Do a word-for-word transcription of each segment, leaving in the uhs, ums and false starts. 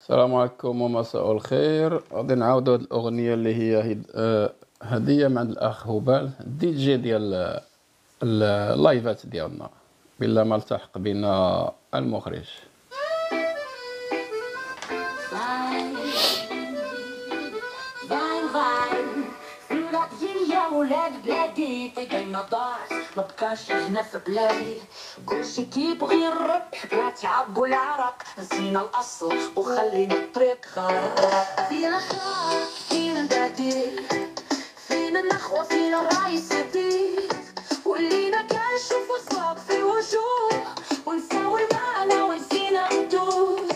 السلام عليكم ومساء الخير. غادي نعاودو هاد الاغنيه اللي هي هديه من الاخ هبال، الدي جي ديال اللايفات ديالنا، بلا ما التحق بنا المخرج. ولاد بلادي تيبان نضاعت مبقاش هنا في بلادي، كلشي كيبغي الربح بلا تعب والعرق، نسينا الاصل وخلينا الطريق خرق. فين الخير فين البديل، فين النخوه فين الراي السديد، ولينا كنشوفو الصواب في وجوه ونساو المعنى ونسينا ندوز.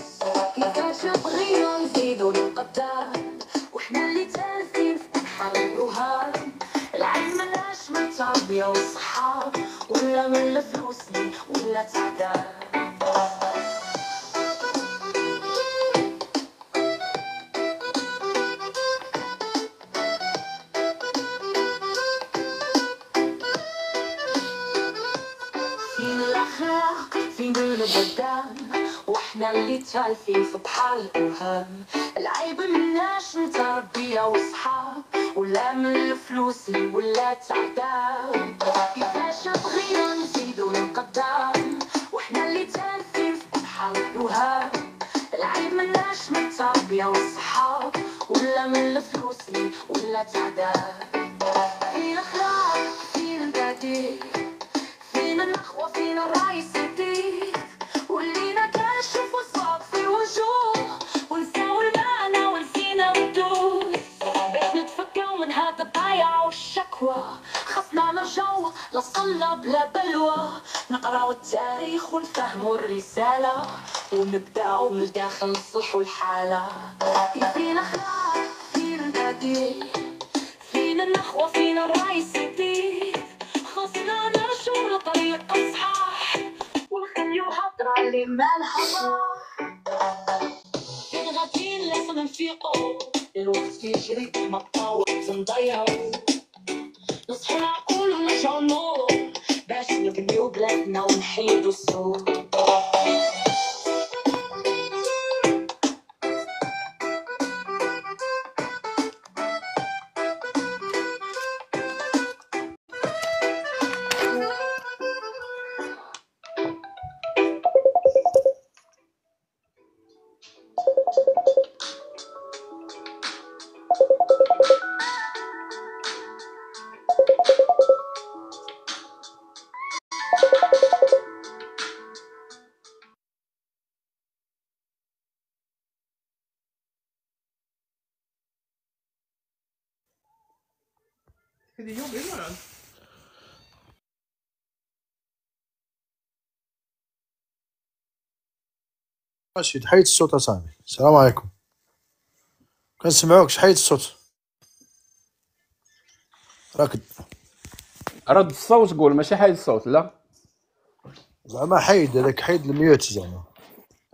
كيفاش بغينا نزيدو القدر وحنا اللي تالفين في الحر والوهر، العلم ملاش من التربية والصحة ولا من الفلوس ولا تعداد. فين الأخلاق فين قلوب الدم وحنا اللي تالفين في بحر الأوهام، العيب مناش من التربية والصحة ولا من الفلوس ولا تعداء. كيفاش بغينا نزيدو نقدام وحنا اللي تالفين في بحر الوهام، العيب مناش من التربية والصحاب ولا من الفلوس ولا تعداء. فين الأخلاق فين البديل، فين النخوة فين الراي السديد، ولينا كنشوفو الصواب في وجوه ونساو المعنى ونسينا ندوز. من هذا الضياع والشكوى خصنا نرجعو للصلة بلا بلوى، نقراو التاريخ ونفهمو الرسالة ونبداو من الداخل نصلحو الحالة. فين الأخلاق فين البديل، فين النخوة فين الراي السديد، خصنا نرجعو لطريق الصحاح ونخليو هضرة اللي مالها صلاح. فين غاديين لازم نفيقو، الوقت يجري كيما الطاوة تنضيعو، نصحو العقول ونرجعو النور باش نبنيو بلادنا ونحيدو السوق. Är det jobbigt imorgon? رشيد حيد الصوت أصاحبي، السلام عليكم. كنسمعوكش، حيد الصوت. ركض. رد الصوت قول، ماشي حيد الصوت لا. زعما حيد هذاك، حيد الميوت زعما.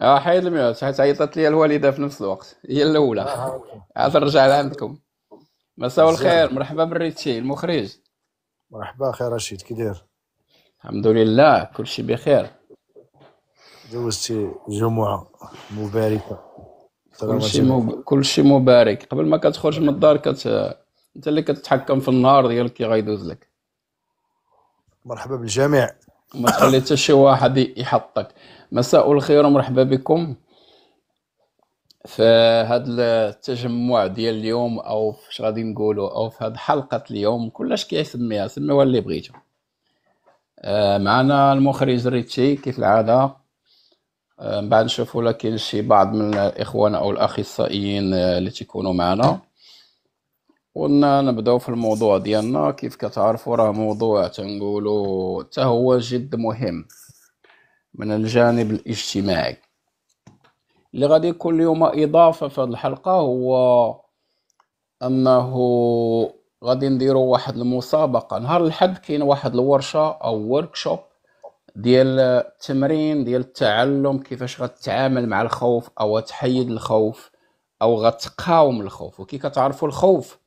اه حيد الميوت، حيت عيطت لي الوالدة في نفس الوقت، هي الأولى. عاد نرجع لعندكم. مساء الخير، مرحبا بريتشي المخرج. مرحبا خير رشيد، كي داير؟ الحمد لله كلشي بخير. دوزتي جمعة مباركة. كلشي مب... كلشي مبارك. قبل ما كتخرج من الدار كت انت اللي كتتحكم في النهار ديالك كي غيدوز لك. مرحبا بالجميع. وما تخلي حتى شي واحد يحطك. مساء الخير ومرحبا بكم في هاد التجمع ديال اليوم، او فاش غادي نقولوا، او في هاد حلقه اليوم، كلش كيسميها، سميوها اللي بغيتو. آه معنا المخرج ريتشي كيف العاده. آه من بعد نشوفوا لا كاين شي بعض من الاخوان او الاخصائيين آه اللي تيكونوا معنا، ونبداو في الموضوع ديالنا. كيف كتعرفوا راه موضوع تنقولوا حتى هو جد مهم من الجانب الاجتماعي. اللي غادي يكون اليوم اضافه في هذه الحلقه هو انه غادي نديروا واحد المسابقه. نهار الحد كاين واحد الورشه او وركشوب ديال التمرين ديال التعلم، كيفاش غتتعامل مع الخوف او تحيد الخوف او غتقاوم الخوف. وكي كتعرفوا الخوف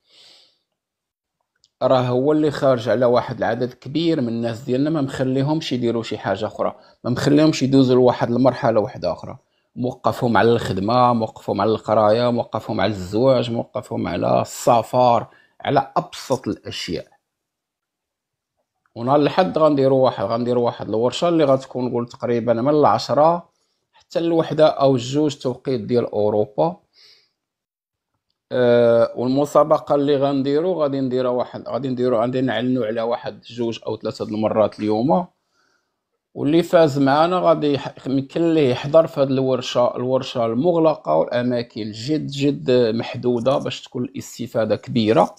راه هو اللي خارج على واحد العدد كبير من الناس ديالنا، ما مخليهمش يديروا شي حاجه اخرى، ما مخليهمش يدوزوا لواحد المرحله واحده اخرى. موقفهم على الخدمه، موقفهم على القرايه، موقفهم على الزواج، موقفهم على السفر، على ابسط الاشياء. ونهار الحد غنديرو واحد غنديرو واحد الورشه اللي غتكون نقول تقريبا من العشرة حتى الوحده او الجوج توقيت ديال اوروبا. أه والمسابقه اللي غنديرو غادي نديرها واحد غادي نديرو غادي نعلنو على واحد جوج او ثلاثه المرات اليوم، واللي فاز معنا غادي يمكن ليه يحضر في هذه الورشه الورشه المغلقه والاماكن جد جد محدوده باش تكون الاستفاده كبيره،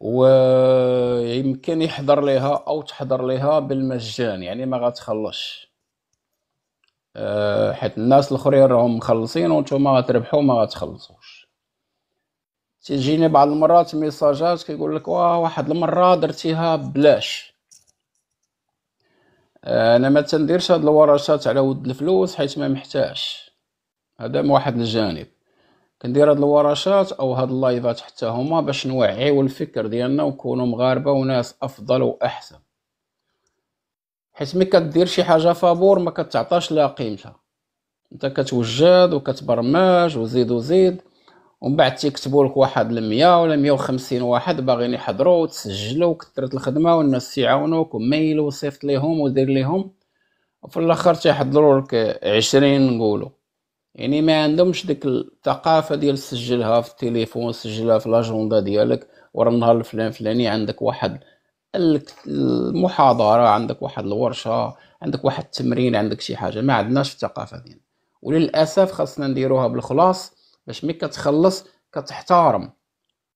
ويمكن يحضر لها او تحضر لها بالمجان، يعني ما غتخلصش أه حيت الناس الاخرين راهم مخلصين وانتوما غتربحوا ما غتخلصوش. تيجيني بعض المرات ميساجات كيقول لك واه واحد المره درتيها بلاش. انا ما تنديرش هاد الورشات على ود الفلوس حيت ما محتاجش، هذا من واحد الجانب. كندير هاد الورشات او هاد اللايفات حتى هما باش نوعيو الفكر ديالنا ونكونوا مغاربه وناس افضل واحسن، حيت ملي كدير شي حاجه فابور ما كتعطاش لها قيمتها، انت كتوجد وكتبرمج وزيد وزيد ومن بعد تيكتبوا لك واحد المية ولا مية وخمسين واحد باغيين يحضروا وتسجلوا وكثرت الخدمه والناس تيعاونوك وميل وصيفط ليهم ودير ليهم، وفي الاخر تيحضروا لك عشرين نقولوا، يعني ما عندهمش ديك الثقافه ديال سجلها في التليفون سجلها في لاجوندا ديالك ورا النهار الفلان فلاني عندك واحد المحاضره عندك واحد الورشه عندك واحد التمرين عندك شي حاجه. ما عندناش الثقافه ديالنا وللاسف خاصنا نديروها بالخلاص باش ملي كتخلص كتحترم،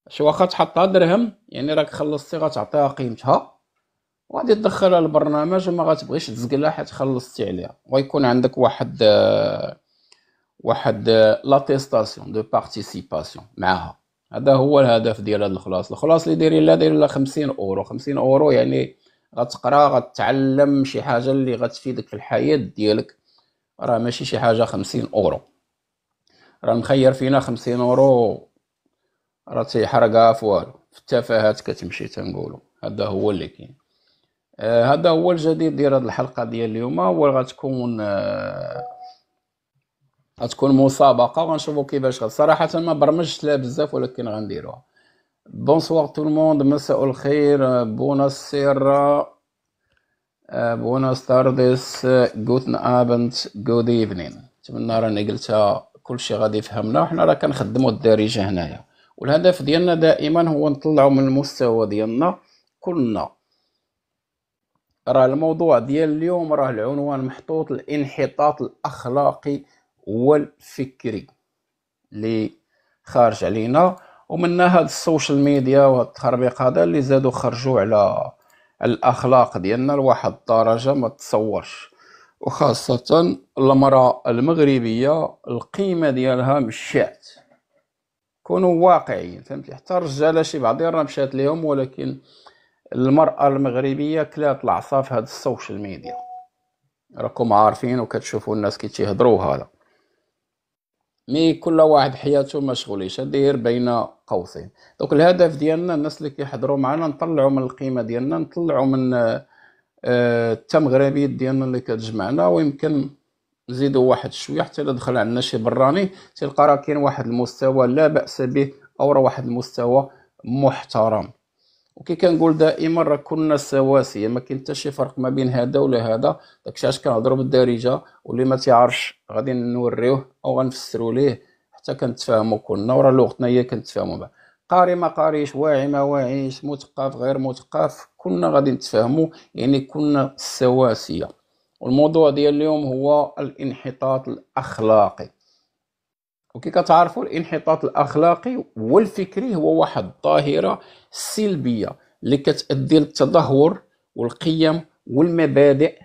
شي واخا تحطها درهم يعني راك خلصتي غتعطيها قيمتها وغادي تدخلها للبرنامج وما غتبغيش تزقلها حيت خلصتي عليها، ويكون عندك واحد واحد لاتيستاسيون دو بارتيسيباسيون معاها. هذا هو الهدف ديال هاد الخلاص. الخلاص اللي دايرين لا دايرين لا خمسين اورو خمسين اورو، يعني غتقرا غتعلم شي حاجه اللي غتفيدك في الحياه ديالك، راه ماشي شي حاجه خمسين اورو. راه مخير فينا خمسين اورو راه تيحرقها في والو، في التفاهات كتمشي تنقولو. هذا هو اللي كاين، آه هذا هو الجديد ديال هاد الحلقه ديال اليوم. هو غتكون آه غتكون مسابقه وغنشوفو كيفاش. صراحه ما برمجت لها بزاف ولكن غنديروها. بونسوار تو الموند، مساء الخير، بوناس سيرا، آه بوناس تارديس، غوتن ابند، غود ايفنين. نتمنى راني قلتها كلشي غادي يفهمنا، وحنا راه كنخدموا الدارجه هنايا، والهدف ديالنا دائما هو نطلعوا من المستوى ديالنا كلنا. راه الموضوع ديال اليوم راه العنوان محطوط، الانحطاط الاخلاقي والفكري اللي خارج علينا، ومنها هاد السوشيال ميديا وهاد التخربيق هذا اللي زادوا خرجوا على الاخلاق ديالنا لواحد الدرجه ما تتصورش، وخاصة المرأة المغربية القيمة ديالها مشات. كونوا واقعيين فهمتي، حتى الرجالة شي بعضهم راه مشات ليهم، ولكن المرأة المغربية كلات العصا في هاد السوشيال ميديا، راكم عارفين وكتشوفوا الناس كي تيهضروا هذا. مي كل واحد حياته مشغوليش داير بين قوسين. دوك الهدف ديالنا الناس اللي كيحضروا معنا نطلعوا من القيمة ديالنا، نطلعوا من التا مغربية ديالنا اللي كتجمعنا، ويمكن نزيدو واحد شويه حتى الا دخل عندنا شي براني تلقى راه كاين واحد المستوى لا باس به او راه واحد المستوى محترم. وكي كنقول دائما راه كلنا سواسيه، ما كاين حتى شي فرق ما بين هذا ولا هذا، داكشي علاش كنهضروا بالدارجه، واللي ما تيعرفش غادي نوريوه او غنفسروا ليه حتى كنتفاهموا كلنا، وراه لغتنا هي كنتفاهموا بها. قاري ما قاريش، واعي ما واعيش، مثقف غير مثقف، كنا غادي نتفاهموا، يعني كنا سواسيه. والموضوع ديال اليوم هو الانحطاط الاخلاقي، وكي كتعرفوا الانحطاط الاخلاقي والفكري هو واحد الظاهره سلبيه اللي كتؤدي للتدهور والقيم والمبادئ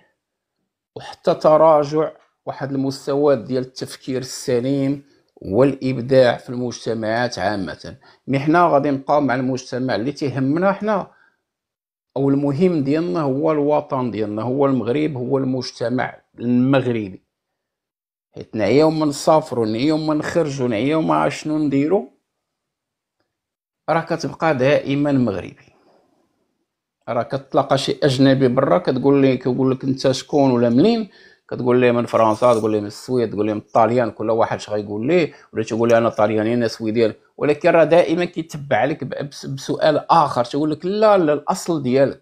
وحتى تراجع واحد المستوى ديال التفكير السليم والابداع في المجتمعات عامه. مي حنا غادي نبقاو مع المجتمع اللي تيهمنا حنا، او المهم ديالنا هو الوطن ديالنا، هو المغرب، هو المجتمع المغربي، حيت نعيا وما نسافروا نعيا وما نخرجوا نعيا وما شنو نديروا راه كتبقى دائما مغربي. راه كتلاقى شي اجنبي برا كتقول لي كيقول لك انت شكون ولا منين، كتقول لي من فرنسا، تقول لي من السويد، تقول لي من الطاليان، كل واحد اش غيقول لي، ولا تيقول لي انا طالياني انا سويدي، ولكن راه دائما كيتبع لك بسؤال اخر تيقول لك لا الاصل ديالك،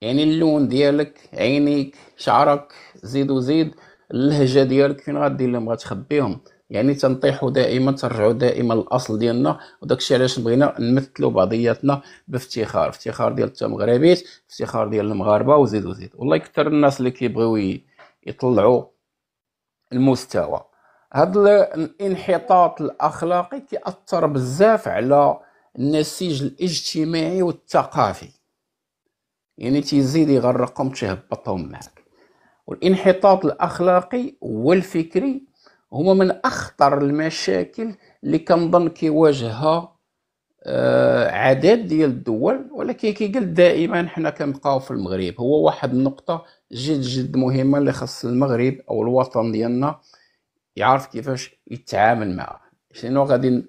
يعني اللون ديالك، عينيك، شعرك، زيد وزيد، اللهجه ديالك، فين غادي اللي بغات تخبيهم، يعني تنطيحوا دائما، ترجعوا دائما للاصل ديالنا. وداكشي علاش بغينا نمثلوا بعضياتنا بافتخار، افتخار ديال التمغربيت، افتخار ديال المغاربه، وزيد وزيد. والله يكثر الناس اللي كيبغيو يطلعوا المستوى. هذا الانحطاط الاخلاقي كيأثر بزاف على النسيج الاجتماعي والثقافي، يعني تيزيد يغرقهم تيهبطهم معاك. والانحطاط الاخلاقي والفكري هما من اخطر المشاكل اللي كنظن كيواجهها آه عدد ديال الدول، ولكن كيقال دائما حنا كنبقاو في المغرب. هو واحد النقطه جد جد مهمه اللي خاص المغرب او الوطن ديالنا يعرف كيفاش يتعامل معها، لانه غادي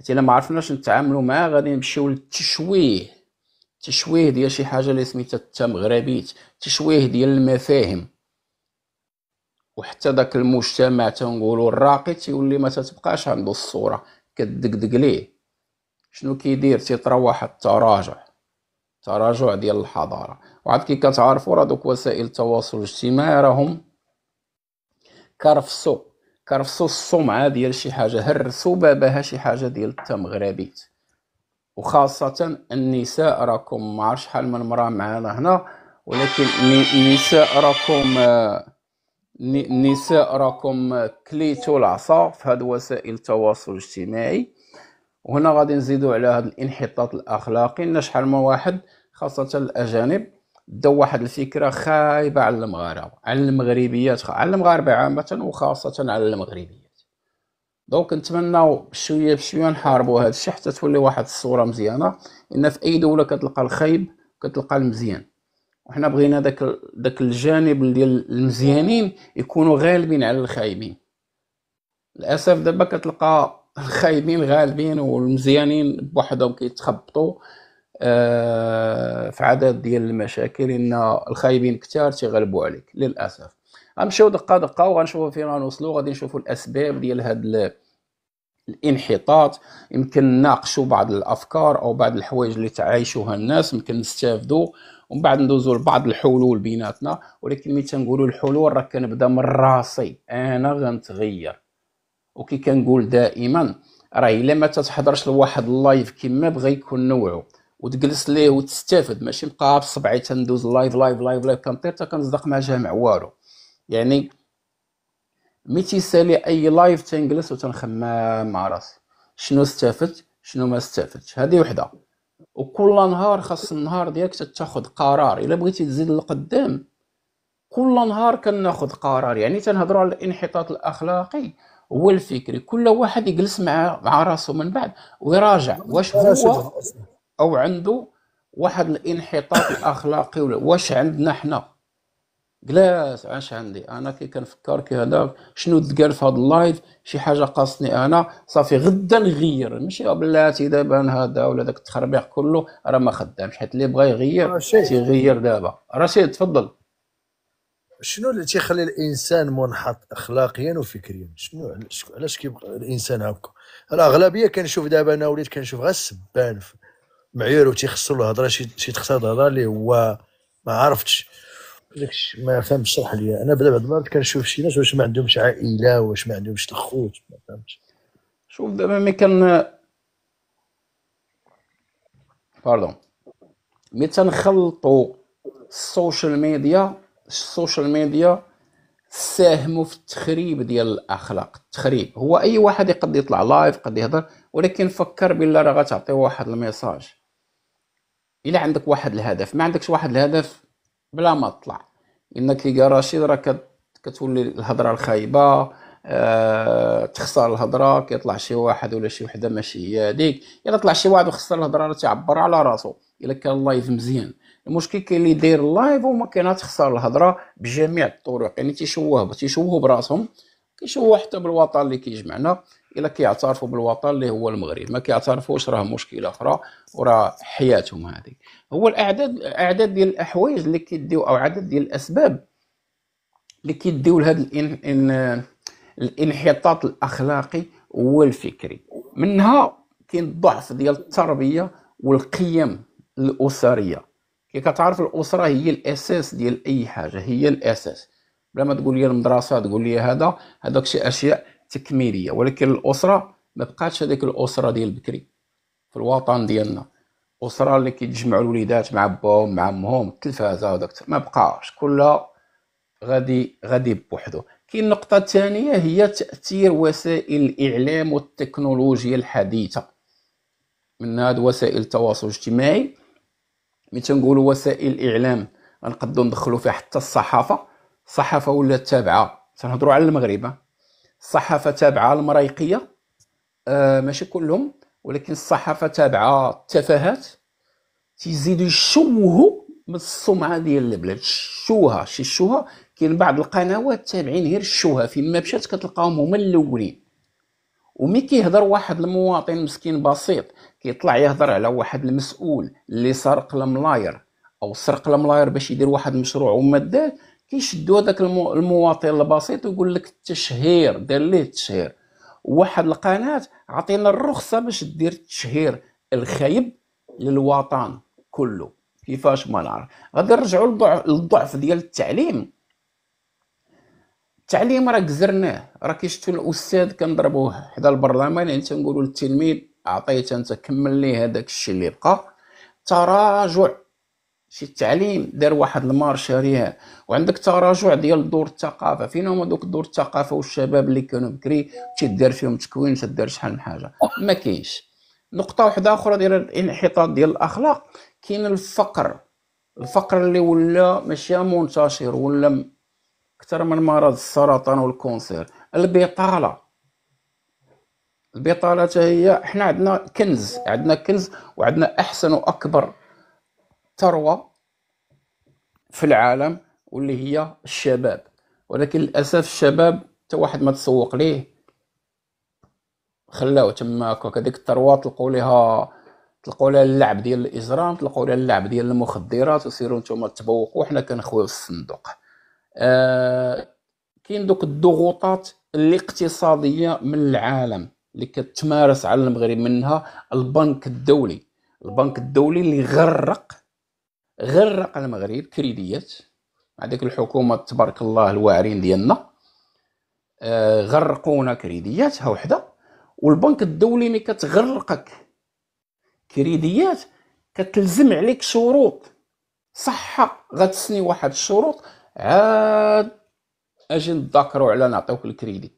حتى الا ما عرفناش نتعاملوا معها غادي نمشيو للتشويه، تشويه ديال شي حاجه اللي سميتها التمغربيت، تشويه ديال المفاهيم. وحتى داك المجتمع تنقولوا الراقي تيولي ما تتبقاش عنده الصوره كدقدق ليه، شنو كيدير؟ تيتروح التراجع، تراجع ديال الحضاره. وعاد كي كتعرفوا راه دوك وسائل التواصل الاجتماعي راهم كرفسو كرفسو السمعه ديال شي حاجه، هرسو بابها شي حاجه ديال التمغربيت، وخاصه النساء. راكم ما عرف شحال من مراه معانا هنا، ولكن النساء راكم آه النساء راكم كليتو العصا في هاد وسائل التواصل الاجتماعي. وهنا غادي نزيدو على هاد الانحطاط الاخلاقي، ان شحال من واحد خاصه الاجانب دا واحد الفكره خايبه على المغاربه، على المغربيات، على المغاربه عامه وخاصه على المغربيات. دونك نتمناو بشويه بشويه نحاربو هاد الشيء حتى تولي واحد الصوره مزيانه، ان في اي دوله كتلقى الخايب كتلقى المزيان، وحنا بغينا داك داك الجانب ديال المزيانين يكونوا غالبين على الخايبين. للاسف دابا كتلقى الخايبين غالبين والمزيانين بوحدهم كيتخبطوا آه في عدد ديال المشاكل، ان الخايبين كثار تيغلبوا عليك للاسف. غنمشيو دقه دقه وغنشوفوا فين غنوصلوا، غادي نشوفوا الاسباب ديال هاد الانحطاط، يمكن نناقشوا بعض الافكار او بعض الحوايج اللي تعايشوها الناس، يمكن نستافدوا ومن بعد ندوزو لبعض الحلول بيناتنا. ولكن ملي تنقولوا الحلول راه كنبدا من راسي، انا غنتغير. وكي كنقول دائما راه الا ما تتحضرش لواحد اللايف كما بغى يكون نوعه وتجلس ليه وتستافد، ماشي نبقى بصبعي تندوز لايف لايف لايف لايف كنطير حتى كنصدق ما جا مع والو. يعني ملي تيسالي اي لايف تنجلس وتنخمم مع راسي شنو استفدت شنو ما استفدتش، هذه وحده. وكل نهار خاص النهار ديالك تاخذ قرار، الا بغيتي تزيد للقدام كل نهار كناخذ قرار. يعني تنهضروا على الانحطاط الاخلاقي والفكري، كل واحد يجلس مع مع راسه من بعد ويراجع واش هو او عنده واحد الانحطاط الاخلاقي، واش عندنا حنا جلاس اش عندي انا كي كنفكر كي هذا شنو تقال في هذا اللايف، شي حاجه قاصني انا، صافي غدا نغير، ماشي بلاتي دابا هذا ولا داك التخربيق كله راه ما خدامش، حيت اللي بغى يغير تيغير دابا. رشيد تفضل. شنو اللي تيخلي الانسان منحط اخلاقيا وفكريا؟ شنو علاش كيبقى الانسان هكا؟ راه اغلبيه كنشوف دابا، انا وليت كنشوف غير السبان معيرو تيخصو الهضره شي شي تخصها الهضره اللي هو ما عرفتش داكشي ما فهمتش، صح ليا انا بعد بعض المرات كنشوف شي ناس واش ما عندهمش عائله، واش ما عندهمش الخوت، ما فهمتش. شوف دابا ملي كان باردون ملي تنخلطوا السوشيال ميديا، السوشيال ميديا ساهموا في التخريب ديال الاخلاق. التخريب هو اي واحد يقدر يطلع لايف يقدر يهضر، ولكن فكر بالله راه غتعطيه واحد الميساج. الا عندك واحد الهدف، ما عندكش واحد الهدف بلا ما تطلع. انك يا رشيد راه كتولي الهضره الخايبه، أه تخسر الهضره، كيطلع شي واحد ولا شي وحده ماشي هي هذيك، الا طلع شي واحد وخسر الهضره راه تيعبر على راسو. الا كان اللايف مزيان، المشكل كاين اللي داير اللايف وما كاينها تخسر الهضره بجميع الطرق، يعني تيشوه تيشوهوا براسهم، كيشوه حتى بالوطن اللي كيجمعنا. الا كيعترفوا بالوطن اللي هو المغرب، ما كيعترفوش راه مشكله اخرى وراه حياتهم هذه. هو الاعداد اعداد ديال الحوايج اللي كيديو او عدد ديال الاسباب اللي كيديو لهذا الان... ان... الانحطاط الاخلاقي والفكري. منها كاين الضعف ديال التربيه والقيم الاسريه. كي كتعرف الاسره هي الاساس ديال اي حاجه، هي الاساس. بلا ما تقول لي المدرسه تقول لي هذا هذاك شي اشياء تكميليه، ولكن الاسره ما بقاتش هذيك الاسره ديال بكري في الوطن ديالنا. الاسره اللي كيتجمعوا الوليدات مع باهم مع امهم، التلفازه وداك ما بقاش، كلها غادي غادي بوحدو. كاين النقطه الثانيه هي تاثير وسائل الاعلام والتكنولوجيا الحديثه، من هاد وسائل التواصل الاجتماعي. ملي تنقولوا وسائل الاعلام غنقدروا ندخلوا فيها حتى الصحافه. الصحافه ولات تابعه، تنهضروا على المغرب، الصحافه تابعه المرايقيه، آه ماشي كلهم، ولكن الصحافه تابعه التفاهات. تيزيدوا يشوهوا من السمعه ديال البلاد، شوها شي شوها. كاين بعض القنوات تابعين غير الشوها، فين ما مشات كتلقاهم هما الاولين. ومي كيهضر واحد المواطن مسكين بسيط كيطلع يهضر على واحد المسؤول اللي سرق الملاير او سرق الملاير باش يدير واحد المشروع وما دار، كيشدو هذاك المواطن البسيط ويقول لك التشهير، دار ليه التشهير. واحد القناه عطينا الرخصه باش دير التشهير الخايب للوطن كله، كيفاش ما نعرف. غادي نرجعوا للضعف ديال التعليم. التعليم راه جزرناه، راه كيشتو الاستاذ كنضربوه حدا البرلمان، يعني تنقولوا للتلميذ عطيت انت كمل ليه هذاك الشيء اللي بقى. تراجع شي التعليم دار واحد المارش ريال، وعندك تراجع ديال دور الثقافه. فين هما دوك دور الثقافه والشباب اللي كانوا بكري تيدار فيهم تكوين، تدار شحال من حاجه ما كاينش. نقطه واحده اخرى ديال الانحطاط ديال الاخلاق، كاين الفقر. الفقر اللي ولا ماشي منتشر، ولا اكثر من مرض السرطان والكونسير. البطاله، البطاله هي حنا عندنا كنز، عندنا كنز وعندنا احسن واكبر ثروه في العالم واللي هي الشباب. ولكن للاسف الشباب حتى واحد ما تسوق ليه، خلاو تماك هذيك الثروه تلقوا ليها تلقوا لها اللعب ديال الاجرام، تلقوا لها اللعب ديال المخدرات، وسيروا نتوما تبوقوا وحنا كنخويو الصندوق. آه كاين دوك الضغوطات الاقتصاديه من العالم اللي كتمارس على المغرب. منها البنك الدولي، البنك الدولي اللي غرق غرق المغرب كريديات مع ديك الحكومه تبارك الله الواعرين ديالنا. آه غرقونا كريديات ها وحده. والبنك الدولي ملي كتغرقك كريديات كتلزم عليك شروط، صح غتسني واحد الشروط، عاد اجي نتذاكروا على نعطيوك الكريدي.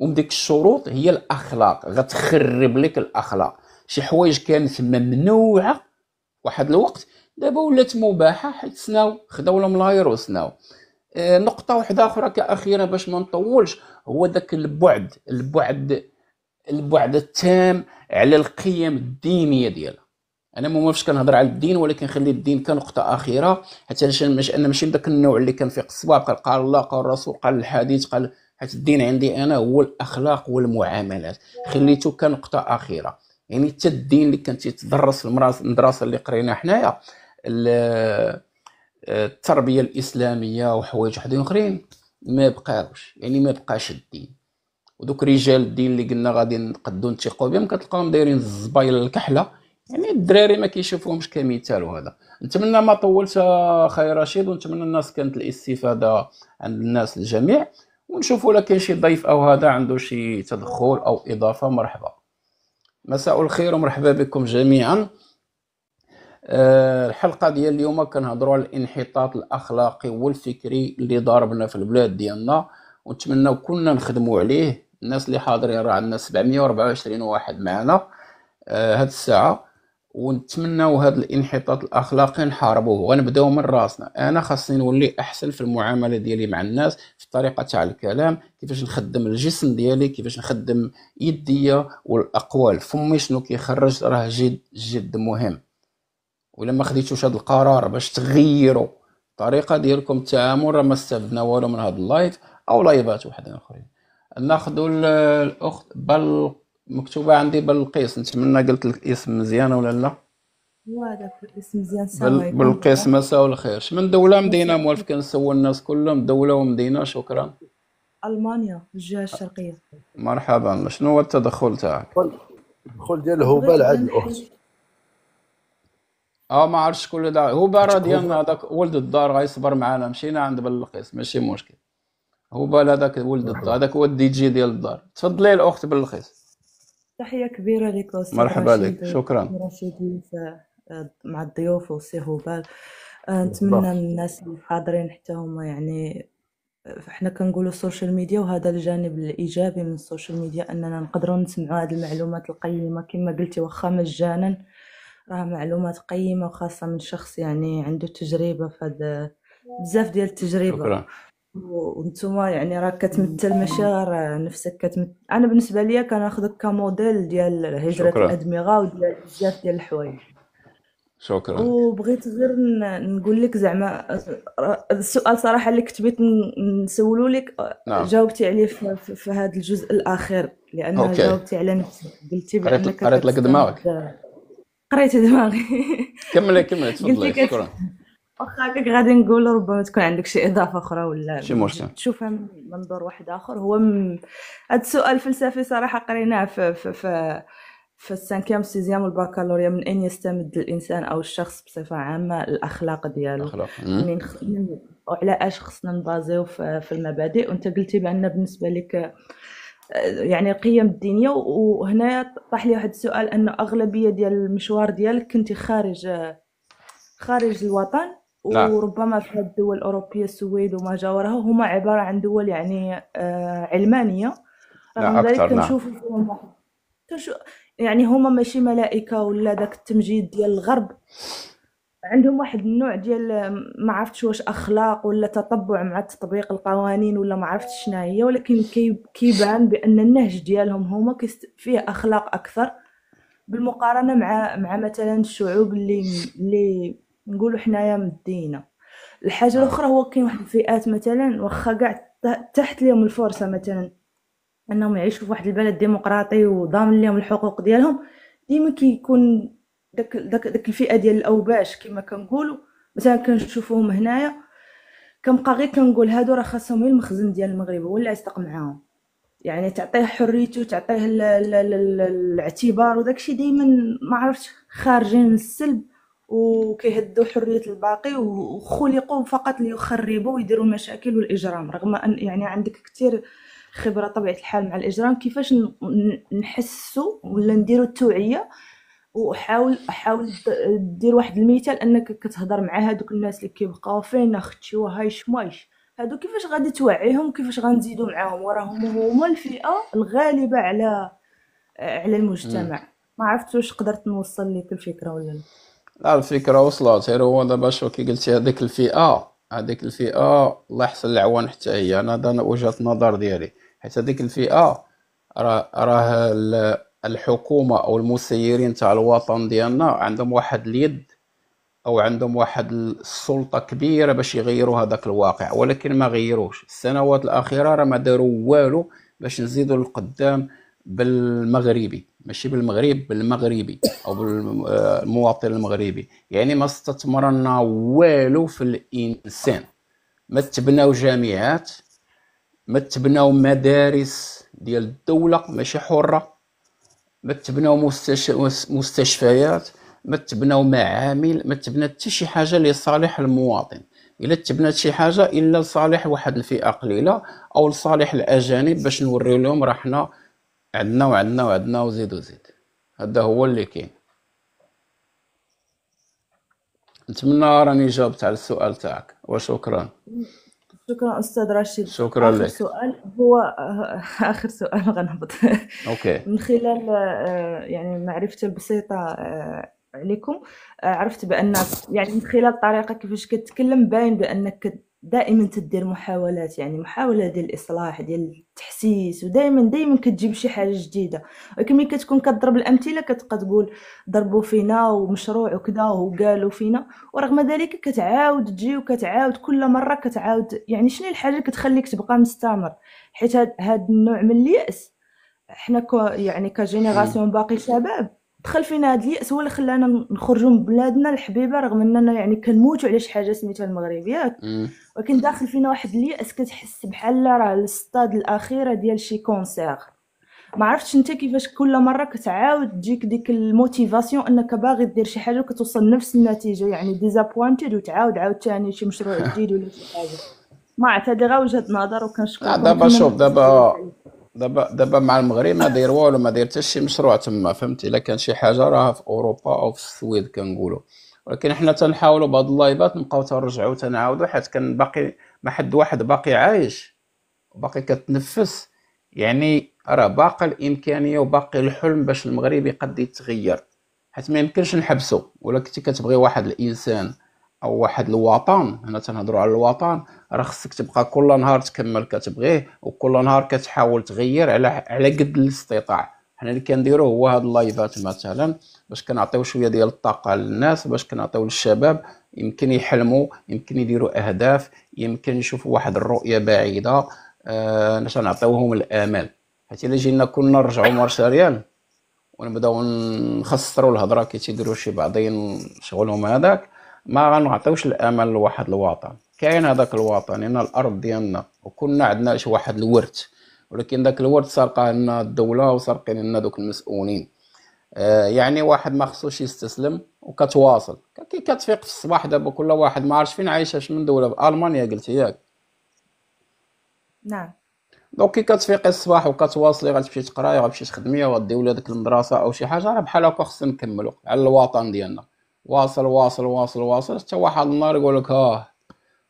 ومن ديك الشروط هي الاخلاق، غتخرب لك الاخلاق. شي حوايج كانت ممنوعه واحد الوقت دابا ولات مباحه، حيت سناو خداو لهم لاير وسناو. آه نقطه واحده اخرى كاخيره باش ما نطولش، هو داك البعد البعد البعد التام على القيم الدينيه ديالها. انا ما موافقش كنهضر على الدين، ولكن نخلي الدين كنقطه اخيره، حتى انا ماشي من داك النوع اللي كنفيق الصباح قال قال الله قال الرسول قال الحديث قال، حيت الدين عندي انا هو الاخلاق والمعاملات، خليته كنقطه اخيره. يعني حتى الدين اللي كان تيتدرس في المدرسه اللي قرينا حنايا، التربيه الاسلاميه وحوايج وحدين اخرين ما بقاوش، يعني ما بقاش الدين. ودوك رجال الدين اللي قلنا غادي نقدو نثقوا بهم كتلقاهم دايرين الزبايله الكحله، يعني الدراري ما كيشوفوهمش كمثال. وهذا نتمنى ما طولت اخي رشيد، ونتمنى الناس كانت الاستفاده عند الناس الجميع. ونشوفوا الا كاين شي ضيف او هذا عنده شي تدخل او اضافه مرحبا. مساء الخير ومرحبا بكم جميعا. أه الحلقه ديال اليوم كنهضروا على الانحطاط الاخلاقي والفكري اللي ضاربنا في البلاد ديالنا، ونتمنى كلنا نخدموا عليه. الناس اللي حاضرين راه عندنا سبعمية وأربعة وعشرين واحد معنا أه هاد الساعه، ونتمناو هذا الانحطاط الاخلاقي نحاربوه. غنبداو من راسنا، انا خاصني نولي احسن في المعامله ديالي مع الناس، في الطريقه تاع الكلام، كيفاش نخدم الجسم ديالي، كيفاش نخدم يديا والاقوال، فمي شنو كيخرج راه جد جد مهم. ولا ما خديتوش هذا القرار باش تغيروا الطريقه ديالكم التعامل، راه ما استفدنا والو من هذا اللايف او لايفات وحدين اخرين. ناخذوا الاخت بل مكتوبه عندي بلقيس، نتمنى قلت الاسم مزيان ولا لا. هو هذاك الاسم مزيان سوا بالقسمه سوا الخير. من دوله مدينه موالف كنسول الناس كلهم دوله ومدينه. شكرا. المانيا الجهه الشرقيه. مرحبا. شنو هو التدخل تاعك؟ التدخل ديال هبال عند الاخت. اه ما عرفتش شكون اللي هبال. راه ديال هذاك ولد الدار غيصبر معانا. مشينا عند بالقيس ماشي مشكل. هبال هذاك ولد الدار، هذاك هو الدي جي ديال الدار. تفضلي الاخت بالقيس. تحيه كبيره لك استاذ مرحبا لك. شكرا. رشيد مع الضيوف وسي هبال. نتمنى الناس اللي حاضرين حتى هما يعني حنا كنقولوا السوشيال ميديا وهذا الجانب الايجابي من السوشيال ميديا اننا نقدروا نسمعوا هذه المعلومات القيمه كما قلتي واخا مجانا. راه معلومات قيمه وخاصه من شخص يعني عنده تجربه في هذا بزاف ديال التجربه. وانتوما يعني راك كتمثل ماشي غير نفسك كتمثل. انا بالنسبه ليا كناخذك كموديل ديال هجره الادمغه وديال بزاف ديال الحوايج. شكرا. وبغيت غير نقول لك زعما السؤال صراحه اللي كنت بغيت نسولو لك جاوبتي عليه في, في, في هذا الجزء الاخير لانه جاوبتي على نفسك. قلتي بانك قريت لك دماغك. قريت دماغي. كملي كملي تفضلي. شكرا. واخا هكاك غادي نقول ربما تكون عندك شي اضافه اخرى ولا تشوفها من منظور واحد اخر. هو م... هذا السؤال فلسفي صراحه قريناه في, في, في في السانكيام والسيزيام والباكالوريا. من أين يستمد الإنسان أو الشخص بصفة عامة الأخلاق ديالو؟ منين خ... وعلى أش خصنا نبازيو في المبادئ؟ وأنت قلتي بأن بالنسبة لك يعني القيم الدينية. وهنا طاح لي واحد السؤال أنه أغلبية ديال المشوار ديالك كنتي خارج خارج الوطن. لا. وربما في الدول الأوروبية السويد وما جاورها هما عبارة عن دول يعني علمانية. رغم ذلك كنشوفو فيهم واحد يعني هما ماشي ملائكه ولا داك التمجيد ديال الغرب. عندهم واحد النوع ديال ما عرفتش واش اخلاق ولا تطبع مع تطبيق القوانين ولا ما عرفتش شنو هي، ولكن كيبان بان النهج ديالهم هما فيه اخلاق اكثر بالمقارنه مع مع مثلا الشعوب اللي اللي نقولوا حنايا مدينه. الحاجه الاخرى هو كاين واحد الفئات مثلا واخا كاع تحت لهم الفرصه مثلا انهم يعيشوا في واحد البلد ديمقراطي وضامن لهم الحقوق ديالهم، ديما كيكون داك داك داك الفئه ديال الاوباش كما كنقولوا. مثلا كنشوفوهم هنايا كنبقى غير كنقول هادو راه خاصهم غير المخزن ديال المغرب هو اللي يصدق معاهم، يعني تعطيه حريته تعطيه الاعتبار وداكشي. ديما ما عرفتش خارجين من السلب وكيهدوا حريه الباقي وخلقوا فقط ليخربوا ويديروا المشاكل والاجرام. رغم ان يعني عندك كثير خبره طبيعه الحال مع الاجرام كيفاش نحسوا ولا نديروا التوعيه. وحاول حاول دير واحد المثال انك كتهضر مع هذوك الناس اللي كيبقاو فين اختي وهاي شمايش هادو كيفاش غادي توعيهم كيفاش غنزيدوا معاهم وراهم هما الفئه الغالبه على على المجتمع. ما عرفتش واش قدرت نوصل لك الفكره ولا لا. لا الفكره وصلت. غير هو دابا شو كي قلتي هذيك الفئه هذيك الفئه الله يحسن العوان حتى هي. انا هذا وجهه النظر ديالي حيت هذيك الفئه راه راه الحكومه او المسيرين تاع الوطن ديالنا عندهم واحد اليد او عندهم واحد السلطه كبيره باش يغيروا هذاك الواقع، ولكن ما غيروش. السنوات الاخيره راه ما داروا والو باش نزيدوا للقدام بالمغربي ماشي بالمغرب بالمغربي او بالمواطن المغربي. يعني ما استثمرنا والو في الانسان، ما تبناو جامعات ما تبناو مدارس ديال الدوله ماشي حره، ما تبناو مستشفيات ما تبناو معامل ما تبنات حتى شي حاجه لصالح المواطن. الا تبنات شي حاجه الا لصالح واحد الفئه قليله او لصالح الاجانب باش نوريو لهم راه حنا عندنا وعندنا وعندنا وزيد وزيد. هذا هو اللي كاين. نتمنى راني جاوبت على السؤال تاعك وشكرا. شكرا استاذ رشيد. شكرا لك. السؤال هو اخر سؤال غنهبط. اوكي. من خلال يعني معرفتي البسيطه عليكم عرفت بان يعني من خلال الطريقه كيفاش كتكلم باين بانك دائما تدير محاولات يعني محاوله ديال الاصلاح ديال التحسيس ودائما دائما كتجيب شي حاجه جديده. ولكن ملي كتكون كتضرب الامثله كتبقى تقول ضربوا فينا ومشروع وكذا وقالوا فينا، ورغم ذلك كتعاود تجي وكتعاود كل مره كتعاود. يعني شنو الحاجه اللي كتخليك تبقى مستمر؟ حيت هاد النوع من الياس حنا يعني كجينيراسيون باقي شباب دخل فينا هاد اليأس هو اللي خلانا نخرجوا من بلادنا الحبيبه، رغم اننا يعني كنموتوا على شي حاجه سميتها المغرب ياك، ولكن داخل فينا واحد اليأس كتحس بحال راه السطاد الاخيره ديال شي كونسير. ما عرفتش انت كيفاش كل مره كتعاود تجيك ديك الموتيفاسيون انك باغي دير شي حاجه وكتوصل نفس النتيجه، يعني ديزابوينتيد وتعاود عاوتاني شي مشروع جديد ولا شي حاجه. ما اعتذر وجهه نظر وكنشكرك. دابا شوف دابا دابا دابا مع المغرب ما داير والو، ما داير حتى شي مشروع تما فهمتي. الا كان شي حاجه راه في اوروبا او في السويد كنقولوا، ولكن حنا تنحاولوا بهاد اللايبات نبقاو تنرجعوا تنعاودوا، حيت كان باقي ما حد واحد باقي عايش وباقي كتنفس، يعني راه باقي الامكانيه وباقي الحلم باش المغرب يقد يتغير، حيت ما يمكنش نحبسوا. ولا كنتي كتبغي واحد الانسان او واحد الوطن، هنا تنهضروا على الوطن، راه خصك تبقى كل نهار تكمل كتبغيه وكل نهار كتحاول تغير على على قد الاستطاع. حنا اللي كنديروه هو هاد اللايفات مثلا باش كنعطيو شويه ديال الطاقه للناس، باش كنعطيو للشباب يمكن يحلموا، يمكن يديروا اهداف، يمكن يشوفوا واحد الرؤيه بعيده، آه باش نعطيوهم الامل. حيت الا جينا كنا نرجعوا مارشاريال ونبداو نخسروا الهضره كي تيديروا شي بعضين شغلهم هذاك، ما غنعطيوش الامل لواحد الوطن. كاين هذاك الوطن هنا الارض ديالنا وكنا عندنا شي واحد الورث، ولكن داك الورث سرقه لنا الدوله وسرقين لنا دوك المسؤولين. آه يعني واحد ما خصوش يستسلم وكتواصل. كي كتفيق في الصباح دابا كل واحد ما عارفش فين عايش، اش من دوله في المانيا قلت ياك؟ نعم. دونك كي كتفيقي الصباح وكتواصلي غتمشي تقراي غتمشي تخدمي وغدي ولادك للمدرسه او شي حاجه، راه بحال هكا خصنا نكملوا على الوطن ديالنا. واصل واصل واصل واصل حتى واحد النهار يقول لك ها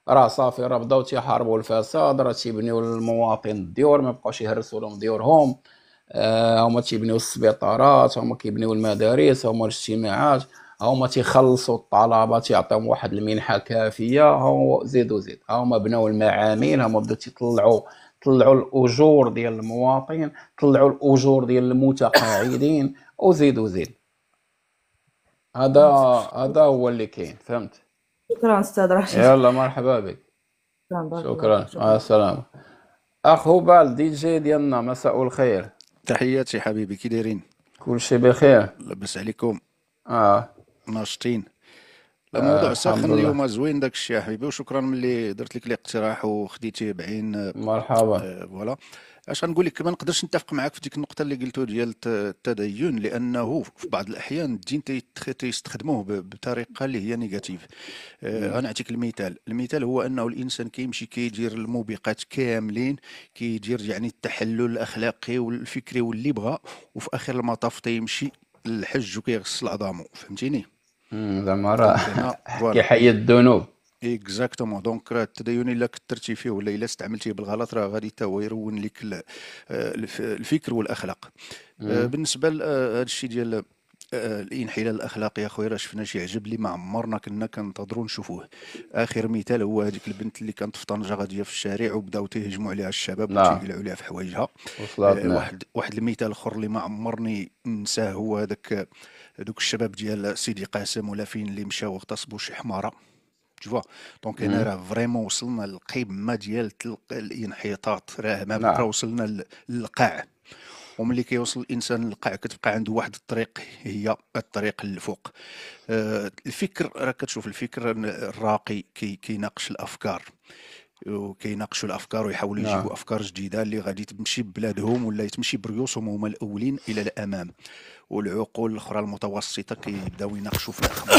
راه صافي، راه بداو تيحاربوا الفساد، راه تيبنيو للمواطن الديور، ما بقاوش يهرسوا لهم ديورهم، آه هما تيبنيو السبيطارات، هما كيبنيو المدارس، هما الاجتماعات، هما تيخلصوا الطلبه تيعطيهم واحد المنحه كافيه، هو زيد وزيد، هما بناو المعامل، هما بداو تيطلعوا طلعوا الاجور ديال المواطن، طلعوا الاجور ديال المتقاعدين وزيد وزيد. هذا هذا هو اللي كاين فهمت. شكرا استاذ رشيد. يلا مرحبا بك. شكرا مع السلامه. اخ هبال دي جي ديالنا مساء الخير. تحياتي حبيبي، كي دايرين؟ كلشي بخير لاباس عليكم؟ اه ناشطين. الموضوع آه ساخن اليوم زوين داك الشيء يا حبيبي، وشكرا ملي درت لك الاقتراح وخديتيه بعين. مرحبا. فوالا آه اش غنقول لك، ما نقدرش نتفق معاك في ديك النقطه اللي قلتو ديال التدين، لانه في بعض الاحيان الدين تيستخدموه بطريقه اللي هي نيجاتيف. آه غنعطيك المثال، المثال هو انه الانسان كيمشي كيدير الموبقات كاملين، كيدير يعني التحلل الاخلاقي والفكري واللي بغى، وفي اخر المطاف تيمشي للحج وكيغسل عظامو فهمتيني. زعما راه كيحيد الذنوب. اكزاكتومون. دونك راه التدين الا كثرتي فيه ولا الا استعملتيه بالغلط راه غادي حتى هو يرون لك الفكر والاخلاق. بالنسبه لهذا الشيء ديال الانحلال الاخلاقي، اخويا راه شفنا شي عجب اللي ما عمرنا كنا كنتظروا نشوفوه. اخر مثال هو هذيك البنت اللي كانت في طنجه غاديه في الشارع وبداو تيهجموا عليها الشباب وتيقلعوا عليها في حوايجها. واحد واحد المثال اخر اللي ما عمرني ننساه هو هذاك دوك الشباب ديال سيدي قاسم ولا فين اللي مشاو واغتصبوا شي حماره تشوفوا. دونك هنا راه فريمون وصلنا للقمه ديال الانحطاط، راه ما بقى وصلنا للقاع، وملي كيوصل الانسان للقاع كتبقى عنده واحد الطريق هي الطريق للفوق. آه الفكر راه كتشوف الفكر الراقي كي كيناقش الافكار وكيناقشوا الافكار ويحاولوا يجيبوا افكار جديده اللي غادي تمشي ببلادهم ولا تمشي بريوسهم هما الاولين الى الامام، والعقول الاخرى المتوسطه كيبداو يناقشوا في الاخبار.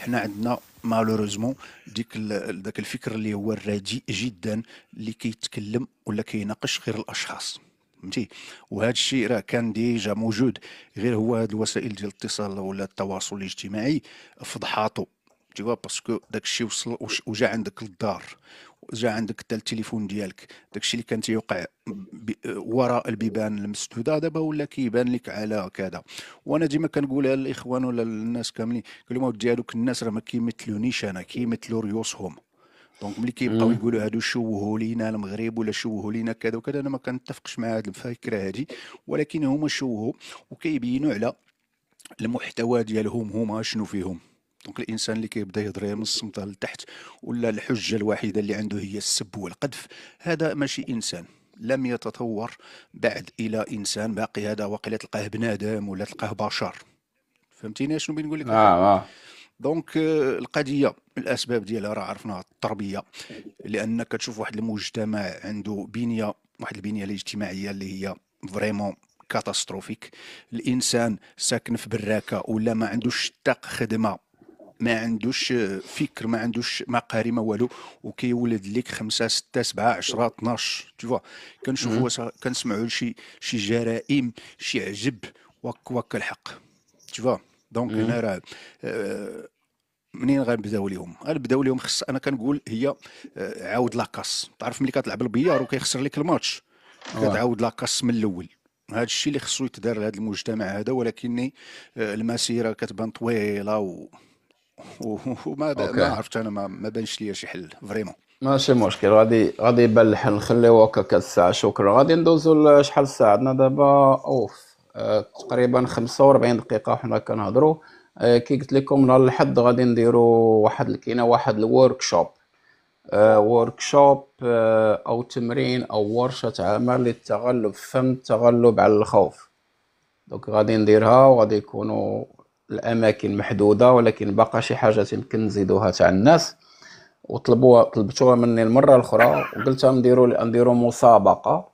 حنا عندنا مالوروزمون ديك داك الفكر اللي هو الرديء جدا اللي كيتكلم ولا كيناقش غير الاشخاص فهمتي، وهذا الشيء راه كان ديجا موجود، غير هو هاد الوسائل ديال الاتصال ولا التواصل الاجتماعي فضحاطو تيوا، باسكو داك الشيء وصل وجا عندك للدار، جا عندك حتى التليفون ديالك، داكشي اللي كان تيوقع وراء البيبان المسدوده دابا ولا كيبان لك على كذا. وانا ديما كنقولها للاخوان ولا للناس كاملين، كل ما ودي هذوك الناس راه ما كيمثلونيش انا، كيمثلوا ريوسهم. دونك ملي كيبقاو يقولوا هادو شوهوا لينا المغرب ولا شوهوا لينا كذا وكذا، انا ما كنتفقش مع هاد الفكره هادي، ولكن هما شوهوا وكيبينوا على المحتوى ديالهم هما شنو فيهم. دونك الانسان اللي كيبدا يهضر من الصمت لتحت ولا الحجه الوحيده اللي عنده هي السب والقذف، هذا ماشي انسان، لم يتطور بعد الى انسان باقي. هذا واقيلا تلقاه بنادم ولا تلقاه بشر فهمتيني شنو بغيت نقول لك؟ اه اه دونك القضيه الاسباب ديالها راه عرفناها، التربيه، لانك تشوف واحد المجتمع عنده بنيه، واحد البنيه الاجتماعيه اللي هي فريمون كاتاستروفيك. الانسان ساكن في براكه ولا ما عندوش طاق خدمه، ما عندوش فكر، ما عندوش مقاري، ما والو، وكيولد لك خمسة ستة سبعة عشرة اثنا عشر. تشوفوا كنشوفوا كنسمعوا لشي شي جرائم شي عجب وك وك الحق. تشوفوا دونك هنا راه منين غنبداو ليهم؟ غنبداو ليهم خص انا كنقول هي عاود لاكاس. تعرف ملي كتلعب البيار وكيخسر لك الماتش كتعاود لاكاس من الاول. هذا الشيء اللي خصو يتدار لهذا المجتمع هذا، ولكن المسيره كتبان طويله و وما ما عرفت انا ما, ما بانش ليا شي حل فريمون. ماشي مشكل، غادي غادي يبان الحل، نخليوه هكاك الساعه. شكرا. غادي ندوزو لشحال الساعه عندنا دابا؟ اوف أه تقريبا خمسة وأربعين دقيقه وحنا كنهضروا. أه كي قلت لكم نهار الحد غادي نديروا واحد كاينه واحد الوركشوب أه وركشوب أه او تمرين او ورشه عمل للتغلب، فهم التغلب على الخوف. دونك غادي نديرها وغادي يكونوا الاماكن محدوده، ولكن باقا شي حاجه يمكن نزيدوها تاع الناس. وطلبوها طلبتوها مني المره الاخرى وقلت لهم نديروا نديروا مسابقه،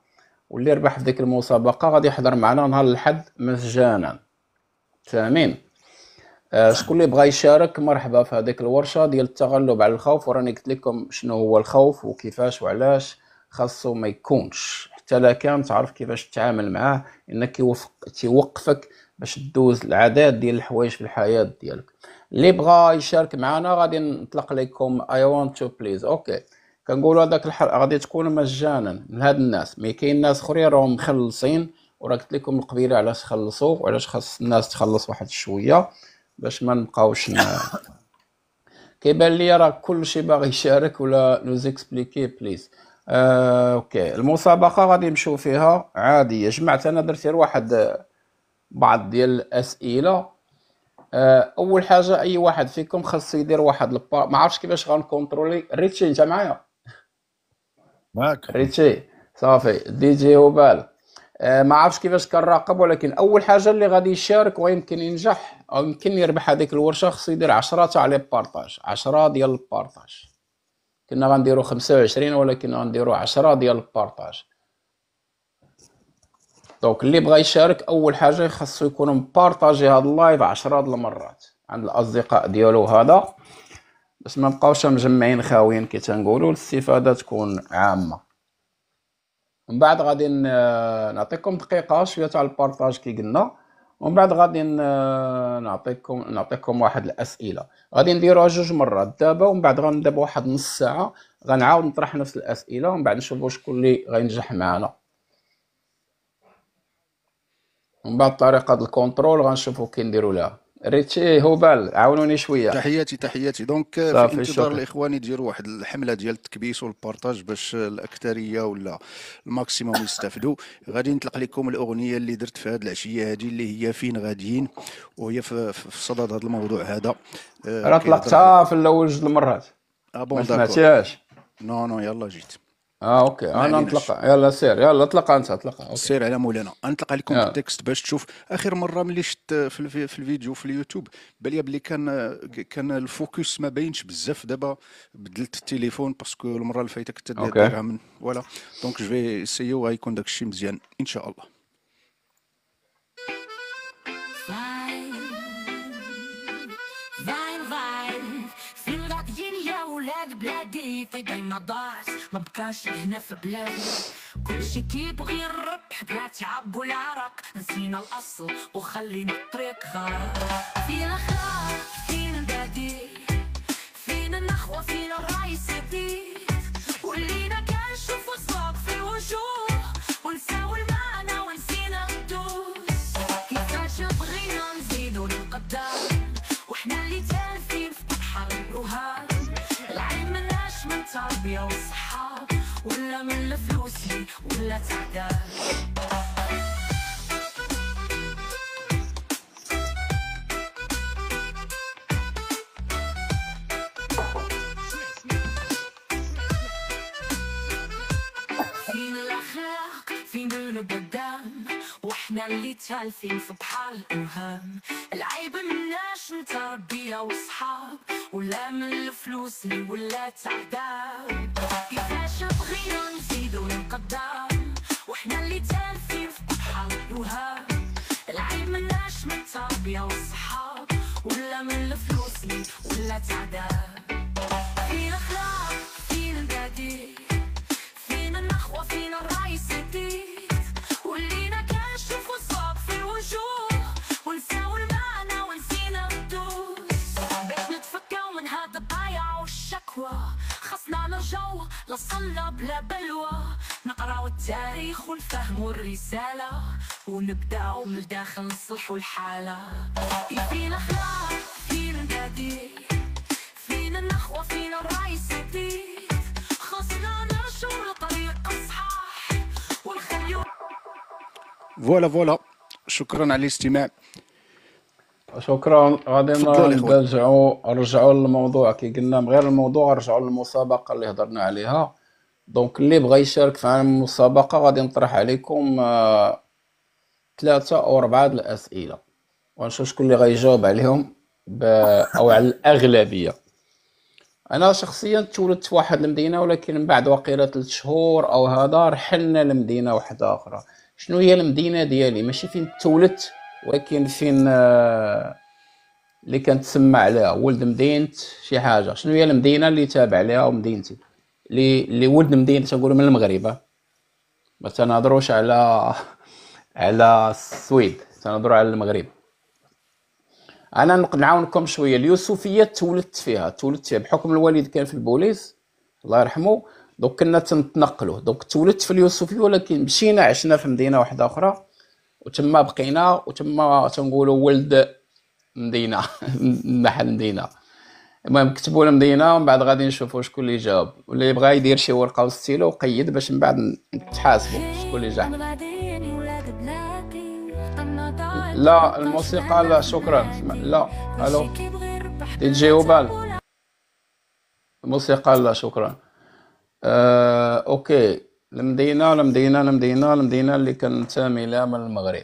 واللي ربح في ديك المسابقه غادي يحضر معنا نهار الحد مجانا. تامين. آه شكون اللي بغى يشارك مرحبا في هذيك الورشه ديال التغلب على الخوف. وراني قلت لكم شنو هو الخوف وكيفاش وعلاش خاصو ما يكونش، حتى لا كان تعرف كيفاش تتعامل معاه، انك يوقفك باش تدوز العدد ديال الحوايج في الحياه ديالك. اللي بغى يشارك معنا غادي نطلق لكم اي وانت تو بليز. اوكي كنقولوا هذاك الحلقه غادي تكون مجانا لهاد الناس، مي كاين ناس اخرين راهم مخلصين، وراه قلت لكم القبيله علاش خلصوا وعلاش خاص الناس تخلص واحد شويه باش ما نبقاوش كيبان لي راه كلشي باغي يشارك ولا نوز اكسبليكي بليز. آه، اوكي المسابقه غادي نمشيو فيها عاديه. جمعت انا درت غير واحد بعض ديال الاسئله. اول حاجه اي واحد فيكم خاص يدير واحد البار، ما عرفتش كيفاش غنكونترولي. ريتشي انت معايا؟ معاك ريتشي صافي دي جي هبال. ما عرفتش كيفاش كنراقب، ولكن اول حاجه اللي غادي يشارك ويمكن ينجح او يمكن يربح هذيك الورشه خاص يدير عشرة تاع لي بارطاج، عشرة ديال البارطاج. كنا غنديرو خمسة وعشرين ولكن غنديرو عشرة ديال البارطاج. دونك اللي بغى يشارك اول حاجه خاصو يكونوا مبارطاجي هذا اللايف عشرة د المرات عند الاصدقاء ديالو هذا، باش ما نبقاوش مجمعين خاويين كي تنقولوا، الاستفاده تكون عامه. من بعد غادي نعطيكم دقيقه شويه تاع البارطاج كي قلنا، ومن بعد غادي نعطيكم نعطيكم واحد الاسئله غادي نديروها جوج مرات دابا، ومن بعد غنبدا بواحد نص ساعه غنعاود نطرح نفس الاسئله، ومن بعد نشوفوا شكون اللي غينجح معنا. من بعد طريقه الكونترول غنشوفوا كي نديروا لها. ريتشي هبال عاونوني شويه. تحياتي تحياتي. دونك في انتظار الاخوان يديروا واحد الحمله ديال التكبيس والبارطاج باش الاكثريه ولا الماكسيموم يستافدوا. غادي نطلق لكم الاغنيه اللي درت في هذه العشيه هذه اللي هي فين غاديين، وهي في, في صدد هذا الموضوع هذا. راه طلقتها في الاول جوج المرات ما سمعتيهاش؟ نو نو يلا جيت. اه اوكي انا نطلقها. يلا سير يلا اطلقها انت اطلقها. سير على مولانا. نطلقها لكم التكست باش تشوف. اخر مره ملي شفت في, في, في الفيديو في اليوتيوب بالي بلي كان كان الفوكس ما باينش بزاف. دابا بدلت التليفون باسكو المره اللي فاتت كنت دايرها من فوالا. دونك جو في اسيو غيكون داك الشيء مزيان ان شاء الله. ما بقاش هنا في بلادي كلشي كيبغي الربح بلا تعب والعرق، نسينا الاصل وخلينا الطريق خارق. فين الخير فين البادي فين النخوه فين الراي سديد، ولينا كنشوفو صواب في وجوه ونساو المعنى ونسينا ندوز. كيفاش بغينا نزيدو للقدام وحنا اللي تالفين في بحر الرهان، العلم مناش من تربيه وصحه ولا من الفلوسي ولا تعداد. فين الاخلاق فين البلدان وحنا احنا اللي تالفين في بحر الإرهام. العيب مناش متربية وصحاب ولا من الفلوس اللي ولات عذاب. كيفاش بغينا نزيد ونقدر وإحنا اللي تالفين في بحر الوهام. العيب مناش متربية وصحاب ولا من الفلوس اللي ولات عذاب. فين الأخلاق فين القدير فين النخوة فين الرأي السديد. ولينا كنشوفو الصعب في الوجوه ونساو المعنى ونسينا الدوس. باش نتفكاو من هاد الضياع والشكوى خاصنا نرجعو للصلة بلا بلوى. نقراو التاريخ ونفهمو الرسالة ونبداو من الداخل نصلحو الحالة. فين الأخلاق فين القدير فين النخوة فين الرأي السديد. خاصنا نرجعو لطريق الصحاح ونخليو. فوالا فوالا، شكرا على الاستماع. شكرا. غادي نرجعوا نرجعوا للموضوع كي قلنا، من غير الموضوع نرجعوا للمسابقه اللي هضرنا عليها. دونك اللي بغى يشارك في المسابقه غادي نطرح عليكم آه... ثلاثه او اربعه د الاسئله ونشوف شكون اللي غيجاوب عليهم ب... او على الاغلبيه. انا شخصيا تولدت في واحد المدينه، ولكن من بعد واقيلا ثلاث شهور او هذا رحلنا لمدينه واحده اخرى. شنو هي المدينه ديالي؟ ماشي فين تولدت ولكن فين آه اللي كنتسمى عليها، ولد مدينه شي حاجه. شنو هي المدينه اللي تابع ليها ومدينتي اللي اللي ولد مدينه؟ تنقولوا من المغرب، ما تنهضروش على على السويد، تنهضروا على المغرب. انا نعاونكم شويه. اليوسفيه تولدت فيها تولدت فيها بحكم الوالد كان في البوليس الله يرحمه، دونك كنا تنتنقلوا. دونك تولدت في اليوسفيه، ولكن مشينا عشنا في مدينه واحده اخرى وتما بقينا، وتما تنقولوا ولد مدينه محل مدينه. المهم كتبوا المدينه ومن بعد غادي نشوفوا شكون اللي جاوب. واللي بغى يدير شي ورقه وستيلو وقيد باش من بعد نتحاسبوا شكون اللي جا. لا الموسيقى لا، شكرا. لا الو دي جي هبال، الموسيقى لا شكرا. أه، اوكي. المدينه المدينه المدينه المدينه اللي كنتمي لها من المغرب،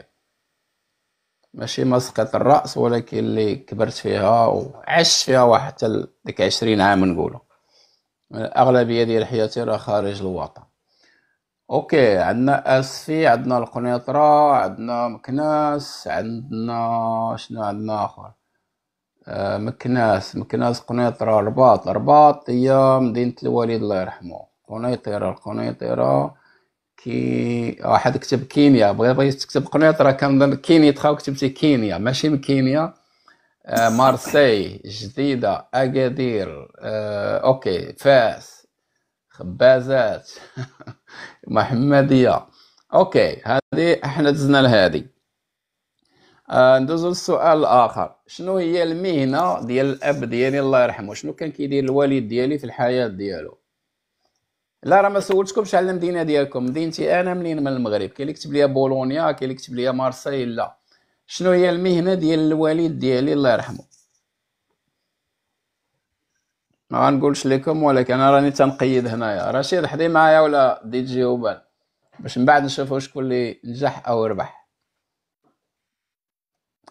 ماشي مسقط الراس ولكن اللي كبرت فيها وعشت فيها واحد حتى ديك عشرين عام نقولوا. الاغلبيه ديال حياتي راه خارج الوطن. اوكي، عندنا اسفي، عندنا القنيطره، عندنا مكناس، عندنا شنو عندنا اخر؟ أه، مكناس مكناس قنيطره رباط رباط هي مدينه الوالد الله يرحمه. قنيطره القنيطره كي واحد كتب كينيا، بغى بغى تكتب قنيطره كنظن كينيا، كتبتي كينيا ماشي من كينيا. آه، مارسي، جديده، اكادير، آه، اوكي، فاس، خبازات محمديه. اوكي، هذه احنا دزنا لهادي. آه، ندوزو للسؤال الاخر. شنو هي المهنه ديال الاب ديالي الله يرحمه؟ شنو كان كيدير الوالد ديالي في الحياه ديالو؟ لا راه ما سولتكمش على المدينه ديالكم. مدينتي انا منين؟ من المغرب. كاين اللي كتب ليا بولونيا، كاين اللي كتب ليا مارسيل. لا، شنو هي المهنه ديال الوالد ديالي الله يرحمه؟ ما غنقولش لكم، ولكن انا راني تنقيد هنايا. رشيد حدي معايا ولا دي جي هبال باش من بعد نشوفوا شكون اللي نجح او ربح.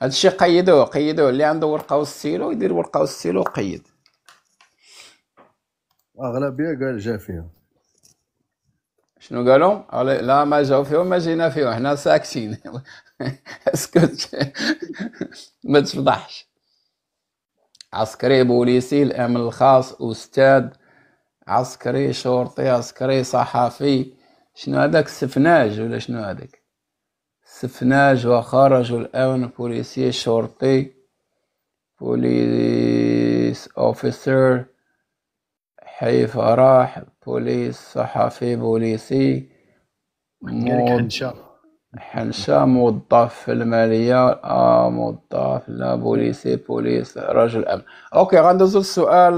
هادشي قيدوه قيدوه، اللي عنده ورقه وستيلو يدير ورقه وستيلو وقيد. اغلبيه قال جا فيهم. شنو قالوا؟ لا ما جاو فيهم، ما جينا فيهم، حنا ساكتين اسكت ما تفضحش. عسكري، بوليسي، الامن الخاص، استاذ، عسكري، شرطي، عسكري، صحفي. شنو هذاك السفناج ولا شنو هذاك؟ سفناج وخرج الأمن، بوليسي، شرطي، بوليس أوفيسر، حيف راح، بوليس، صحفي، بوليسي، حنشة حنشة، موظف في المالية، آه موظف، لا بوليسي، بوليس، رجل أمن. أوكي، غندوزو للسؤال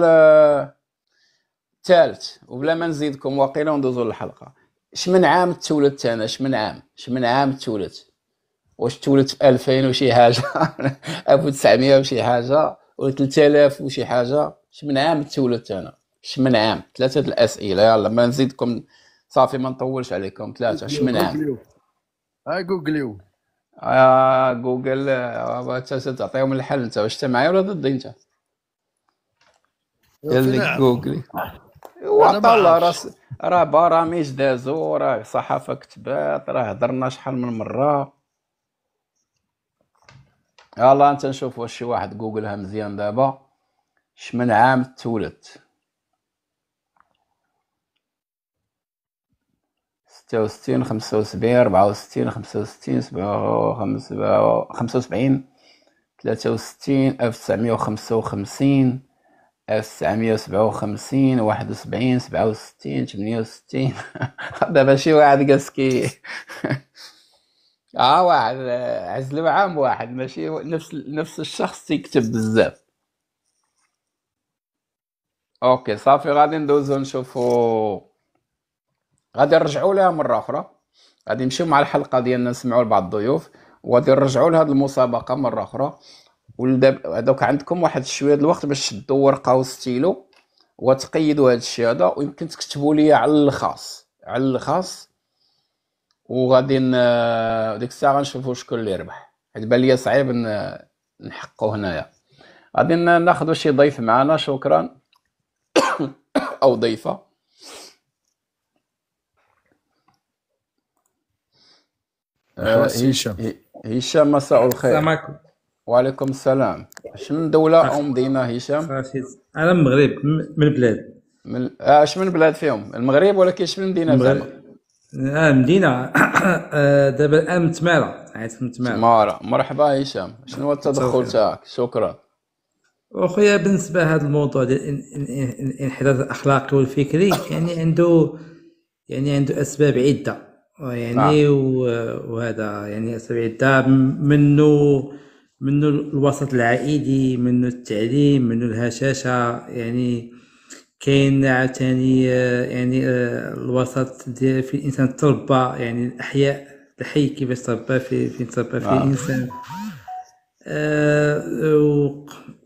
الثالث وبلا ما نزيدكم واقيلا وندوزو للحلقة. شمن عام تولدت أنا؟ شمن عام شمن عام تولدت؟ واش تولدت في ألفين وشي حاجة ألف وتسعمية وشي حاجة ولا تلتالاف وشي حاجة؟ شمن عام تولدت أنا؟ شمن عام؟ ثلاثة الأسئلة، يلا ما نزيدكم، صافي ما نطولش عليكم. ثلاثة شمن عام؟ ها جوجليو. آه جوجل تعطيهم الحل. انت واش معايا ولا ضدي؟ انت يلي جوجل وعطاو راس راه برامج دازو، راه صحافه كتبات، راه هضرنا شحال من مره. يلا انت نشوف واش شي واحد جوجلها مزيان. دابا شمن عام تولدت؟ ستة وستين، خمسة وسبعين، أربعة وستين، خمسة وستين، خمسة وسبعين، ثلاثة وستين، ألف وتسعمية وخمسة وخمسين، ألف وتسعمية وسبعة وخمسين، واحد وسبعين، سبعة وستين، ثمانية وستين. دابا شي واحد جالس كي اه واحد عزلو عام واحد، ماشي نفس نفس الشخص تيكتب بزاف. اوكي صافي، غادي ندوزو نشوفو، غادي نرجعوا لها مره اخرى، غادي نمشيو مع الحلقه ديالنا نسمعوا لبعض الضيوف، وغادي نرجعوا لهاد المسابقه مره اخرى. ودوك عندكم واحد شويه الوقت باش تشدوا ورقه وستيلو وتقيدوا هاد الشيء هذا، ويمكن تكتبوا لي على الخاص على الخاص وغادي ديك الساعه غنشوفوا شكون اللي ربح، حيت بان ليا صعيب نحققوا هنايا. غادي ناخذوا شي ضيف معنا، شكرا او ضيفه. هشام هشام مساء الخير. السلام عليكم. وعليكم السلام. شمن دولة أو مدينة هشام؟ أنا من المغرب، من بلاد. من اش من بلاد فيهم؟ المغرب ولا كاين شمن مدينة؟ المغرب. آه مدينة دابا الآن من تمارة، عيط من تمارة. تمارة، مرحبا هشام، شنو هو التدخل تاعك؟ شكرا. أخويا بالنسبة لهذا الموضوع ديال الانحراف الأخلاقي والفكري، يعني عنده يعني عنده أسباب عدة. يعني وهذا يعني سبعة منه منه الوسط العائلي، منه التعليم، منه الهشاشه. يعني كاين عاوتاني يعني الوسط ديال في الانسان التربه، يعني الاحياء الحي كيفاش تربى في فين تربى فيه الانسان.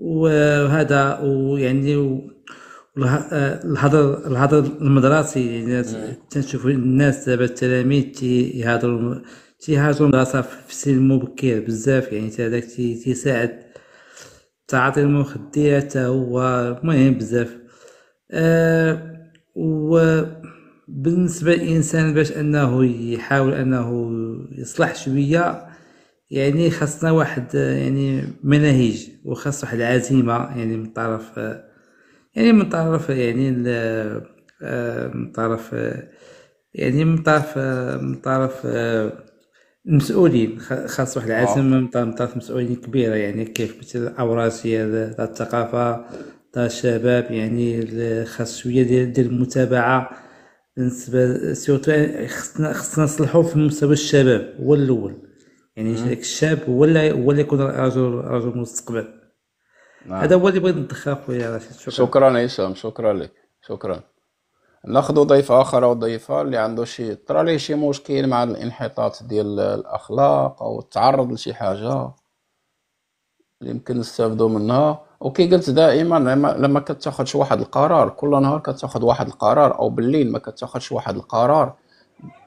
وهذا ويعني الهضر الهضر المدرسي، يعني تنشوفوا الناس دابا التلاميذ تيهضروا تيهاجروا المدرسه في سن مبكر بزاف، يعني حتى هذاك تيساعد تعاطي المخدرات هو مهم بزاف. آه وبالنسبه للانسان باش انه يحاول انه يصلح شويه، يعني خاصنا واحد يعني مناهج، وخاص واحد العزيمه يعني من طرف يعني من طرف يعني من طرف يعني من طرف من طرف المسؤولين، خاص واحد العزيمه من طرف مسؤولين كبيره، يعني كيف مثل الاوراقيه تاع الثقافه تاع الشباب. يعني خاص شويه ديال المتابعه بالنسبه سيرتو، خصنا خصنا نصلحوا في مستوى الشباب هو الاول، يعني داك الشاب هو اللي يكون رجل رجل المستقبل. هذا هو اللي بغيت ندخل خويا رشيد. شكرا شكرا هشام، شكرا لك. شكرا. ناخذ ضيف اخر او ضيفه اللي عنده شي طرا ليه شي مشكل مع الانحطاط ديال الاخلاق او تعرض لشي حاجه اللي يمكن نستافدوا منها. وكي قلت دائما لما كتاخذش واحد القرار، كل نهار كتاخذ واحد القرار او بالليل ما كتاخذش واحد القرار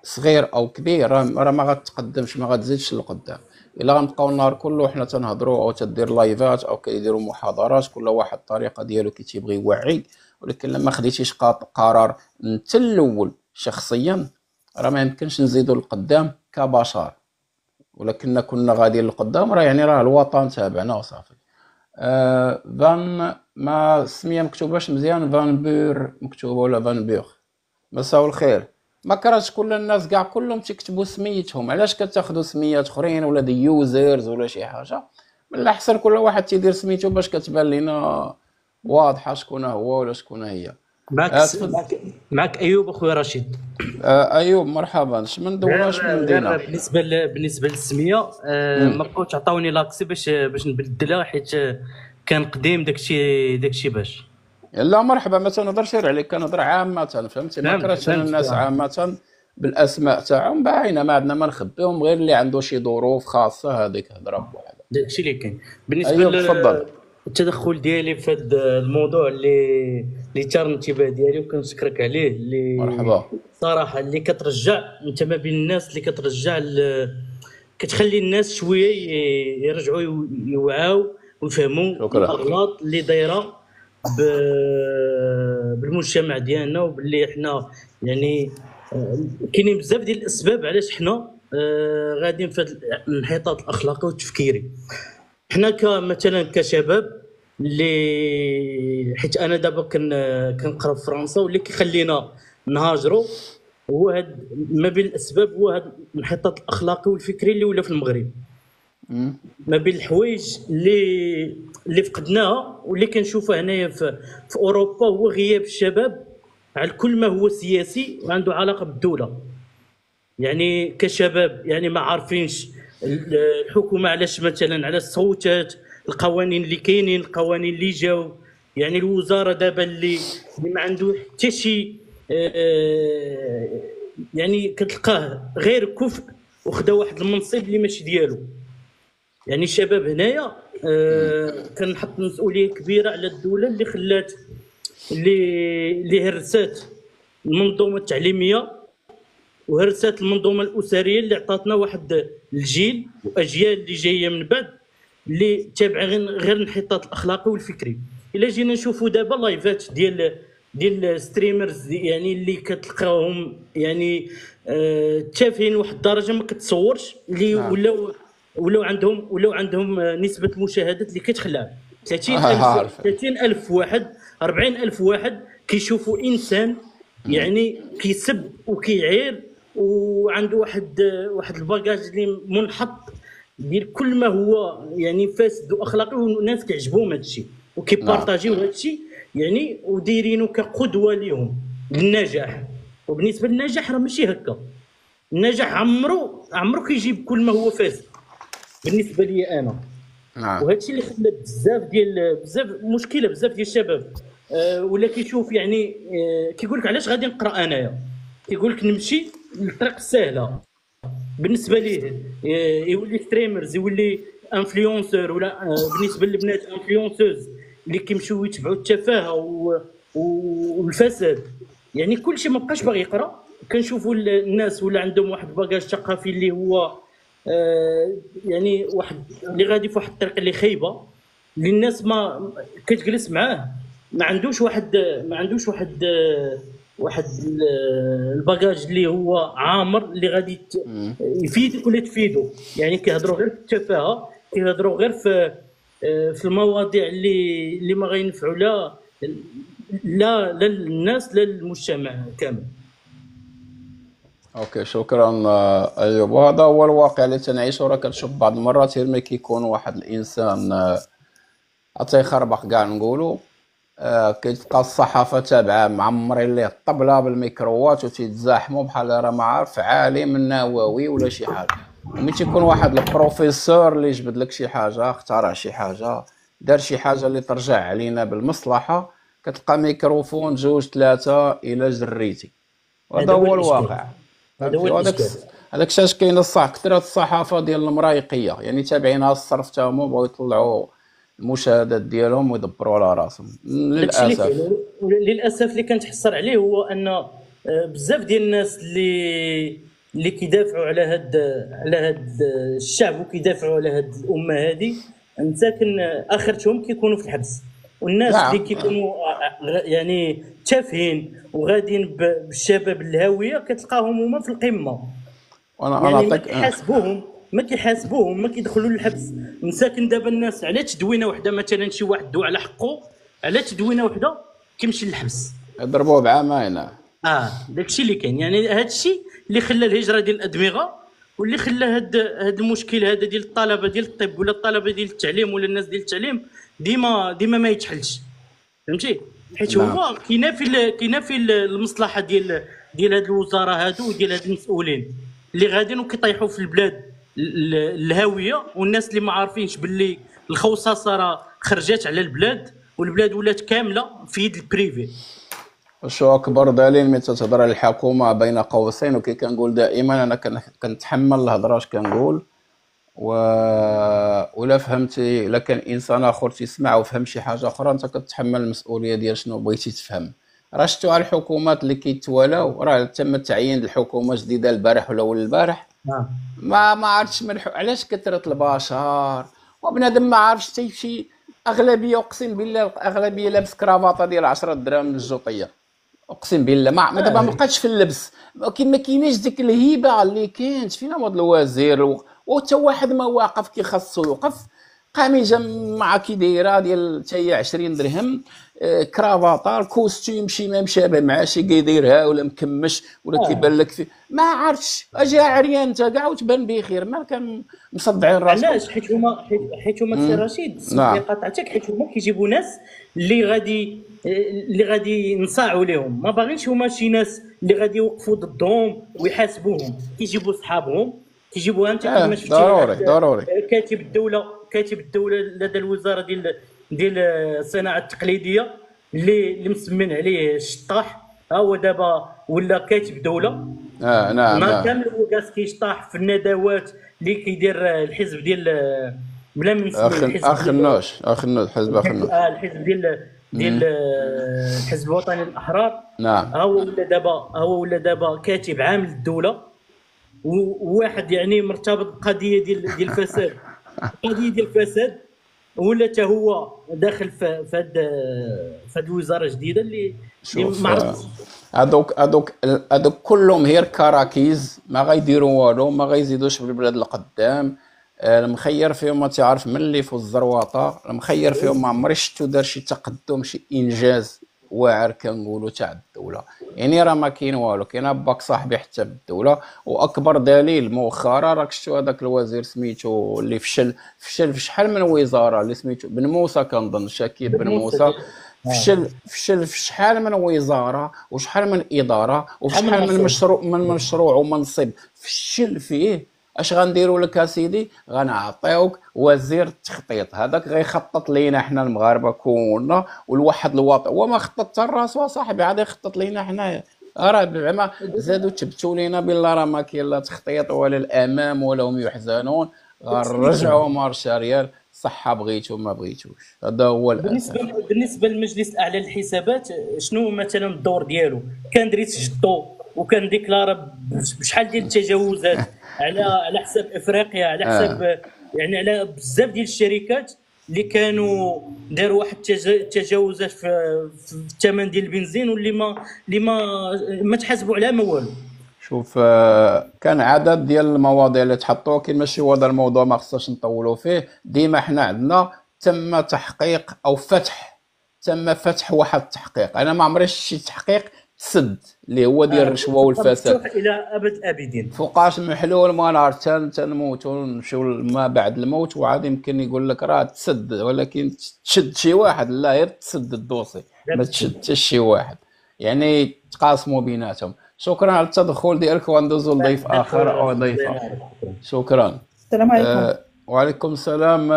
صغير او كبير، راه ما غتقدمش، ما غتزيدش للقدام. الا غنبقاو النهار كله حنا تنهضروا او تدير لايفات او كيديروا محاضرات، كل واحد الطريقه ديالو كي تيبغي يوعي، ولكن لما خديتيش قرار انت الاول شخصيا راه ما يمكنش نزيدوا لقدام كبشر. ولكن كنا غاديين لقدام، راه يعني راه الوطن تابعنا وصافي. آه فان ما السميه مكتوباش مزيان، فان بور مكتوبه ولا فان بور. مساء الخير. ما كرهتش كل الناس كاع كلهم تكتبوا سميتهم، علاش كتاخذوا سميات اخرين ولا دي يوزرز ولا شي حاجه؟ من الاحسن كل واحد تيدير سميتو باش كتبان لينا واضحه شكون هو ولا شكون هي. معك معك ايوب اخويا رشيد. آه ايوب مرحبا. شمن دوله شمن مدينه؟ بالنسبه بالنسبه للسميه آه ما بقاوش عطاوني لاكسي باش باش نبدلها، حيت كان قديم داكشي داكشي باش. لا مرحبا، ما تنهضرش غير عليك، كنهضر عامة، فهمتي؟ ما كرهتش الناس عامة بالاسماء تاعهم، باينه ما عندنا ما نخبيهم، غير اللي عنده شي ظروف خاصه هذيك هضره بوحدها. داكشي اللي كاين. بالنسبه للتدخل ديالي في هذا الموضوع اللي اللي تار الانتباه ديالي وكنشكرك عليه، اللي مرحبا صراحه اللي كترجع انت ما بين الناس اللي كترجع كتخلي الناس شويه يرجعوا يوعاو ويفهموا الاغلاط اللي دايره بالمجتمع ديالنا، وباللي حنا يعني كاينين بزاف ديال الاسباب علاش حنا غاديين في هذا الانحطاط الاخلاقي والتفكيري. حنا كمثلا كشباب اللي حيت انا دابا كنقرا في فرنسا، واللي كيخلينا نهاجروا هو هاد ما بين الاسباب هو هاد الانحطاط الاخلاقي والفكري اللي ولا في المغرب. ما بين الحوايج اللي اللي فقدناها واللي كنشوفها هنايا في في اوروبا هو غياب الشباب على كل ما هو سياسي وعنده علاقه بالدوله. يعني كشباب يعني ما عارفينش الحكومه علاش مثلا على الصوتات، القوانين اللي كاينين، القوانين اللي جاو، يعني الوزاره دابا اللي اللي ما عنده حتى شي يعني كتلقاه غير كفء وخدا واحد المنصب اللي ماشي ديالو. يعني الشباب هنايا كنحط مسؤوليه كبيره على الدوله اللي خلات اللي اللي هرسات المنظومه التعليميه وهرسات المنظومه الاسريه اللي عطاتنا واحد الجيل واجيال اللي جايه من بعد اللي تابعه غير الانحطاط الاخلاقي والفكري. الا جينا نشوفوا دابا لايفات ديال ديال الستريمرز يعني اللي كتلقاهم يعني آه تافهين لواحد الدرجه ما كتصورش، اللي ولاو ولاو عندهم ولاو عندهم نسبه المشاهدات اللي كتخلع ثلاثين ألف واحد، أربعين ألف واحد كيشوفوا انسان يعني كيسب وكيعير وعنده واحد واحد الباكاج اللي منحط ديال كل ما هو يعني فاسد واخلاقي، والناس كيعجبهم هذا الشيء وكيبارطاجيو هذا الشيء يعني ودايرينو كقدوه ليهم للنجاح. وبالنسبه للنجاح راه ماشي هكا، النجاح عمرو عمرو كيجيب كل ما هو فاسد بالنسبه لي انا. وهذا الشيء اللي خلى بزاف ديال بزاف مشكله بزاف ديال الشباب أه ولا كيشوف يعني أه كيقول لك علاش غادي نقرا انايا، كيقول لك نمشي للطريق السهله بالنسبه ليه، يولي ستريمرز، يولي انفلونسور، ولا بالنسبه للبنات انفلونسوز اللي كيمشيو يتبعوا التفاهه والفساد. يعني كلشي ما بقاش باغي يقرا. كنشوفوا الناس ولا عندهم واحد الباكاج ثقافي اللي هو آه يعني واحد اللي غادي في واحد الطريق اللي خايبه، اللي الناس ما كتجلس معاه ما عندوش واحد ما عندوش واحد واحد الباكاج اللي هو عامر اللي غادي يفيدك ولا تفيده. يعني كيهضروا غير في التفاهه، كيهضروا غير في في المواضيع اللي اللي ما غينفعوا لا لا لا الناس لا المجتمع كامل. اوكي شكرا ايوب. وهذا هو الواقع اللي تنعيشه. راه كنشوف بعض المرات ملي كيكون واحد الانسان حتى يخربق كاع نقولوا كتلقى الصحافه تابعه معمرين ليه الطبله بالميكروات وتيتزاحموا بحال راه ما عارف عالم نووي ولا شي حاجه. ومن تيكون واحد البروفيسور اللي جبد لك شي حاجه، اخترع شي حاجه، دار شي حاجه اللي ترجع علينا بالمصلحه، كتلقى ميكروفون جوج ثلاثه الى جريتي. وهذا هو الواقع. هذاك هذاك الشيء كاين الصح كثره الصحافه ديال المرايقيه، يعني تابعينها الصرف حتى هما بغاو يطلعوا المشاهدات ديالهم ويدبروا على راسهم للاسف. للاسف اللي كنتحصر عليه هو ان بزاف ديال الناس اللي اللي كيدافعوا على هاد على هاد الشعب وكيدافعوا على هاد الامه هادي مساكن اخرتهم كيكونوا في الحبس. والناس نعم. اللي كيكونوا يعني تافهين وغاديين بالشباب الهاويه كتلقاهم هما في القمه. وانا يعني انا كيحاسبوهم ما كيحاسبوهم ما كيدخلوا للحبس. مساكن دابا الناس على تدوينه وحده مثلا شي واحد دو على حقه على تدوينه وحده كيمشي للحبس يضربوه بعامين. اه داكشي اللي كاين. يعني هادشي اللي خلى الهجره ديال الادمغه، واللي خلى هاد هاد المشكل هذا ديال الطلبه ديال الطب ولا الطلبه ديال التعليم ولا الناس ديال التعليم ديما ديما ما يتحلش. فهمتي؟ حيت هو كينافي كينافي المصلحه ديال ديال هاد الوزاره هادو وديال هاد المسؤولين اللي غاديين وكيطيحوا في البلاد الهاويه، والناس اللي ما عارفينش باللي الخوصصه راه خرجت على البلاد والبلاد ولات كامله في يد البريفي. شو اكبر دليل من تتهضر على الحكومه بين قوسين. وكي كنقول دائما انا كنتحمل الهضره اش كنقول و ولا فهمتي الا كان انسان اخر تيسمع وفهم شي حاجه اخرى انت كتتحمل المسؤوليه ديال شنو بغيتي تفهم. راه شفتوا على الحكومات اللي كيتوالاو، راه تم تعيين الحكومه جديده البارح ولا اول البارح ما ما عرفتش ملحو علاش كثرة البشر وبنادم ما عرفش حتى شي. اغلبيه اقسم بالله اغلبيه لابس كرافاطه ديال عشرة دراهم من الجوطيه اقسم بالله. ما دابا ما بقاتش في اللبس، ولكن ما كايناش ديك الهيبه اللي كانت فينا هاد الوزير. وتا واحد ما واقف كي خاصو يوقف، قميجه مع كي دايره ديال حتى هي عشرين درهم، كرافاطه، كوستيم شي ما مشابه مع شي كيديرها ولا مكمش ولا كيبان لك ما عرفتش. اجي عريان انت كاع وتبان بخير، ما كان مصدعين راسهم. علاش؟ حيت هما حيت هما السي رشيد اللي قاطعتك، حيت هما كيجيبوا ناس اللي غادي اللي غادي ينصاعوا لهم. ما باغيش هما شي ناس اللي غادي يوقفوا ضدهم ويحاسبوهم، كيجيبوا صحابهم كيجيبوها. انت كما شفتي ضروري ضروري كاتب الدوله كاتب الدوله لدى الوزاره ديال ديال الصناعه التقليديه اللي اللي مسمين عليه الشطاح، ها هو دابا ولا كاتب دوله. اه نعم نعم كامل وكاس كيشطاح في الندوات اللي كيدير الحزب ديال بلا ما نسميو الحزب اخ النوش اخ النوش حزب اخ النوش اه الحزب ديال ديال الحزب الوطني الاحرار. نعم ها هو ولا دابا ها هو ولا دابا كاتب عام للدوله، وواحد يعني مرتبط بقضيه ديال ديال الفساد قضيه ديال الفساد، ولا حتى هو داخل في هاد في هاد الوزاره الجديده اللي ما عرفتش. هذوك هذوك هذوك كلهم غير كراكيز، ما غيديروا والو، ما غيزيدوش بالبلاد القدام. المخير فيهم ما تعرف من اللي في الزرواطه، المخير فيهم ما عمري شفتو دار شي تقدم شي انجاز واعر كنقولوا تاع الدوله. يعني راه ما كاين والو، كاين باك صاحبي حتى بالدوله. واكبر دليل مؤخرا راك شفتوا هذاك الوزير سميتو اللي فشل فشل في شحال من وزاره، اللي سميتو بن موسى كنظن شاكيب بن موسى، فشل فشل في شحال من وزاره وشحال من اداره وشحال من مشروع من مشروع ومنصب فشل فيه. اش غنديروا لك اسيدي؟ غنعطيوك وزير التخطيط، هذاك غيخطط لينا حنا المغاربه كلنا ولواحد الواطن. وما خطط الراس صاحبي، عاد يخطط لينا حنايا. راه زادوا زادو تبتوا لينا بالله راه ما كاين لا تخطيط ولا الامام ولا هم يحزنون، غنرجعوا مارش ريال صحه بغيتو ما بغيتوش. هذا هو بالنسبه بالنسبه للمجلس الاعلى للحسابات. شنو مثلا الدور ديالو؟ كان دريت جدو وكان ديكلارا بشحال ديال التجاوزات على على حساب افريقيا، على حساب آه. يعني على بزاف ديال الشركات اللي كانوا داروا واحد التجاوزات في الثمن ديال البنزين، واللي ما اللي ما ما تحاسبوا عليها ما والو. شوف كان عدد ديال المواضيع اللي تحطوا، كاين ماشي هو هذا الموضوع ما خصناش نطولوا فيه. ديما حنا عندنا تم تحقيق او فتح تم فتح واحد التحقيق. انا ما عمري شي تحقيق سد اللي هو ديال الرشوه والفساد الى ابد الابدين. فوقاش من حلول ما نهار حتى تنموتوا نمشيو ما بعد الموت، وعاد يمكن يقول لك راه تسد، ولكن تشد شي واحد. لا غير تسد الدوسي، ما تشد حتى شي واحد، يعني تقاسموا بيناتهم. شكرا على التدخل ديالك، وندوزو لضيف اخر او ضيفه. شكرا. السلام عليكم. أه وعليكم السلام.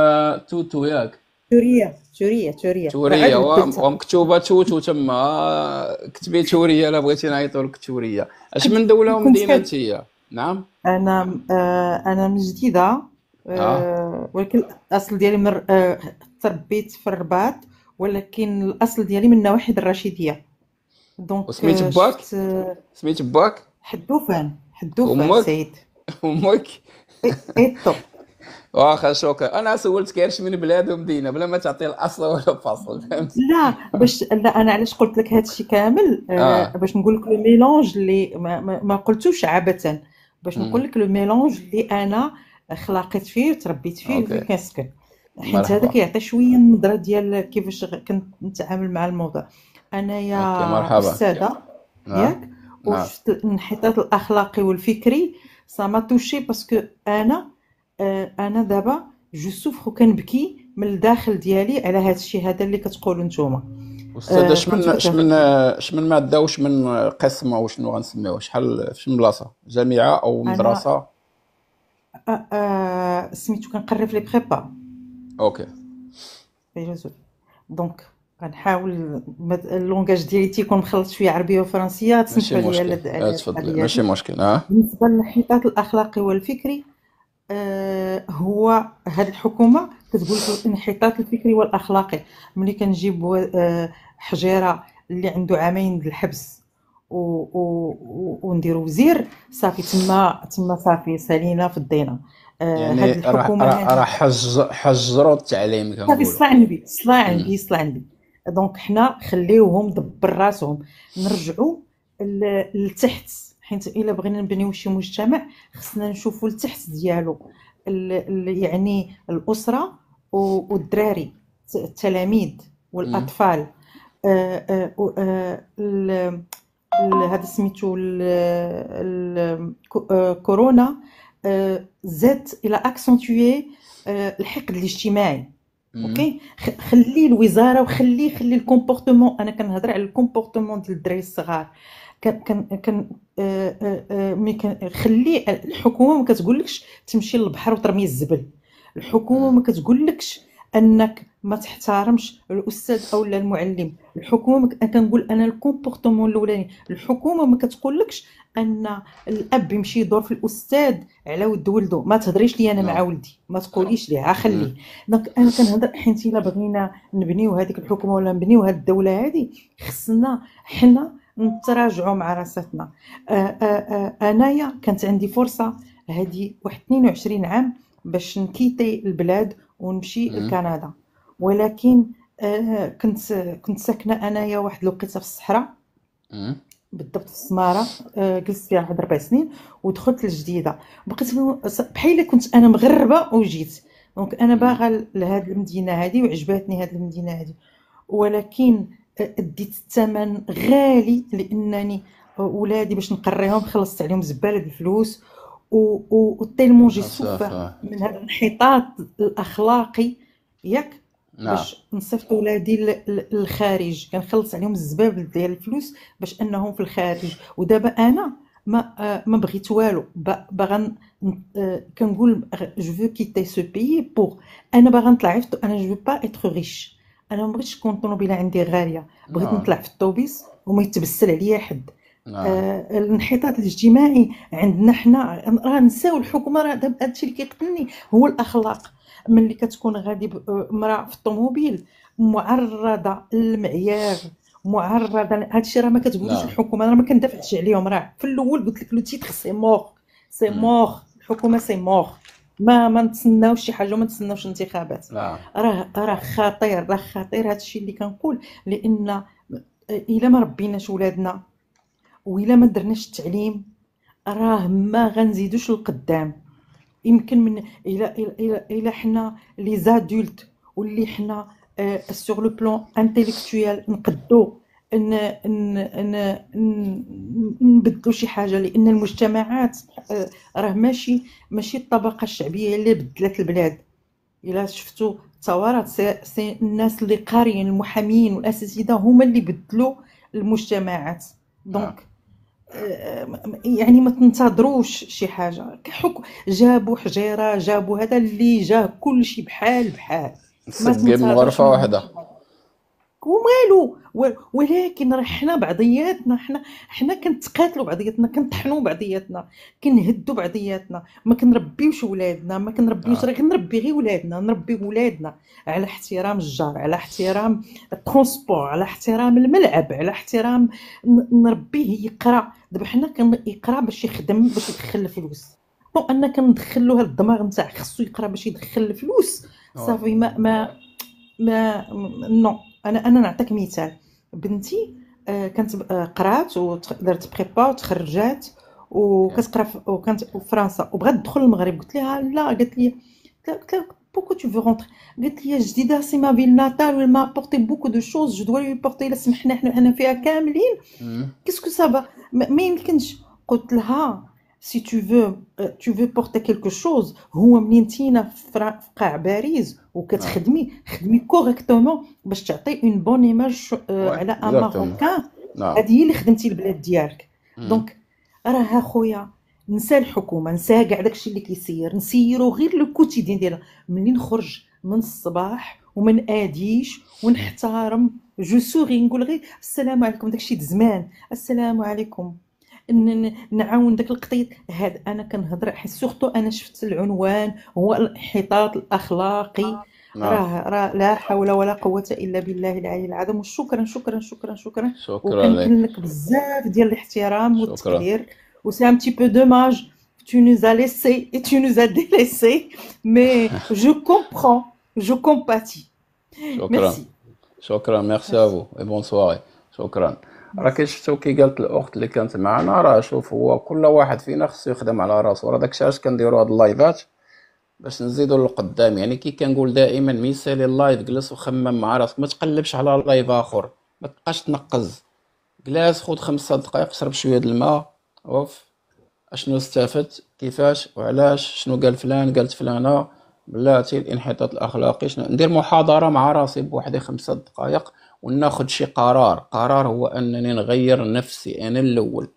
توتو ياك؟ توريا توريا توريا توريا ومكتوبه توتو تما، كتبي توريا الا بغيتي نعيطوا لك توريا. اش من دوله ومدينه انت هي؟ نعم انا انا من جديده، ولكن الاصل ديالي من تربيت في الرباط، ولكن الاصل ديالي من نواحي الرشيديه. دونك سميت باك سميت باك حدوفان حدوفان سيد امك ايتو. واخا شكرا. انا سولتك غير من بلاد ومدينه بلا ما تعطي الاصل ولا فاصل. لا باش لا انا علاش قلت لك هذا الشيء كامل آه. باش نقول لك لو ميلونج اللي ما, ما قلتوش عبثا، باش نقول لك لو ميلونج اللي انا خلقت فيه وتربيت فيه اللي كنسكن، حيت هذا كيعطي شويه النظره ديال كيفاش كنت نتعامل مع الموضوع. انايا الساده ياك وشفت الانحطاط الاخلاقي والفكري سما توشي، باسكو انا انا دابا جو سوفخو كنبكي من الداخل ديالي على هذا الشيء هذا اللي كتقولوا نتوما. استاذ اش من اش من اش من ماده واش من قسم او شنو غنسميوه؟ شحال في شي بلاصه؟ جامعه او مدرسه؟ انا سميتو كنقري في لي بريبا. اوكي دونك غنحاول اللونجاج ديالي تيكون مخلط شويه عربيه وفرنسيه تسمح لي. تفضلي ماشي مشكل. اه بالنسبه للانحطاط الاخلاقي والفكري، هو هاد الحكومه كتقول في الانحطاط الفكري والاخلاقي. ملي كنجيب حجيره اللي عنده عامين د الحبس ونديروا وزير صافي تما تما صافي سالينا في الدينا. يعني هذه الحكومه راه حجروا التعليم كنقولوا. صلى عندي صلى عندي صلى عندي دونك حنا خليوهم دبر راسهم، نرجعوا لتحت، حيت الا بغينا نبنيو شي مجتمع خصنا نشوفوا لتحت ديالو، يعني الاسره والدراري التلاميذ والاطفال. هذا سميتو كورونا زادت الى اكسنتوي الحقد الاجتماعي. اوكي خلي الوزاره وخلي خلي الكومبورتمون، انا كنهضر على الكومبورتمون ديال الدراري الصغار، كان كان ملي كنخلي الحكومه ما كتقولكش تمشي للبحر وترمي الزبل، الحكومه ما كتقولكش انك ما تحترمش الاستاذ او المعلم، الحكومه كنقول انا الكومبورتمون الاولاني، الحكومه ما كتقولكش ان الاب يمشي يدور في الاستاذ على ود ولده، ما تهضريش لي انا مع ولدي، ما تقوليش ليه ها خليه. دونك انا كنهضر حيت الا بغينا نبنيو هذيك الحكومه ولا نبنيو هذه الدوله هذه خصنا حنا نتراجعوا مع راساتنا. انايا كانت عندي فرصه هذه واحد اثنين وعشرين عام باش نكيتي البلاد ونمشي لكندا، ولكن آه كنت كنت ساكنه انايا واحد الوقيته في الصحراء بالضبط في السماره، آه جلست فيها واحد ربع سنين ودخلت للجديده، بقيت بحال كنت انا مغربه وجيت. دونك انا باغا لهاد المدينه هذه وعجباتني هاد المدينه هذه، ولكن اديت الثمن غالي لانني اولادي باش نقريهم خلصت عليهم زباله الفلوس، و تيلمون جي سوفر من هذا الانحطاط الاخلاقي ياك باش نصيفط ولادي للخارج، كنخلص عليهم الزباب ديال الفلوس باش انهم في الخارج. ودابا انا ما ما بغيت والو، باغا كنقول جو فو كيتي سو بيي بوغ انا باغا نطلع، انا جو با اتر ريش، انا ما بغيتش تكون الطوموبيله عندي غاليه، بغيت نطلع في الطوبيس وما يتبسل عليا حد. آه الانحطاط الاجتماعي عندنا حنا راه نساو الحكومه، راه دابا هادشي اللي كيقتلني هو الاخلاق. ملي كتكون غادي امراه في الطوموبيل معرضه للمعيار، معرضه هادشي راه ما كتقوليش الحكومه، راه ما كندافعش عليهم، راه في الاول قلت لك لو تيتر سي مور سي مور الحكومه سي مور، ما ما نتسناوش شي حاجه وما نتسناوش انتخابات. راه راه خطير راه خطير هادشي اللي كنقول، لان الا ما ربيناش ولادنا وإلا ما درناش التعليم راه ما غنزيدوش للقدام. يمكن من الى الى الى حنا لي زادولت واللي حنا سوغ لو بلون انتيليكتويال نقدو ان ان نبدلو شي حاجه، لان المجتمعات راه ماشي ماشي الطبقه الشعبيه اللي بدلت البلاد. الى شفتوا ثورات سي الناس اللي قاريين المحامين والاساتذه هما اللي بدلوا المجتمعات. دونك يعني ما تنتظروش شي حاجه كحكم، جابوا حجيره جابوا هذا اللي جا كلشي بحال بحال سقيب من غرفه واحده ومالو، ولكن راه حنا بعضياتنا حنا حنا كنتقاتلوا بعضياتنا، كنطحنوا بعضياتنا، كنهدوا بعضياتنا، ما كنربيوش ولادنا، ما كنربيوش راه كنربي غير ولادنا، نربي ولادنا على احترام الجار، على احترام الترونسبور، على احترام الملعب، على احترام نربيه يقرا. دابا حنا كنقرا باش يخدم باش يدخل الفلوس، بون انا كندخلو هاد الدماغ نتاع خصو يقرا باش يدخل الفلوس صافي ما ما ما نو. انا انا نعطيك مثال، بنتي كانت قرات ودارت بريبا وتخرجات وكتقرا وكانت في فرنسا وبغات تدخل المغرب، قلت لها لا، قالت لي قلت لها بوكو تو فو رونتر، قالت لي الجديده سي ما فيل ناتال و ما بورتي بوكو دو شوز جو دو لي بورتي، الا سمحنا حنا حنا فيها كاملين كيسكو سافا ما يمكنش. قلت لها سي تو فو تو فو بورتي كلكو شوز، هو منين تينا في قاع باريس وكتخدمي خدمي كوريكتومون باش تعطي اون بون ايماج على ان ماروكان، هذه هي اللي خدمتي البلاد ديالك. دونك راه خويا نسى الحكومه، نسى كاع داكشي اللي كيسير، نسيرو غير لو كوتيديان ديالنا، منين نخرج من الصباح وما ناديش ونحترم جو سوري، نقول غير السلام عليكم، داكشي د زمان السلام عليكم، نعاون داك القطيط هذا. انا كنهضر حيت سورتو انا شفت العنوان هو الانحطاط الاخلاقي نعم. راه راه لا حول ولا قوه الا بالله العلي العظيم. وشكرا شكرا شكرا شكرا شكرا لك بزاف ديال الاحترام والتقدير. و سي ان تي بو دوماج tu nous as laissé et tu nous as délaissé, mais je comprends, je compatis. شكرا. merci شكرا ميرسي ا فو اي بون سواري. شكرا. راه كنشفتو كي قالت الاخت اللي كانت معنا، راه شوف هو كل واحد فينا خصو يخدم على راسو. راه داكشي علاش كنديروا هاد اللايفات باش نزيدوا للقدام. يعني كي كنقول دائما ميسالي اللايف، جلس وخمم مع راسك، ما تقلبش على لايف اخر، ما تبقاش تنقز. جلس خود خمسة دقائق، شرب شويه د الماء، اوف اشنو استفدت، كيفاش وعلاش، شنو قال فلان، قالت فلانه، بلاتي الانحطاط الاخلاقي. شنو ندير محاضره مع راسي بوحدي خمسة دقائق وناخذ شي قرار. قرار هو انني نغير نفسي انا الاول،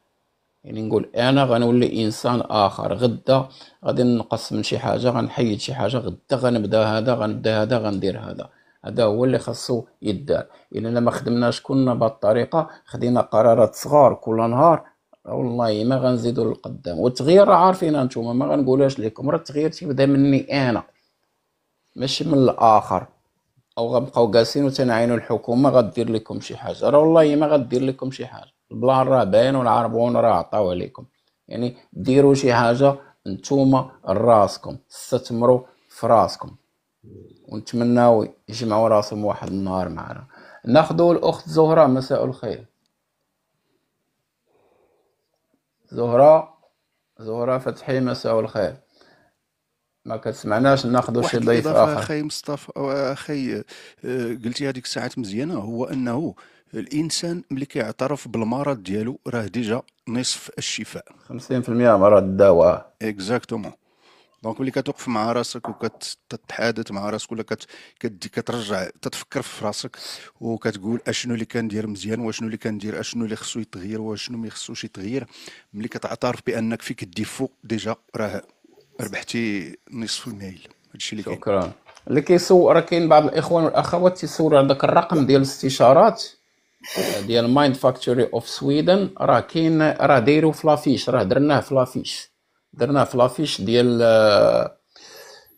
يعني نقول انا غنولي انسان اخر. غدا غادي ننقص من شي حاجه، غنحيد شي حاجه، غدا غنبدا هذا غنبدا هذا غندير هذا. هذا هو اللي خاصو يدار. الا ما خدمناش كلنا بهذه الطريقه، خدينا قرارات صغار كل نهار، والله ما غنزيدو للقدام. والتغيير راه عارفين نتوما، ما غنقولهاش لكم، راه التغيير تيبدا مني انا ماشي من الاخر. او غنبقاو جالسين وتنعينوا الحكومه غدير لكم شي حاجه، راه والله ما غدير لكم شي حاجه. البلان راه باين والعربون راه عطاو عليكم، يعني ديروا شي حاجه نتوما لراسكم، استثمروا في راسكم. ونتمناو يجمعوا راسهم واحد النهار معنا. ناخذوا الاخت زهره. مساء الخير زهرة. زهرة فتحي مساء الخير. ما كتسمعناش، ناخذوا شي ضيف اخر. اخي مصطفى او اخي قلتي هذيك الساعات مزيانه، هو انه الانسان ملي كيعترف بالمرض ديالو راه ديجا نصف الشفاء، خمسين في المية مرض الدواء. اكزاكتومون. دونك ملي كتوقف مع راسك وكتتحادث مع راسك، ولا كت كترجع تتفكر في راسك وكتقول اشنو اللي كندير مزيان واشنو اللي كندير، اشنو اللي خصو يتغير واشنو ما خصوش يتغير، ملي كتعترف بانك فيك الديفو ديجا راه ربحتي نصف الميل. هادشي اللي كاين. شكرا. اللي كيسول، راه كاين بعض الاخوان والاخوات تيسولوا على ذاك الرقم ديال الاستشارات ديال مايند فاكتوري اوف سويدن. راه كاين، راه دايرو في لافيش، راه درناه في لافيش، درناه في لافيش ديال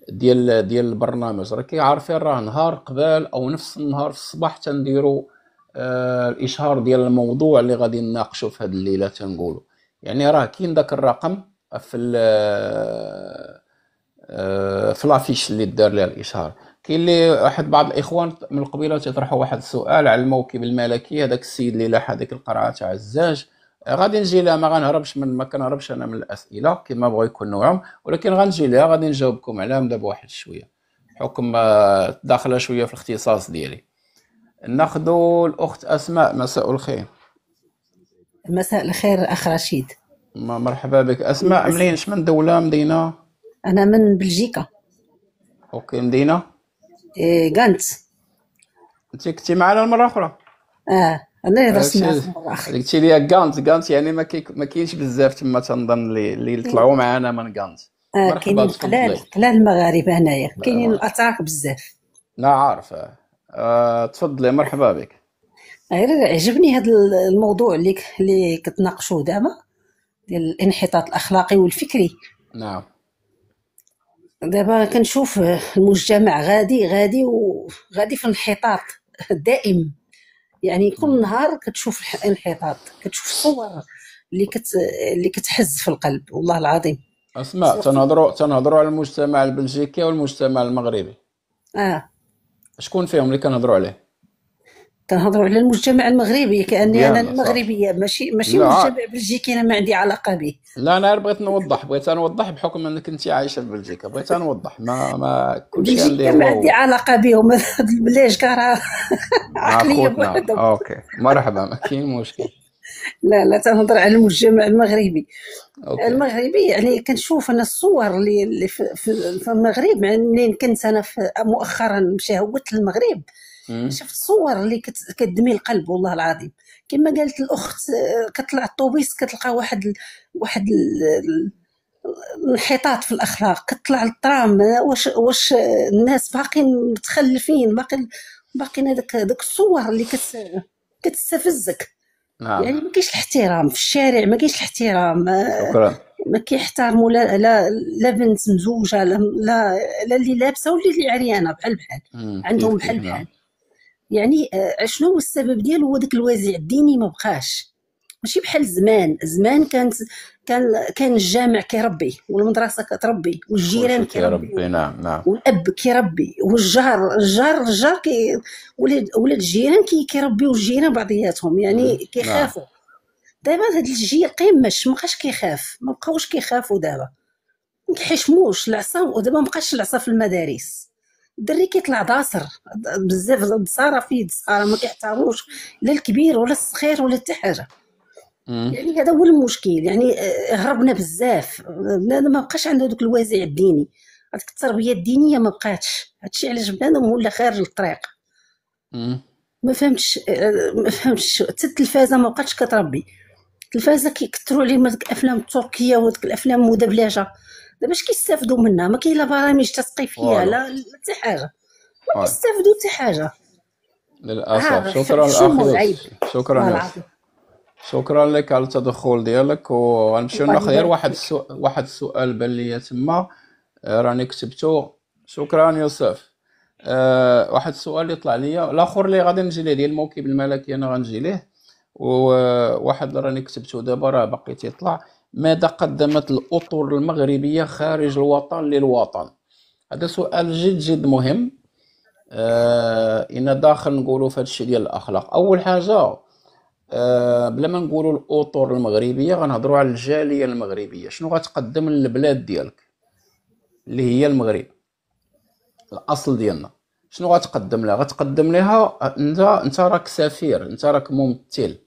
ديال ديال البرنامج. راه كيعرفين راه نهار قبال او نفس النهار في الصباح تنديروا آه الاشهار ديال الموضوع اللي غادي نناقشوا في هذه الليله. تنقولوا يعني راه كاين داك الرقم في آه في لافيش اللي دار لها الاشهار. كاين اللي واحد بعض الاخوان من القبيله تيطرحوا واحد السؤال على الموكب الملكي، هذاك السيد اللي لاح هذيك القرعه تاع الزاج. غادي نجي لها، ما غنهربش من ما كنهربش انا من الاسئله كما بغاو يكون نوعهم، ولكن غنجي لها غادي نجاوبكم عليهم دابا واحد شويه حكم داخله شويه في الاختصاص ديالي. ناخذوا الاخت اسماء. مساء الخير. مساء الخير اخ رشيد. مرحبا بك اسماء. منين، شمن دوله، مدينه؟ انا من بلجيكا. اوكي. مدينه ايه غانت. انت كنتي معنا المره اخرى؟ اه انا درت مره اخرى. قلتي لي غانت. غانت يعني ما ما كاينش بزاف تما تنظن اللي اللي طلعوا معنا من غانت. آه كاينين قلال قلال المغاربه هنايا، كاينين الاتراك بزاف. لا عارف. آه تفضلي مرحبا بك. غير عجبني هذا الموضوع اللي اللي كتناقشوه دابا ديال الانحطاط الاخلاقي والفكري. نعم. دابا كنشوف المجتمع غادي غادي وغادي في انحطاط دائم، يعني كل نهار كتشوف الانحطاط، كتشوف الصور اللي كت... اللي كتحز في القلب والله العظيم. اسمع، تنهضروا تنهضروا على المجتمع البلجيكي والمجتمع المغربي. اه شكون فيهم اللي كنهضروا عليه؟ كنهضروا على المجتمع المغربي كاني انا المغربيه، ماشي ماشي مجتمع بلجيكي انا ما عندي علاقه به. لا انا بغيت نوضح، بغيت نوضح بحكم انك انت عايشه في بلجيكا، بغيت نوضح ما ما كلشي اللي ما عندي علاقه بهم. هاد البلاج كره عقليه بوحدها. اوكي مرحبا، ما كاين مشكل. لا لا تنهضر على المجتمع المغربي. أوكي. المغربي يعني كنشوف انا الصور اللي في المغرب، منين كنت انا مؤخرا مشاهوت للمغرب، شفت صور اللي كتدمي القلب والله العظيم. كما قالت الاخت، كتطلع الطوبيس كتلقى واحد واحد الانحطاط في الاخلاق، كتطلع للترام واش واش الناس باقيين متخلفين، باقي باقيين هذاك هذاك الصور اللي كتستفزك. نعم. يعني ما كاينش الاحترام في الشارع، ما كاينش الاحترام. شكرا. ما كيحترموا لا لا لا بنت مزوجه لا لا اللي لابسه ولا اللي عريانه بحال بحال عندهم بحال بحال. يعني شنو هو السبب ديالو؟ هو داك الوازع الديني ما بقاش، ماشي بحال زمان. زمان كانت كان كان الجامع كيربي والمدرسه كتربي والجيران كيربي، نعم نعم، والاب كيربي والجار الجار الجار كي ولاد ولاد الجيران كيربيو الجيران بعضياتهم، يعني كيخافوا. دابا هاد الجيل قيمش مابقاش كيخاف، ما بقاوش كيخافوا دابا، ما كيحشموش العصا. ودابا مابقاش العصا في المدارس، الدري كيطلع داصر بزاف بصاره في يد صاره، ما كيحتاروش لا الكبير ولا الصغير ولا حتى حاجه. يعني هذا هو المشكل، يعني هربنا بزاف، ما بقاش عنده دوك الوازع الديني، هذيك التربيه الدينيه ما بقاتش. هادشي علاش بنادم ولا خارج الطريق، ما فهمتش ما فهمتش حتى التلفازه ما بقاتش كتربي. التلفازه كيكثروا عليهم هذيك الافلام التركيه وديك الافلام المدبلجه، دابا اش كيستافدوا منها؟ ما كاين لا برامج تثقيفيه لا حتى حاجه، ما كيستافدوا حتى حاجه للاسف. شكرا الاخ، شكرا شكرا لك على التدخل ديالك. وغنمشيو ناخذ واحد السؤال، واحد السؤال بان ليا تما راني كتبتو. شكرا يوسف. أه واحد السؤال اللي طلع ليا الاخر اللي غادي نجي ليه ديال الموكب الملكي، انا غنجي ليه. وواحد راني كتبتو دابا راه باقي تيطلع، ماذا قدمت الاطر المغربيه خارج الوطن للوطن؟ هذا سؤال جد جد مهم. أه ان داخل نقولوا في هادشي ديال الاخلاق. اول حاجه أه بلا ما نقولوا الاطر المغربيه غنهضروا على الجاليه المغربيه، شنو غتقدم للبلاد ديالك اللي هي المغرب الاصل ديالنا؟ شنو غتقدم لها؟ غتقدم لها انت انت راك سفير، انت راك ممثل،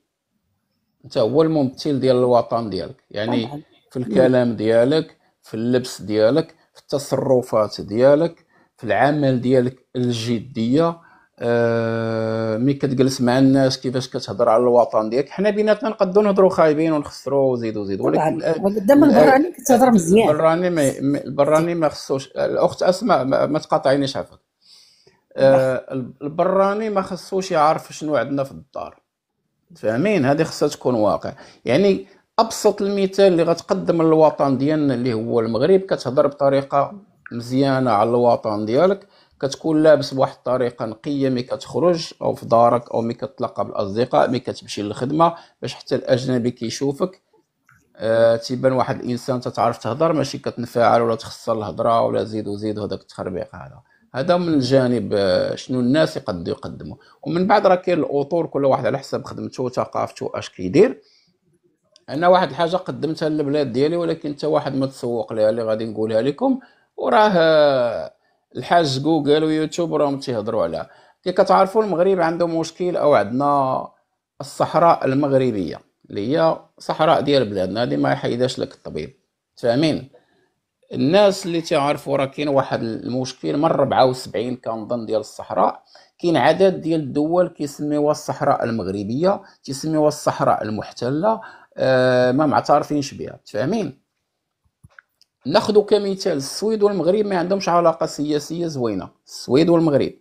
انت هو الممثل ديال الوطن ديالك، يعني في الكلام ديالك، في اللبس ديالك، في التصرفات ديالك، في العمل ديالك، الجديه أه ملي كتجلس مع الناس كيفاش كتهضر على الوطن ديالك. حنا بيناتنا نقدروا نهضروا خايبين ونخسروا وزيدوا زيدوا، ولكن قدام البراني كتهضر مزيان. البراني ما البراني ما خصوش. الاخت اسماء ما تقاطعينيش عافاك. أه البراني ما خصوش يعرف شنو عندنا في الدار، فاهمين؟ هذه خصها تكون واقع. يعني ابسط المثال اللي غتقدم للوطن ديالنا اللي هو المغرب، كتهضر بطريقه مزيانه على الوطن ديالك، كتكون لابس بواحد الطريقه نقيه ملي كتخرج او في دارك او ملي كتلاقى بالاصدقاء، ملي كتمشي للخدمه، باش حتى الاجنبي كيشوفك آه تيبان واحد الانسان تتعرف تهضر، ماشي كتنفعل ولا تخسر الهضره ولا زيد وزيد هذاك التخربيق هذا. هذا من جانب شنو الناس يقدروا يقدموا. ومن بعد راه كاين الاطور، كل واحد على حسب خدمته وثقافته اش كيدير. انا واحد الحاجه قدمتها للبلاد ديالي، ولكن حتى واحد ما تسوق ليها اللي غادي نقولها لكم، وراه الحاج جوجل ويوتيوب راهم تيهضروا عليها. كي كتعرفوا المغرب عنده مشكل، او عندنا الصحراء المغربيه اللي هي صحراء ديال بلادنا، هذه ما يحيداش لك الطبيب، فاهمين؟ الناس اللي تيعرفوا راه كاين واحد المشكل من أربعة وسبعين كنظن ديال الصحراء، كاين عدد ديال الدول كيسميوها الصحراء المغربيه، تيسميوها الصحراء المحتله، آه ما معترفينش بها، فاهمين؟ ناخذ كمثال السويد والمغرب ما عندهمش علاقه سياسيه زوينه. السويد والمغرب،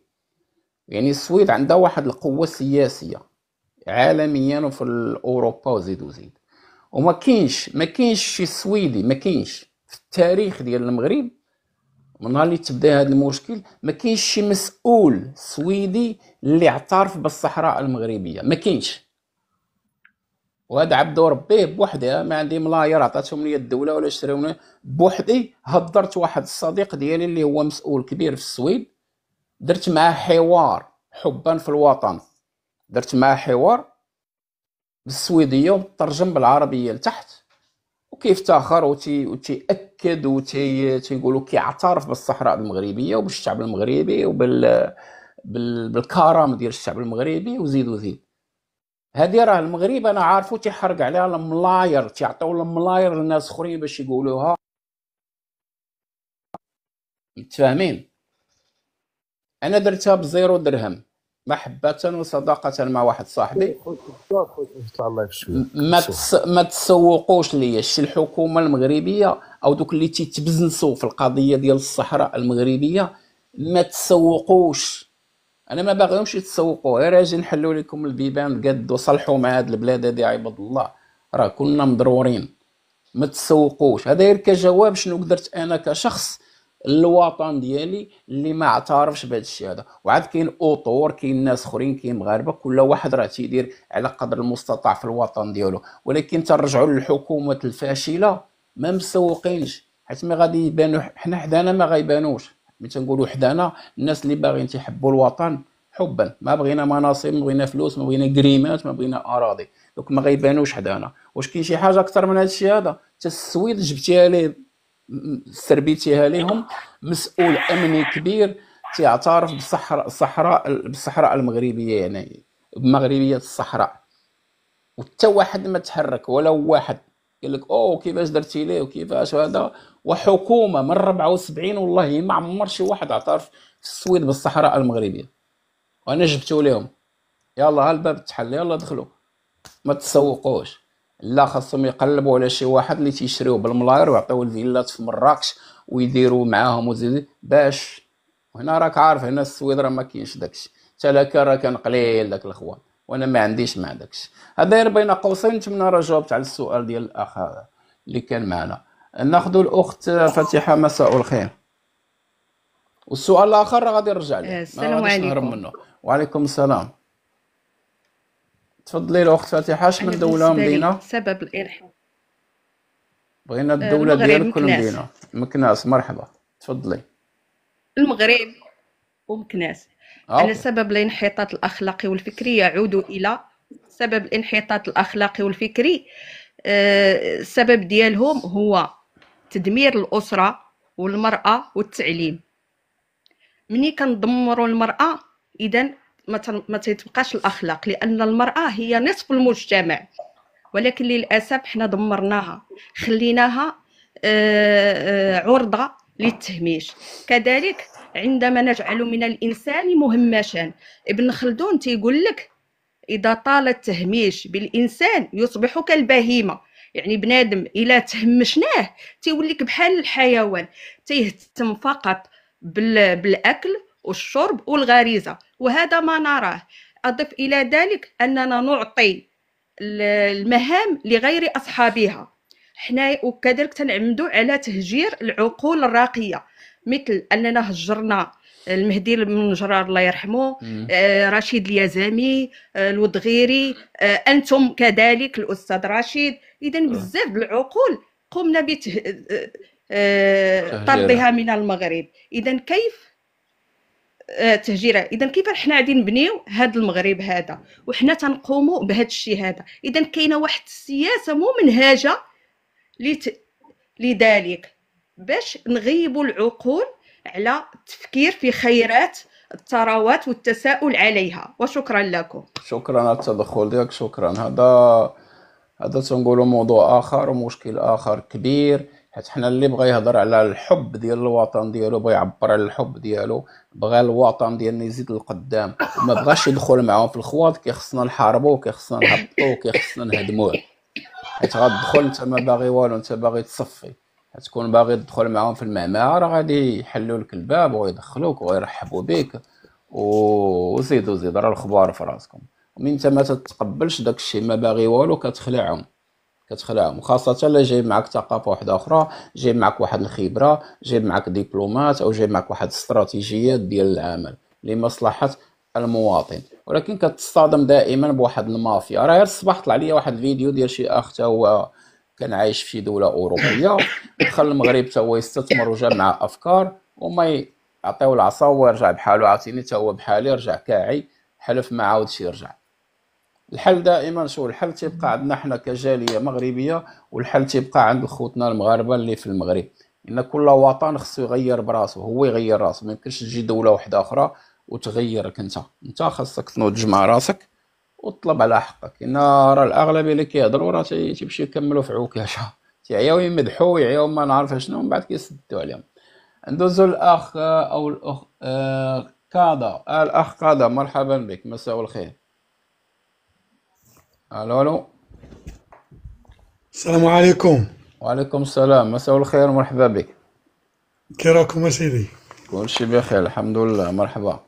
يعني السويد عندها واحد القوه السياسيه عالميا وفي اوروبا وزيد وزيد، وما كاينش ما كاينش شي سويدي ما كاينش في التاريخ ديال المغرب من نهار اللي تبدا هذا المشكل، ما كاينش شي مسؤول سويدي اللي اعترف بالصحراء المغربيه، ما كاينش. وهذا عبدو ربيه بوحدي، ما عندي ملاير عطاتهم لي الدوله ولا شريوني بوحدي. هضرت واحد الصديق ديالي اللي هو مسؤول كبير في السويد، درت معاه حوار حبا في الوطن، درت معاه حوار بالسويديه ومترجم بالعربيه لتحت، وكيفتخر وتيأكد وتي تيقولوا كيعترف بالصحراء المغربيه وبالشعب المغربي وبال بالكرم ديال الشعب المغربي وزيد وزيد. هذه راه المغرب انا عارفو تيحرق عليها الملاير، تيعطيو الملاير لناس اخرين باش يقولوها، متفاهمين؟ انا درتها بزيرو درهم محبه وصداقه مع واحد صاحبي. ما تس... ما تسوقوش ليا شي الحكومه المغربيه او دوك اللي تيتبزنسوا في القضيه ديال الصحراء المغربيه، ما تسوقوش. انا ما باغيهمش يتسوقوا، غير اجي نحلوا لكم البيبان قد وصلحوا مع هاد البلاد هادي عباد الله، راه كلنا مضرورين. ما تسوقوش. هذا غير كجواب شنو قدرت انا كشخص الوطن ديالي اللي ما اعترفش بهذا الشيء هذا. وعاد كاين اوطور، كاين ناس اخرين، كاين مغاربه، كل واحد راه تيدير على قدر المستطاع في الوطن ديالو. ولكن ترجعوا للحكومات الفاشله ما مسوقينش، حيت ملي غادي يبانو حنا حدانا ما غيبانوش. ملي تنقولوا حدانا، الناس اللي باغيين تيحبوا الوطن حبا، ما بغينا مناصب، ما بغينا فلوس، ما بغينا كريمات، ما بغينا اراضي، دوك ما غيبانوش حدانا. واش كاين شي حاجه اكثر من هذا الشيء هذا؟ حتى السويد جبتيها ليه، سربيتيها لهم، مسؤول امني كبير تيعترف بالصحراء الصحراء بالصحراء المغربيه، يعني بمغربيه الصحراء، وحتى واحد ما تحرك ولا واحد قال لك او كيفاش درتي ليه وكيفاش هذا. وحكومه من أربعة وسبعين والله ما عمر شي واحد اعترف في السويد بالصحراء المغربيه. وانا جبتو لهم يلا ها الباب تحل، يلا دخلوا، ما تسوقوش. لا، خاصهم يقلبوا على شي واحد اللي تيشريوه بالملاير ويعطيوه الفيلات في مراكش ويديروا معاهم وزيد باش. وهنا راك عارف، هنا السويد راه ما كاينش داكشي، تلاكا راه كان قليل داك الاخوان، وانا ما عنديش مع داكشي. هذا غير بين قوسين. نتمنى راه جاوبت على السؤال ديال الاخ اللي كان معنا. ناخذ الاخت فاتحه، مساء الخير. والسؤال الاخر راه غادي نرجع ليه، السلام عليكم. وعليكم السلام. تفضلي الاخت فاتحه. شمن من دوله ومدينه سبب الارحام؟ بغينا الدوله ديالك والمدينه. مكناس. مرحبا، تفضلي. المغرب ومكناس. انا سبب الانحطاط الاخلاقي والفكري يعود الى سبب الانحطاط الاخلاقي والفكري أه السبب ديالهم هو تدمير الاسره والمراه والتعليم. مني كنضمروا المراه اذا ما تيتبقاش الاخلاق، لان المراه هي نصف المجتمع، ولكن للاسف حنا دمرناها، خليناها عرضه للتهميش. كذلك عندما نجعل من الانسان مهمشا، ابن خلدون تيقول لك اذا طال التهميش بالانسان يصبح كالبهيمه. يعني بنادم الا تهمشناه تيولي بحال الحيوان، تيهتم فقط بالاكل والشرب والغريزه، وهذا ما نراه. اضف الى ذلك اننا نعطي المهام لغير اصحابها حنا، وكذلك تنعمدوا على تهجير العقول الراقيه، مثل اننا هجرنا المهدي المنجرار الله يرحمه، آه رشيد اليزامي، آه الودغيري، آه انتم كذلك الاستاذ رشيد. اذا بزاف العقول قمنا بطردها آه من المغرب. اذا كيف تهجيره؟ اذا كيف حنا قاعدين نبنيو هذا المغرب هذا وحنا تنقوموا بهذا الشيء هذا؟ اذا كاينه واحد السياسه مو منهجه لت... لذلك باش نغيبوا العقول على التفكير في خيرات الثروات والتساؤل عليها. وشكرا لكم. شكرا على التدخل ديالك. شكرا. هذا هذا تنقولوا موضوع اخر ومشكل اخر كبير، حيت حنا اللي بغى يهضر على الحب ديال الوطن ديالو، بغى يعبر على الحب ديالو، بغى الوطن ديالنا يزيد للقدام وما بغاش يدخل معاهم في الخواض، كيخصنا نحاربوه، كيخصنا نهبطوه، كيخصنا نهدموه. حيت غتدخل انت ما باغي والو، انت باغي تصفي، غتكون باغي تدخل معاهم في المعمعه، راه غادي يحلوا لك الباب ويدخلوك ويرحبوا بك وزيدوا زيد راه الخبار في راسكم. ومن انت ما تتقبلش داك الشيء ما باغي والو كتخلعهم كتخلعهم وخاصه الا جايب معك ثقافه واحده اخرى، جايب معك واحد الخبره، جايب معك دبلومات، او جايب معك واحد الاستراتيجيات ديال العمل لمصلحه المواطن. ولكن كتصادم دائما بواحد المافيا. راه غير الصباح طلع لي واحد الفيديو ديال شي اخ تا هو كان عايش في دوله اوروبيه، دخل المغرب تا هو يستثمر وجا مع افكار وما يعطيو العصا ويرجع بحالو. عاوتاني تا هو بحالي رجع كاعي، حلف ما عاودش يرجع. الحل دائما شو الحل؟ تيبقى عندنا حنا كجاليه مغربيه، والحل تيبقى عند خوتنا المغاربه اللي في المغرب. ان كل وطن خصو يغير براسو، هو يغير راسو، ما يمكنش تجي دوله واحده اخرى وتغيرك انت. انت خاصك تنوض تجمع راسك وتطلب على حقك. ان راه الاغلبيه اللي كيهضروا راه تيمشيو يكملوا في عكاشه، تيعياو يمدحوا يعياو ما نعرف شنو، ومن بعد كيسدوا عليهم. ندوزو الاخ او الاخ قاده. الاخ قاده، مرحبا بك، مساء الخير. الو الو. السلام عليكم. وعليكم السلام، مساء الخير، مرحبا بك. كي راكم اسيدي؟ كلشي بخير الحمد لله. مرحبا.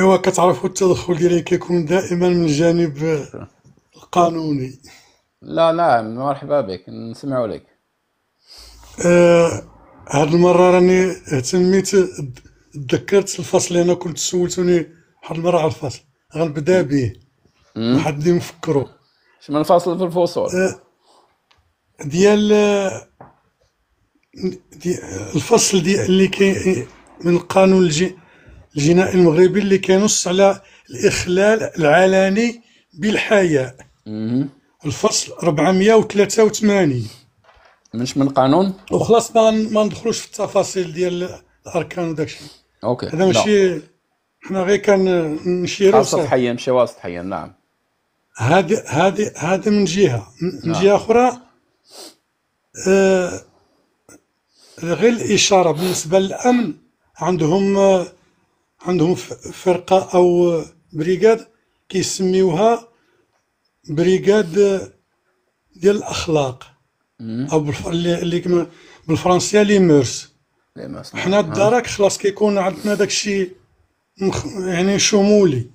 ايوا كتعرفوا التدخل ديالي كيكون دائما من الجانب القانوني. لا نعم مرحبا بك نسمعوا لك. آه هاد المره راني تميت تذكرت الفصل اللي انا كنت سولتوني واحد المره على الفصل غنبدا به واحد اللي نفكرو شنو الفصل في الفصول آه ديال دي الفصل ديال اللي كاين من القانون الجي الجنائي المغربي اللي كينص على الاخلال العلني بالحياء. الفصل أربعمائة وثلاثة وثمانين مش من القانون وخلاص ما ما ندخلوش في التفاصيل ديال الاركان وداكشي. اوكي هذا ماشي حنا غير كنشيروا سطحيا مشيو سطحيا. نعم هذه هذه هذا من جهه من نعم. جهه اخرى آه غير الاشاره بالنسبه للامن عندهم آه عندهم فرقه او بريغاد كيسميوها بريغاد ديال الاخلاق او اللي بالفرنسيه لي ميرس. حنا الدرك خلاص كيكون عندنا داكشي يعني شمولي.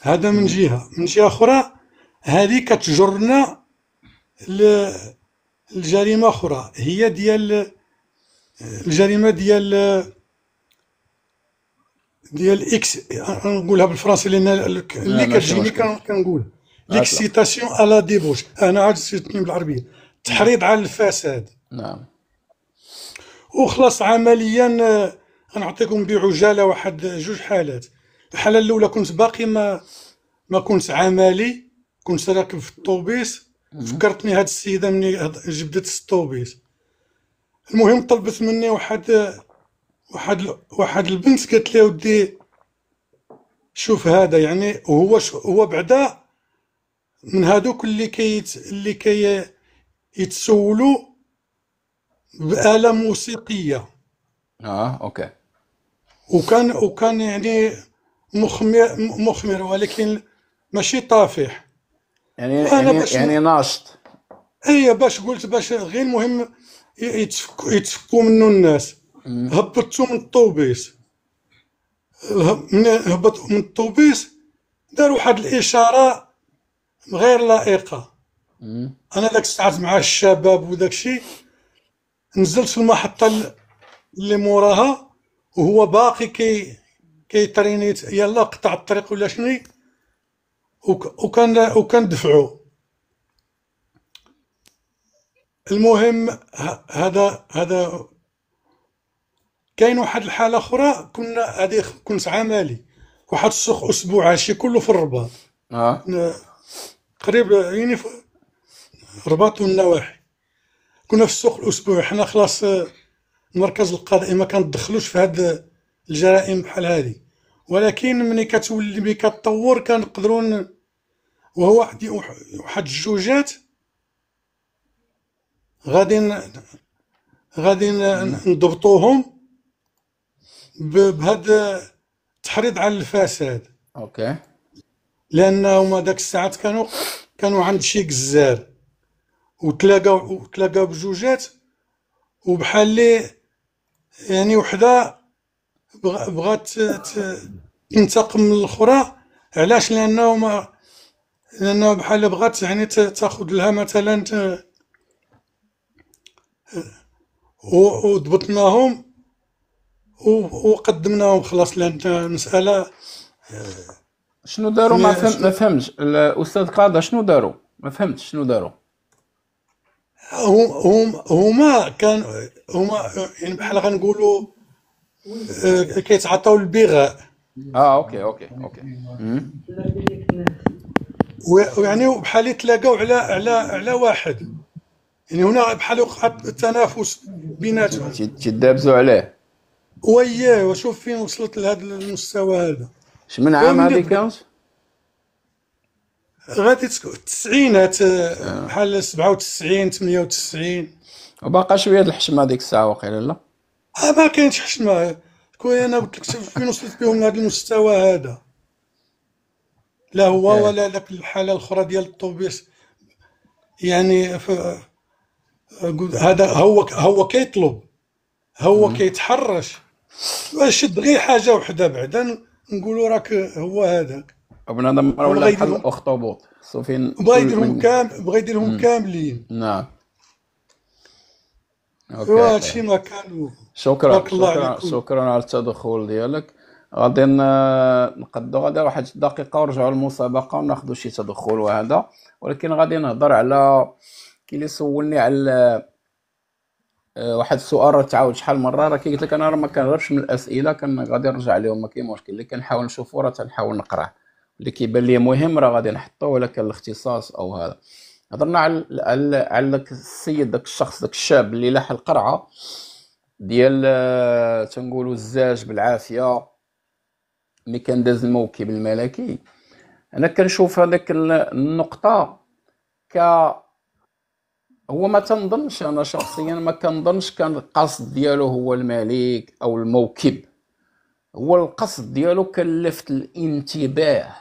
هذا من جهه من جهه اخرى هذه كتجرنا لجريمه اخرى هي ديال الجريمه ديال ديال اكس نقولها بالفرنسي لان اللي كتجيني كنقول ليكسيتاسيون على ديبوش انا عاد سيتني بالعربيه التحريض على الفساد. نعم وخلاص عمليا غنعطيكم بعجاله واحد جوج حالات. الحاله الاولى كنت باقي ما ما كنت عملي كنت راكب في الطوبيس فكرتني هاد السيده مني جبدت الطوبيس. المهم طلبت مني واحد واحد واحد البنت قالت لي ودي شوف هذا يعني هو هو بعدا من هادوك اللي كيت اللي كي يتسولوا بآلة موسيقية. اه اوكي وكان وكان يعني مخمر مخمر ولكن ماشي طافح يعني يعني, يعني ناشط. اي باش قلت باش غير المهم يتفكوا منه الناس. هبطتو من الطوبيس من هبط من الطوبيس دار واحد الاشاره غير لائقه. انا داك الساعات مع الشباب وداكشي نزلت في المحطه اللي موراها وهو باقي كي كيتريني يلا قطع الطريق ولا شني وكان وكندفعو. المهم هذا هذا كاين واحد الحاله اخرى كنا هذه كنت عمالي واحد السوق اسبوع هادشي كله في الرباط اه قريب يعني في الرباط والنواحي كنا في السوق الاسبوع. حنا خلاص المركز القضائي ما كندخلوش في هاد الجرائم بحال هادي ولكن ملي كتولي ملي كتطور كنقدروا وهو واحد واحد الجوجات غادي غادي نضبطوهم بهذا التحريض على الفساد. اوكي لانهم داك الساعات كانوا كانوا عند شي جزار وتلاقاو وتلاقاو بجوجات وبحال لي يعني وحده بغات تنتقم من الاخرى. علاش لانه ما لانه بحال بغات يعني تاخذ لها مثلا وضبطناهم وقدمناهم خلاص لان المساله شنو داروا ما فهمت ما فهمتش الاستاذ قاضي شنو داروا ما فهمتش شنو داروا. هم هما كان هما يعني بحال غنقولوا كيتعطاو البغاء. اه اوكي اوكي اوكي ويعني بحال تلاقاو على على على واحد يعني هنا بحال وقع التنافس بيناتهم تدابزوا عليه. وياه وشوف فين وصلت لهذا المستوى هذا. شمن عام هذه كانت؟ غادي تكون التسعينات بحال سبعة وتسعين ثمانية وتسعين وباقى شويه د الحشمه هذيك الساعه واقيلا لا؟ اه ما كاينش حشمه كون انا قلت لك فين وصلت بهم لهذا المستوى هذا لا هو ولا ذاك الحاله الاخرى ديال الطوبيس يعني هذا هو هو كيطلب هو كيتحرش شد غير حاجه وحده بعدا نقولوا راك هو هذاك وبنادم مره ولا بحال الاخطبوط صوفين بغا يديرهم كامل بغا يديرهم كاملين. نعم اوكي وهادشي ما كانوا. شكرا شكرا شكرا على التدخل ديالك. غادي نقدو غدا واحد دقيقه ونرجعوا للمسابقه وناخذوا شي تدخل وهذا، ولكن غادي نهضر على كي اللي سولني على واحد السؤال راه تعاود شحال مره، راه كي قلت لك انا راه ما كنهربش من الاسئله، كان غادي نرجع لهم ما كاين مشكل، اللي كنحاول نشوفو راه تنحاول نقراه، اللي كيبان لي مهم راه غادي نحطوه ولا كان الاختصاص او هذا. هضرنا على على على داك السيد داك الشخص داك الشاب اللي لاح القرعه ديال تنقولوا الزاج بالعافيه ملي كان داز الموكب الملكي. انا كنشوف هذيك النقطه ك هو ما تنظنش، انا شخصيا ما كنظنش كان القصد ديالو هو الملك او الموكب، هو القصد ديالو كان لفت الانتباه،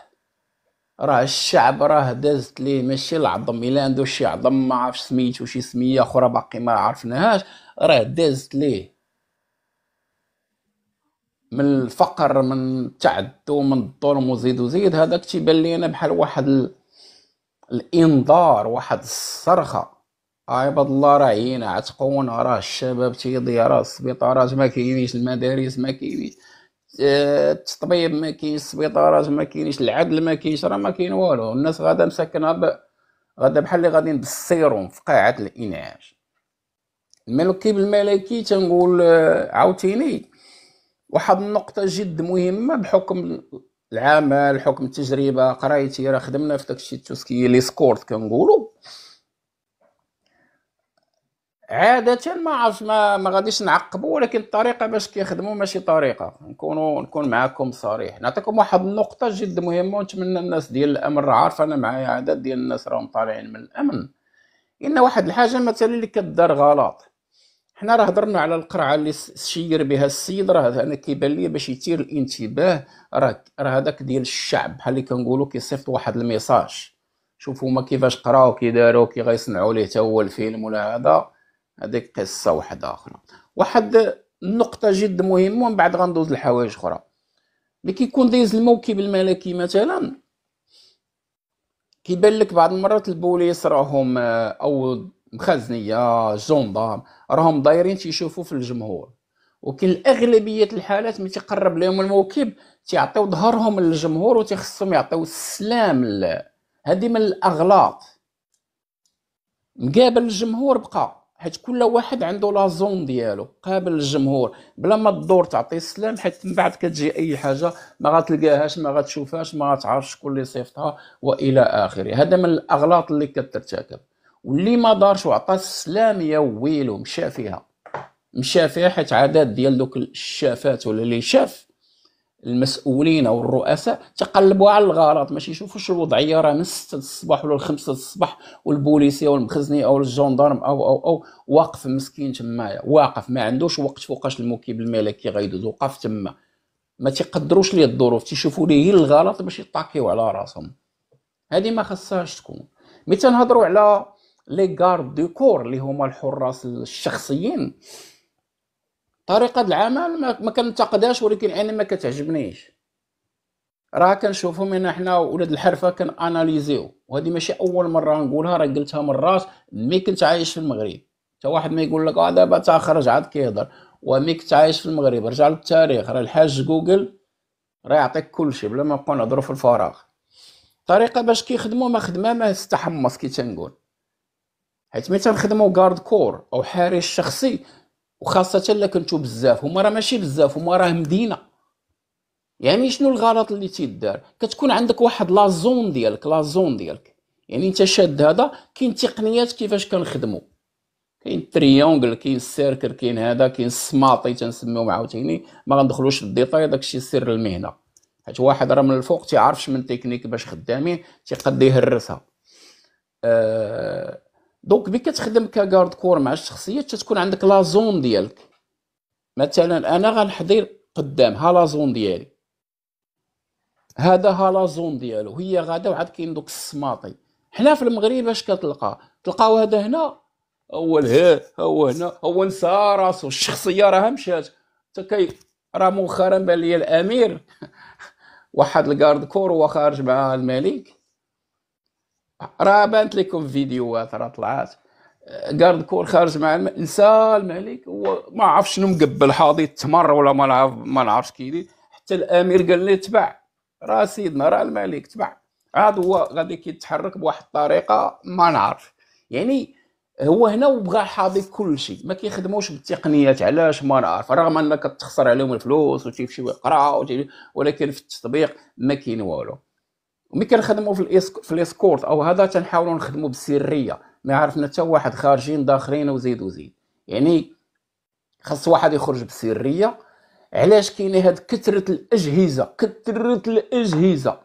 راه الشعب راه دازت ليه ماشي العظم، الا عنده شي عظم ما عرفش سميتو شي سميه اخرى باقي ما عرفناهاش، راه دازت ليه من الفقر من التعذب من الظلم وزيد وزيد. هذاك تيبان لينا بحال واحد ال... الانذار، واحد الصرخه، عباد الله راه عينا عتقونا، راه الشباب تيضيع، راه السبيطارات ما كاينينش، المدارس ما كاينينش، الطبيب ما كاينش، السبيطارات ما كاينينش، العدل ما كاينش، راه ما كاين والو. الناس غادا مساكنه ب... غادا بحال اللي غادي نبصيرهم في قاعه الانعاش. الملكي الملكي تنقول عاوتيني واحد النقطه جد مهمه بحكم العمل حكم التجربه، قرايتي راه خدمنا في داكشي التوسكي لي سكورت كنقولوا عاده ما عرفش ما, ما غاديش نعقبوا، ولكن الطريقه باش كيخدموا ماشي طريقه، نكونوا نكون معاكم صريح. نعطيكم واحد النقطه جد مهمه ونتمنى الناس ديال الامن عارفه، انا معايا عدد ديال الناس راهم طالعين من الامن، ان واحد الحاجه مثلا اللي كدار غلط، حنا راه هضرنا على القرعه اللي شير بها السيد، راه انا كيبان لي باش يثير الانتباه، راه راه هذاك ديال الشعب بحال اللي كنقولوا كيصيفط واحد الميساج، شوفوا هما كيفاش قراو كي داروا كي غيصنعوا ليه تا هو الفيلم ولا هذا، هذيك قصه واحده اخرى. واحد النقطه جد مهمه ومن بعد غندوز لحوايج اخرى. ملي كيكون دايز الموكب الملكي مثلا كيبان لك بعض المرات البوليس راهم او مخزنيه جوندام راهم دايرين تيشوفوا في الجمهور، وكل اغلبيه الحالات ملي تيقرب لهم الموكب تيعطيو ظهرهم للجمهور وتيخصهم يعطيو السلام. هذه من الاغلاط، مقابل الجمهور بقى، حيت كل واحد عنده لا زون ديالو، قابل الجمهور بلا ما تدور تعطي السلام، حيت من بعد كتجي اي حاجه ما غتلقاهاش ما غتشوفهاش ما غتعرفش شكون اللي صيفطها والى اخره. هذا من الاغلاط اللي كترتكب، واللي ما دارش وعطى السلام يا ويلو مشى فيها مشى فيها، حيت عدد ديال دوك الشافات ولا اللي شاف المسؤولين او الرؤساء تقلبوا على الغلط، ماشي يشوفوش الوضعيه راه من ستة الصباح ولا خمسة الصباح والبوليسيه والمخزني او الجندرم او او او واقف مسكين تمايا، واقف ما عندوش وقت فوقاش الموكب الملكي غيدوز، وقف تما ما تيقدروش ليه الظروف، تيشوفوا ليه الغلط باش يطاكيو على راسهم. هذه ما خصهاش تكون. ملي تنهضروا على لي غارد دو كور اللي هما الحراس الشخصيين، طريقه العمل ما كنتقدهاش، ولكن انا ما كتعجبنيش، راه كنشوفهم هنا حنا ولاد الحرفه كناناليزيو، وهذه ماشي اول مره نقولها، راه قلتها مرات ملي كنت عايش في المغرب، حتى واحد ما يقول لك اه دابا تا خرج عاد كيهضر، وملي كنت عايش في المغرب رجع للتاريخ، راه الحاج جوجل راه يعطيك كلشي بلا ما نبقاو نهضروا في الفراغ. طريقه باش كيخدموا ما خدمه ما استحمص كي تنقول، حيت ملي تنخدمو غارد كور او حارس شخصي، وخاصه الا كنتو بزاف، هما راه ماشي بزاف، هما راه مدينه، يعني شنو الغلط اللي تيدار؟ كتكون عندك واحد لا زون ديالك لا زون ديالك يعني انت شاد هذا. كاين تقنيات كيفاش كنخدمو، كاين التريونغل كاين السيركل كاين هذا كاين السماطي تنسميهم عاوتاني، ما غندخلوش في الديطاي، داكشي سر المهنه، حيت واحد راه من الفوق تيعرفش من تكنيك باش خدامين تيقد يهرسها. أه دونك ملي كتخدم كغارد كور مع الشخصيات تتكون عندك لا زون ديالك، مثلا انا غنحضر قدام ها لا زون ديالي، هذا ها لا زون ديالو، هي غادا وعاد كاين دوك السماطي. حنا في المغرب اش كتلقى؟ تلقاو هذا هنا هو لهيه هو هنا هو نسى راسو، الشخصيه راه مشات حتى كي راه مؤخرا بان ليا الامير واحد الكارد كور وهو خارج مع الملك، راه بانت لكم فيديوهات راه طلعات، كارد كور خارج مع الملك، نسى الملك هو ما عرفش شنو مقبل، حاضي تمر ولا ما نعرف ما نعرفش كيدير، حتى الامير قال لي تبع، راه سيدنا راه الملك تبع، عاد هو غادي كيتحرك بواحد الطريقه ما نعرف. يعني هو هنا وبغى حاضي كل شيء، ما كيخدموش بالتقنيات، علاش ما نعرف، رغم انك تخسر عليهم الفلوس وتيمشيو يقراو، ولكن في التطبيق ما كاين والو. ملي كنخدموا في الاسك... في الاسكورت او هذا، تنحاولوا نخدموا بالسريه، ما عرفنا حتى واحد خارجين داخلين وزيد وزيد. يعني خاص واحد يخرج بالسريه. علاش كاينه هاد كثره الاجهزه كثره الاجهزه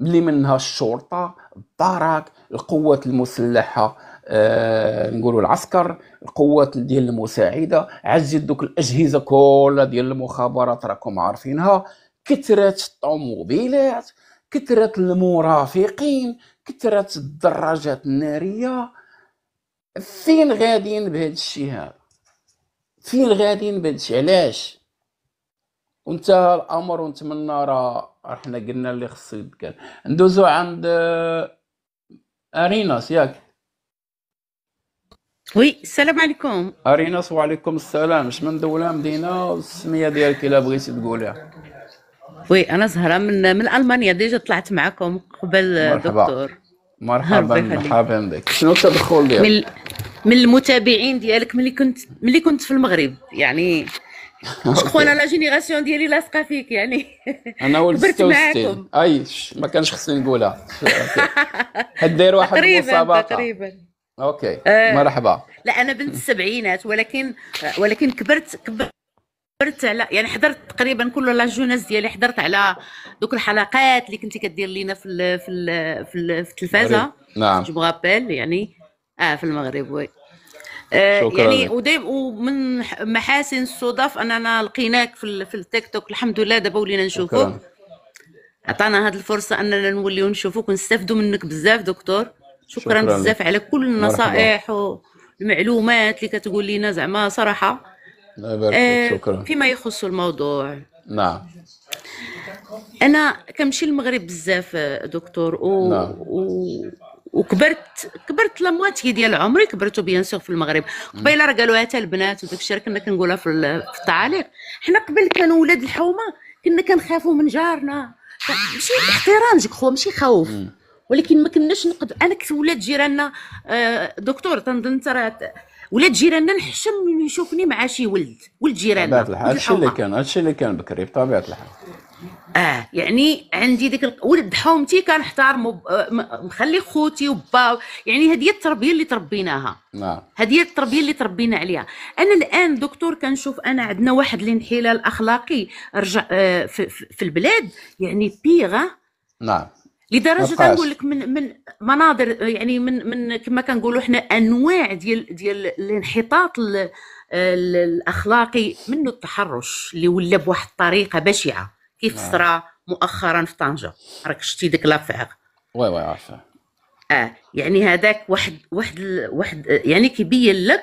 اللي منها الشرطه، الدرك، القوات المسلحه، أه نقولوا العسكر، القوات ديال المساعده، عجل دوك الاجهزه كلها ديال المخابرات راكم عارفينها، كثره الطوموبيلات، كثره المرافقين، كثره الدراجات الناريه. فين غاديين بهذا الشيء هذا؟ فين غاديين بهذا الشيء؟ علاش؟ وانتهى الامر، ونتمنى راه حنا قلنا اللي خصو يتقال. ندوزو عند اريناس ياك؟ وي السلام عليكم. اريناس وعليكم السلام، اش من دوله مدينه والسميه ديالك الا بغيتي تقوليها؟ وي انا زهره من من المانيا، ديجا طلعت معكم قبل دكتور. مرحبا مرحبا بك. شنو التدخل ديالك؟ من, من المتابعين ديالك ملي كنت ملي كنت في المغرب، يعني خونا لا جينيراسيون ديالي لاصقه فيك، يعني انا ولد ستة وستين. اي ما كانش خصني نقولها، حدير واحد المسابقه تقريبا. اوكي مرحبا. لا انا بنت السبعينات، ولكن ولكن كبرت كبرت حضرت على، يعني حضرت تقريبا كل لا جوناس ديالي، حضرت على دوك الحلقات اللي كنتي كدير لينا في ال في ال في التلفازه. نعم جو مغابيل، يعني اه في المغرب. وي آه يعني ودايما، ومن محاسن الصدف اننا لقيناك في في التيك توك، الحمد لله دابا ولينا نشوفوك، عطانا هذه الفرصه اننا نوليو نشوفوك ونستافدوا منك بزاف دكتور. شكرا, شكرا بزاف على كل النصائح والمعلومات اللي كتقول لينا، زعما صراحه الله يبارك فيك. شكرا. فيما يخص الموضوع، نعم انا كنمشي للمغرب بزاف دكتور و... نعم. و... وكبرت كبرت لامواتي ديال عمري كبرتو بيان سور في المغرب. قبيله راه قالوها حتى البنات وداك الشيء كنا كنقولها في التعاليق، حنا قبل كانوا ولاد الحومه كنا كنخافوا من جارنا، ماشي احترام جيك خو ماشي خوف، ولكن ما كناش نقدر. انا كنت ولاد جيراننا دكتور، تنظن انت راه ولاد جيراننا نحشم يشوفني مع شي ولد ولد جيراننا. هذا الشيء اللي كان هذا الشيء اللي كان بكري بطبيعه الحال. اه يعني عندي ديك ولد حومتي كنحتارمو، مخلي خوتي وبا، يعني هذه هي التربيه اللي تربيناها. نعم هذه هي التربيه اللي تربينا عليها. انا الان دكتور كنشوف انا عندنا واحد الانحلال اخلاقي رجع آه في, في البلاد، يعني بيغه. نعم لدرجه تنقول لك من من مناظر، يعني من من كما كنقولوا حنا انواع ديال ديال الانحطاط الاخلاقي، منه التحرش اللي ولا بواحد الطريقه بشعه كيف آه. صرا مؤخرا في طنجه، راك شتي ديك لافعق. وي وي عارفه. اه يعني هذاك واحد واحد واحد يعني كيبين لك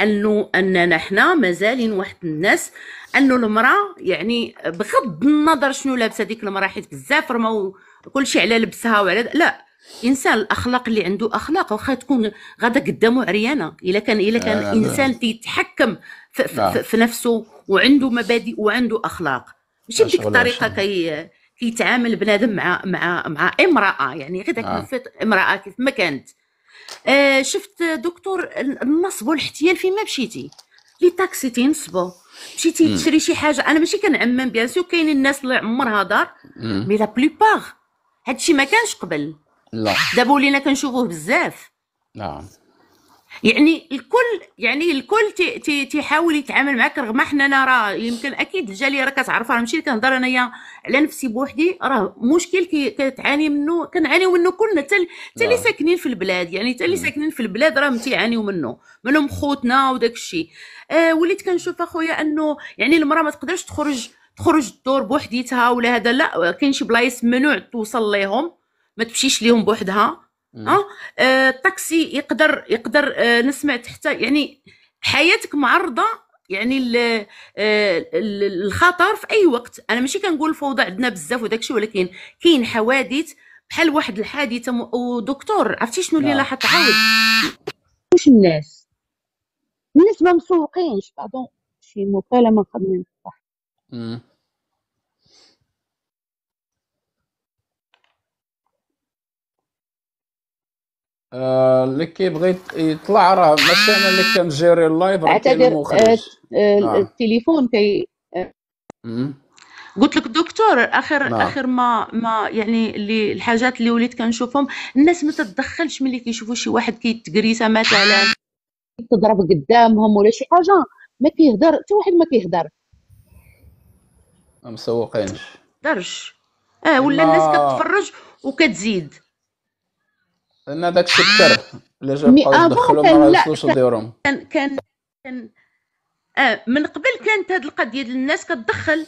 انه اننا حنا مازالين واحد الناس، انه المراه يعني بغض النظر شنو لابسه ديك المراه، حيت بزاف رماو كل شيء على لبسها وعلى لا. انسان الاخلاق اللي عنده اخلاق واخا تكون غدا قدامه عريانه، الا كان الا كان آه انسان تيتحكم في, في, في نفسه وعنده مبادئ وعنده اخلاق، ماشي بديك الطريقه كي كيتعامل بنادم مع مع مع امراه، يعني غير داك امراه كيف ما كانت. آه شفت دكتور النصب والاحتيال فيما مشيتي، لي تاكسي تينصبوا، مشيتي تشري شي حاجه، انا ماشي كنعمم بيان سور، كاينين الناس اللي عمرها دار، مي لا بليبار هادشي ما كانش قبل. لا دابا ولينا كنشوفوه بزاف. نعم يعني الكل يعني الكل تي تي تيحاول يتعامل معاك، رغم حنا راه يمكن اكيد الجاليه راه كتعرف، راه ماشي اللي كنهضر انايا على نفسي بوحدي، راه مشكل كتعاني منه كنعانيو منه كلنا، حتى اللي ساكنين في البلاد، يعني حتى اللي ساكنين في البلاد راهم تيعانيو منه، منهم خوتنا وداك الشيء. آه وليت كنشوف اخويا انه يعني المراه ما تقدرش تخرج تخرج الدور بوحديتها ولا هذا، لا كاين شي بلايص ممنوع توصل ليهم، ما تمشيش ليهم بوحدها. ها الطاكسي يقدر يقدر آه نسمع تحت، يعني حياتك معرضه يعني الخطر في اي وقت. انا ماشي كنقول الفوضى عندنا بزاف وداكشي، ولكن كاين حوادث بحال واحد الحادثه م... ودكتور عرفتي شنو اللي لاحظت عاود واش الناس الناس ما مسوقينش باردون شي مكالمه قبل الصح امم اللي كيبغي يطلع راه ماشي انا اللي كنجيري اللايف، راه كاين المخرج التليفون كي قلت لك دكتور اخر لا. اخر ما ما يعني اللي الحاجات اللي وليت كنشوفهم الناس ما تتدخلش ملي كيشوفوا شي واحد كيتكريسه مثلا تضرب قدامهم ولا شي حاجه ما كيهضر حتى واحد ما كيهضر ما مسوقينش درش اه ولا الناس كتفرج وكتزيد لان داكشي كثر الا جا بقاو يدخلوا ما غايوصلوش لديرهم. كان كان اه من قبل كانت هاد القضيه ديال الناس كتدخل،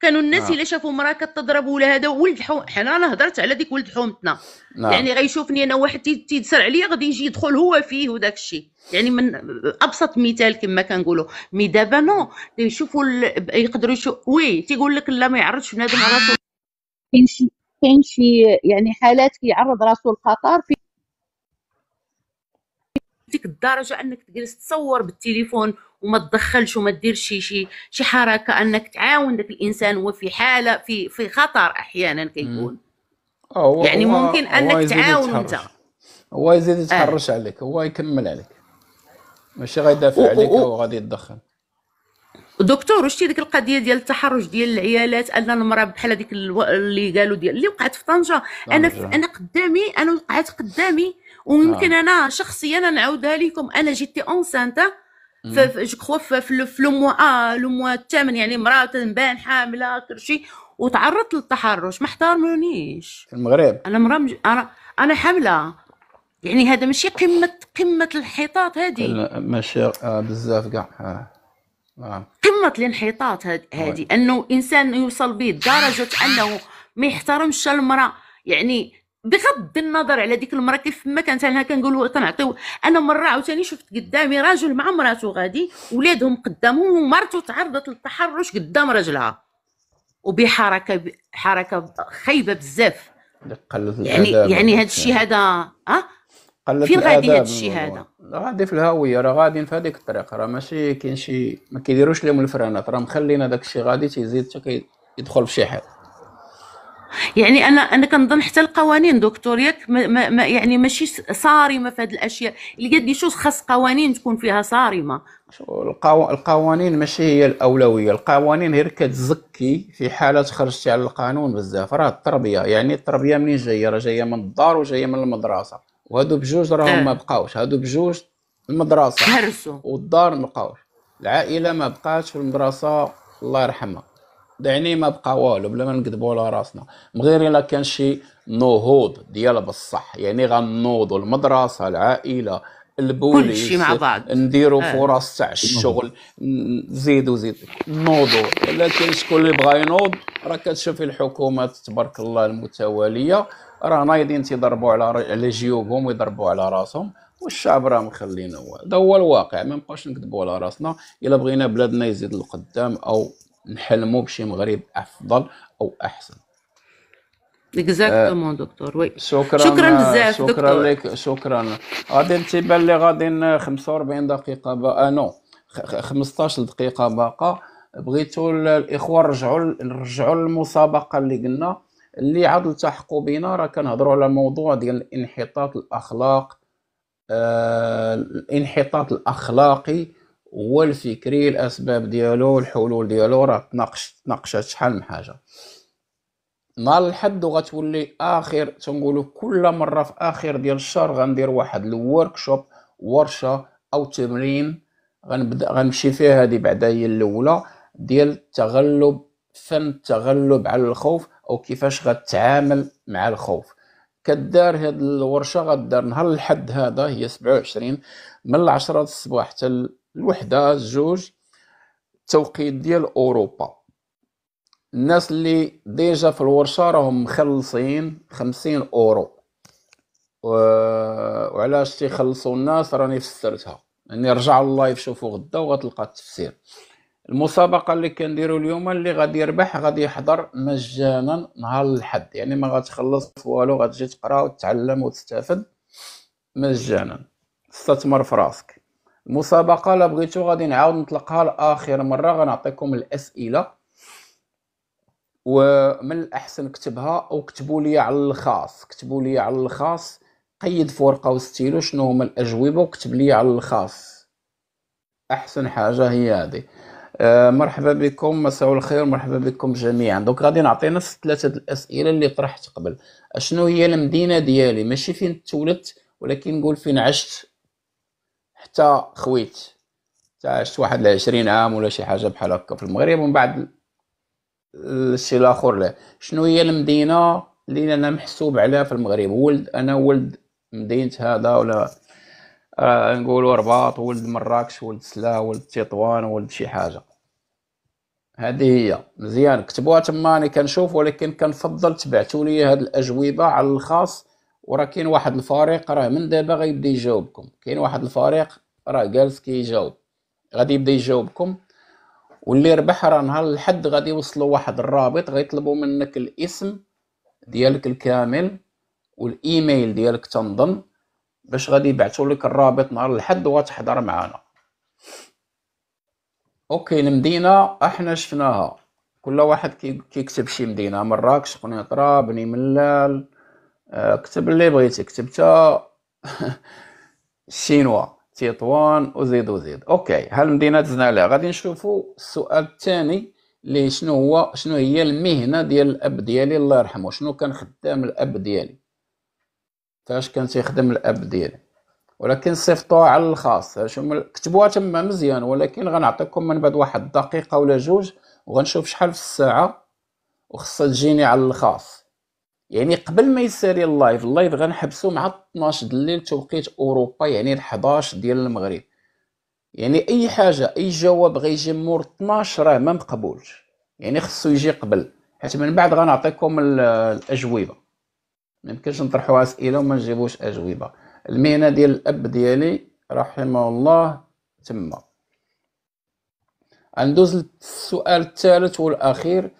كانوا الناس الا آه. شافوا مراه كتضرب ولا هذا ولد حوم، حنا انا هضرت على ديك ولد حومتنا نعم. يعني غيشوفني انا واحد تيتسرع عليا غادي يجي يدخل هو فيه وداك الشيء، يعني من ابسط مثال كما كنقولوا. مي دابا نو يشوفوا ال... يقدروا يشوفوا وي تيقول لك لا ما يعرضش بنادم راسو كاين شي كاين شي يعني حالات كيعرض راسو للخطر في ديك الدرجه انك تجلس تصور بالتليفون وما تدخلش وما دير شي شي شي حركه انك تعاون داك الانسان هو في حاله في في خطر احيانا كيكون أوه يعني أوه ممكن أوه انك تعاون انت هو يزيد يتحرش آه. عليك هو يكمل عليك ماشي غيدافع عليك وغادي يتدخل. دكتور واش شتي ديك القضيه ديال التحرش ديال العيالات ان المراه بحال هذيك اللي قالوا ديال اللي وقعت في طنجه انا في انا قدامي انا وقعت قدامي ويمكن آه. انا شخصيا نعاودها لكم انا جيتي اونسانتا في جو كخوا في لو موا لو موا الثامن يعني مراه تنبان حامله كلشي وتعرضت للتحرش ما احترمونيش في المغرب انا مراه مج... انا انا حامله يعني هذا ماشي قمه قمه الانحطاط هذه ماشي بزاف كاع آه. قمة الانحطاط هذه انه انسان يوصل به لدرجه انه ما يحترمش المراه يعني بغض النظر على ديك المراه كيف ما كانت انا كنقولوا تنعطيو. انا مره عاوتاني شفت قدامي راجل مع مراته غادي ولادهم قدامهم ومرته تعرضت للتحرش قدام رجلها وبحركه ب... حركه خايبه بزاف يعني يعني هذا الشيء هذا اه فين غادي هذا الشيء هذا؟ غادي في الهاويه راه غاديين في هذيك الطريق راه ماشي كاين شي ما كيديروش لهم الفرانات راه مخلينا داك الشيء غادي تيزيد حتى كيدخل في شي حال. يعني انا انا كنظن حتى القوانين دكتور ياك ما ما يعني ماشي صارمه في هذه الاشياء اللي قد شوز خاص قوانين تكون فيها صارمه. القو... القوانين ماشي هي الاولويه، القوانين غير كتزكي في حاله خرجتي على القانون بزاف راه التربيه يعني التربيه منين جايه راه جايه من الدار وجايه من المدرسه وهادو بجوج راهم ما بقاوش هادو بجوج المدرسه هرسوا والدار ما بقاوش العائله ما بقاتش والمدرسه الله يرحمها يعني ما بقى والو بلا ما نكذبوا على راسنا غير الا كان شي نهوض ديال بصح يعني غنوضوا المدرسه العائله البوليس كلشي مع بعض نديروا آه. فرص تاع الشغل نزيدوا زيد نوضوا ولكن شكون اللي بغى ينوض راه كتشوفي الحكومات تبارك الله المتواليه راه نايضين تيضربوا على على جيوبهم ويضربوا على راسهم والشعب راه مخلينا هذا هو الواقع ما نبقاوش نكذبوا على راسنا الا بغينا بلادنا يزيد للقدام او نحلموا بشي مغرب افضل او احسن. اكزاكتومون دكتور وي شكرا شكرا بزاف دكتور شكرا لك شكرا. غادي تيبان لي غادي خمسة وأربعين دقيقه باقا نو خمسطاش دقيقه باقا بغيتو الاخوه نرجعوا نرجعوا للمسابقه اللي قلنا اللي عاد التحقوا بينا راه كنهضروا على موضوع ديال الانحطاط الاخلاق آه الانحطاط الاخلاقي والفكري الاسباب ديالو الحلول ديالو راه تناقش تناقشات شحال من حاجه نهار الحد وغتولي اخر تنقولوا كل مره في اخر ديال الشهر غندير واحد الوركشوب ورشه او تمرين غنبدا غنمشي فيها هذه بعدا هي الاولى ديال التغلب فن التغلب على الخوف او كيفاش غتعامل مع الخوف. كدار هاد الورشه غدار نهار الحد هذا هي سبعة وعشرين من العشرة الصباح حتى الوحده الجوج التوقيت ديال اوروبا. الناس اللي ديجا في الورشه راهم مخلصين خمسين اورو وعلاش تيخلصوا الناس راني فسرتها يعني رجعوا اللايف شوفوا غدا وغتلقى التفسير. المسابقه اللي كنديروا اليوم اللي غادي يربح غادي يحضر مجانا نهار الحد، يعني ما غتخلص والو، غتجي تقرا وتتعلم وتستافد مجانا، استثمر في راسك. المسابقه الا بغيتو غادي نعاود نطلقها لاخر مره، غنعطيكم الاسئله ومن الاحسن كتبها او كتبوا لي على الخاص، كتبوا لي على الخاص، قيد في ورقه وستيلو شنو هما الاجوبه وكتب لي على الخاص، احسن حاجه هي هذه. آه مرحبا بكم، مساء الخير، مرحبا بكم جميعا. دوك غادي نعطينا ثلاثه الاسئله اللي طرحت قبل. اشنو هي المدينه ديالي؟ ماشي فين تولدت ولكن نقول فين عشت حتى خويت، حتى عشت واحد العشرين عام ولا شي حاجه بحال هكا في المغرب، ومن بعد الشيء الاخر له. شنو هي المدينه اللي انا محسوب عليها في المغرب؟ ولد انا ولد مدينه هذا ولا آه نقولوا رباط، ولد مراكش، ولد سلا، ولد تطوان، ولد شي حاجه. هذه هي مزيان كتبوها تما، انا كنشوف ولكن كنفضل تبعتوا لي هاد الاجوبه على الخاص، وراه كاين واحد الفريق راه من دابا غيبدا يجاوبكم، كاين واحد الفريق راه جالس كيجاوب غادي يبدا يجاوبكم، واللي ربح راه نهار الحد غادي يوصلوا واحد الرابط غيطلبوا منك الاسم ديالك الكامل والايميل ديالك تنظن، باش غادي يبعثوا لك الرابط نهار الحد وغتحضر معانا. اوكي المدينه احنا شفناها، كل واحد كيكتب شي مدينه، مراكش، قنيطره، بني ملال، كتب اللي بغيتي، كتبتها الشينوا، تطوان، وزيد وزيد. اوكي هالمدينه دزنا عليها، غادي نشوفوا السؤال الثاني اللي شنو هو شنو هي المهنه ديال الاب ديالي الله يرحمه؟ شنو كان خدام الاب ديالي؟ فاش كان تيخدم الاب ديالي؟ ولكن صيفطوها على الخاص، كتبوها تما مزيان، ولكن غنعطيكم من بعد واحد الدقيقه ولا جوج وغنشوف شحال في الساعه وخصها تجيني على الخاص، يعني قبل ما يساري اللايف. اللايف غنحبسو مع اثناش الليل توقيت اوروبا، يعني الحداش ديال المغرب، يعني اي حاجه اي جواب غيجي مور اثناش راه ما مقبولش، يعني خصو يجي قبل، حيت من بعد غنعطيكم الاجوبه، ميمكنش نطرحوا اسئله وما نجيبوش اجوبه. المهنه ديال الاب ديالي رحمه الله تما. غندوز للسؤال الثالث والاخير،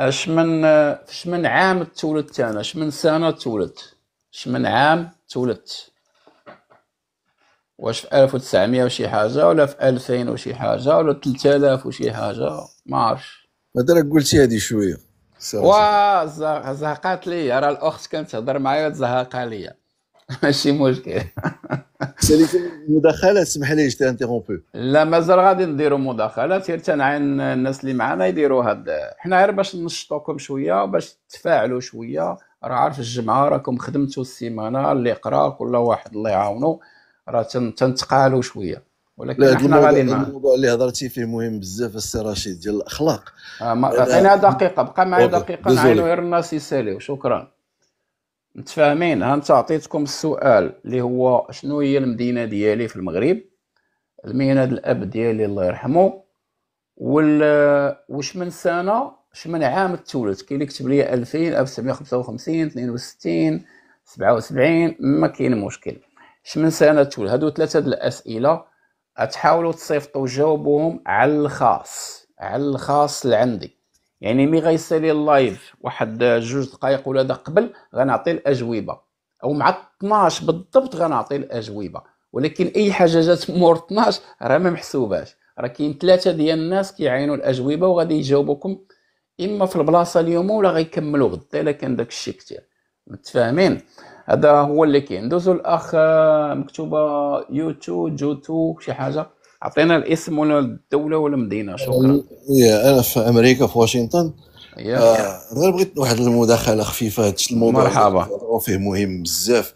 اش من فش من عام تولدت انا؟ اش من سنه تولدت؟ اش من عام تولدت؟ واش في ألف وتسعمية وشي حاجه ولا في ألفين وشي حاجه ولا ثلاثة آلاف وشي حاجه؟ ما عرفتش، هذا راك قلتي هذه شويه وا زهقات لي، راه الاخت كانت تهضر معايا تزهقها لي ماشي مشكل. ساليت المداخله، سمح لي جيت انترومبو. لا مازال غادي نديروا مداخلات، غير تنعاين الناس اللي معانا يديروا هاد، حنا غير باش ننشطوكم شويه باش تفاعلوا شويه، راه عارف الجمعه راكم خدمتوا السيمانه اللي قرا كل واحد الله يعاونو، راه تنتقالوا شويه، ولكن حنا غادي نعمل الموضوع اللي هضرتي فيه مهم بزاف السي رشيد ديال الاخلاق. عطينا آه دقيقه، بقى معايا دقيقه نعاينو غير الناس يساليو. شكرا متفاهمين. ها انت عطيتكم السؤال اللي هو شنو هي المدينه ديالي في المغرب، المهنه ديال الاب ديالي الله يرحمه، واش من سنه واش من عام تولدت؟ كاين اللي كتب لي ألفين، ألف وتسعمية وخمسة وخمسين، اثنين وستين، سبعة وسبعين، ما كاين مشكل. واش من سنه تولدت؟ هادو ثلاثه ديال الاسئله غتحاولوا تصيفطوا جاوبوهم على الخاص، على الخاص اللي عندي، يعني مي غيسالي اللايف واحد جوج دقائق ولا دا قبل غنعطي الاجوبه، او مع اثناش بالضبط غنعطي الاجوبه، ولكن اي حاجه جات مور اثناش راه ما محسوباش، راه كاين ثلاثه ديال الناس كيعاينوا الاجوبه وغادي يجاوبوكم اما في البلاصه اليوم ولا غيكملوا غدا الا كان داك الشيء كثير. متفاهمين؟ هذا هو اللي كاين. ندوزو الاخ مكتوبه يوتو جوتو شي حاجه، عطينا الاسم ولا الدوله ولا المدينه. شكرا. يا انا في امريكا في واشنطن. آه غير بغيت واحد المداخله خفيفه، هذا الموضوع مرحبا فيه مهم بزاف.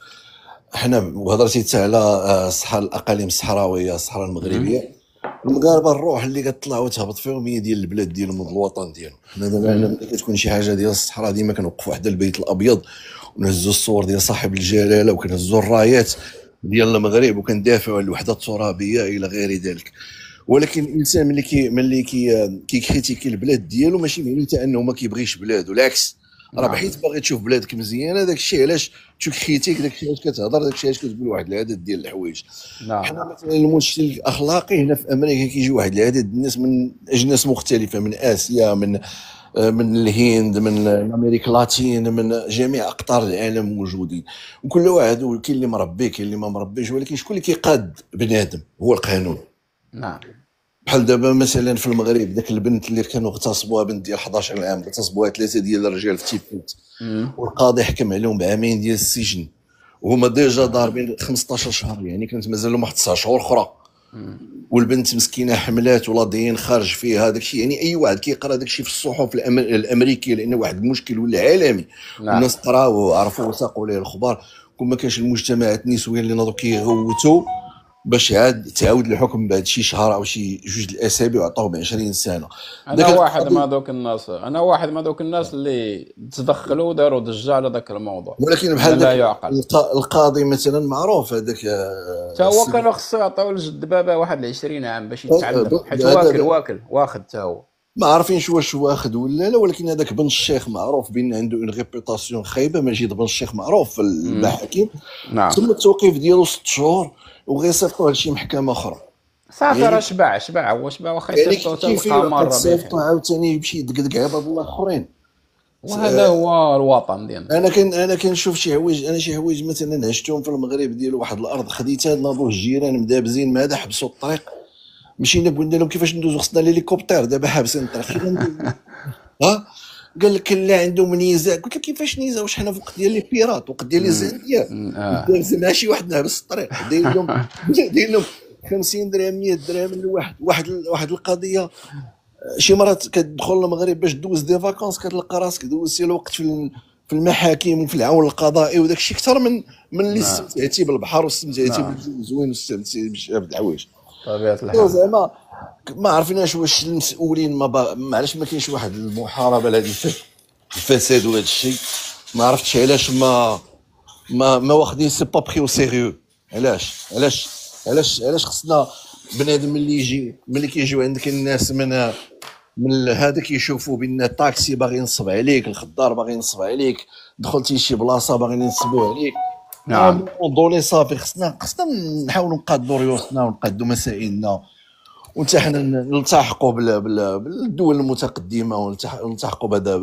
حنا وهضرتي انت على الصحراء، الاقاليم الصحراويه، الصحراء المغربيه، المغاربه الروح اللي كتطلع وتهبط فيهم هي ديال البلاد ديالهم والوطن ديالهم. حنا دابا ملي كتكون شي حاجه ديال الصحراء ديما كنوقفوا حدا البيت الابيض ونهزوا الصور ديال صاحب الجلاله وكنهزوا الرايات ديال المغرب وكندافعوا على الوحده الترابيه الى غير ذلك. ولكن الانسان ملي كي ملي كي كيكريتيكي البلاد ديالو ماشي معناتها انه ما كيبغيش بلادو، العكس راه بحيث باغي تشوف بلادك مزيانه داك الشيء علاش تكخيتيك، داك الشيء علاش كتهضر، داك الشيء علاش كتقول واحد العدد ديال الحوايج. حنا مثلا المشكل الاخلاقي هنا في امريكا كيجي واحد العدد الناس من اجناس مختلفه، من اسيا، من من الهند، من امريكا اللاتين، من جميع اقطار العالم موجودين، وكل واحد كاين اللي مربي كاين اللي ما مربيش، ولكن شكون اللي كيقاد بنادم هو القانون. نعم بحال دابا مثلا في المغرب داك البنت اللي كانوا اغتصبوها، بنت ديال حداش عام اغتصبوها ثلاثه ديال الرجال في تيفوت، والقاضي حكم عليهم بعامين ديال السجن وهما ديجا ضاربين خمسطاش شهر، يعني كانت مازالهم واحد تسع شهور اخرى، والبنت مسكينه حملات ولا دين خارج فيها داكشي. يعني اي واحد كيقرا داكشي في الصحف الامريكيه لان واحد المشكل ولا عالمي، الناس قراوه وعرفوا وساقوا ليه الاخبار، كون ما كانش المجتمعات النسويه اللي ناضوا كيغوتوا باش عاد تعاود الحكم بعد شي شهر او شي جوج الاسابيع وعطاوهم عشرين سنه. انا واحد ما دوك الناس انا واحد ما دوك الناس اللي تدخلوا وداروا ضجه على ذاك الموضوع، ولكن بحال لا يعقل. القاضي مثلا معروف هذاك حتى هو كانوا خصو يعطيو للدبابه واحد عشرين عام باش يتعلم، حيت واكل واكل واخد حتى هو ما عارفينش واش واخد ولا لا، ولكن هذاك بن الشيخ معروف بان عنده اون ريبوتاسيون خايبه. مجيد بن الشيخ معروف في المحاكم، نعم تم التوقيف ديالو ست شهور وغير صيفطوه لشي محكمه اخرى. صافي راه شبع شبع هو شبع واخا يصيفطوه حتى لقى مره صيفطوه عاوتاني يمشي يدقدق عباد الله اخرين. وهذا هو الوطن ديالنا. انا كن انا كنشوف شي حوايج، انا شي حوايج مثلا عشتهم في المغرب ديال واحد الارض خديتها ناضوه الجيران مدابزين، ما هذا حبسوا الطريق، مشينا قلنا لهم كيفاش ندوزو خصنا الهليكوبتر دابا حابسين الطريق. ها قال لك لا عندهم نزاع، قلت له كيفاش نزاع واش حنا في وقت ديال لي بيرات وقت ديال لي زانديات داز مع شي واحد نهبس الطريق داير لهم داير لهم خمسين درهم مية درهم لواحد. واحد واحد القضيه شي مرات كتدخل المغرب باش دوز دي فاكونس كتلقى راسك دوزتي الوقت في في المحاكم وفي العون القضائي وداك الشيء اكثر من من اللي استمتعتي بالبحر واستمتعتي بالجو زوين واستمتعتي بشعب الحوايج. طبيعه الحال زعما ما عرفناش واش المسؤولين ما معلاش ما كاينش واحد المحاربه لهذا الفساد وهذا الشيء. ما عرفتش علاش ما ما ما واخدين سي با بري او سيريو. علاش علاش علاش علاش خصنا بنادم ملي يجي ملي كيجيو عندك الناس من من هذا كيشوفوا بان الطاكسي باغي ينصب عليك، الخضار باغي ينصب عليك، دخلتي شي بلاصه باغي ينصبوا عليك. نعم دوني صافي خصنا خصنا نحاولوا نقادوا ريوسنا ونقادوا مسائلنا وحتى حنا نلتحقوا بالدول المتقدمه ونلتحقوا بهذا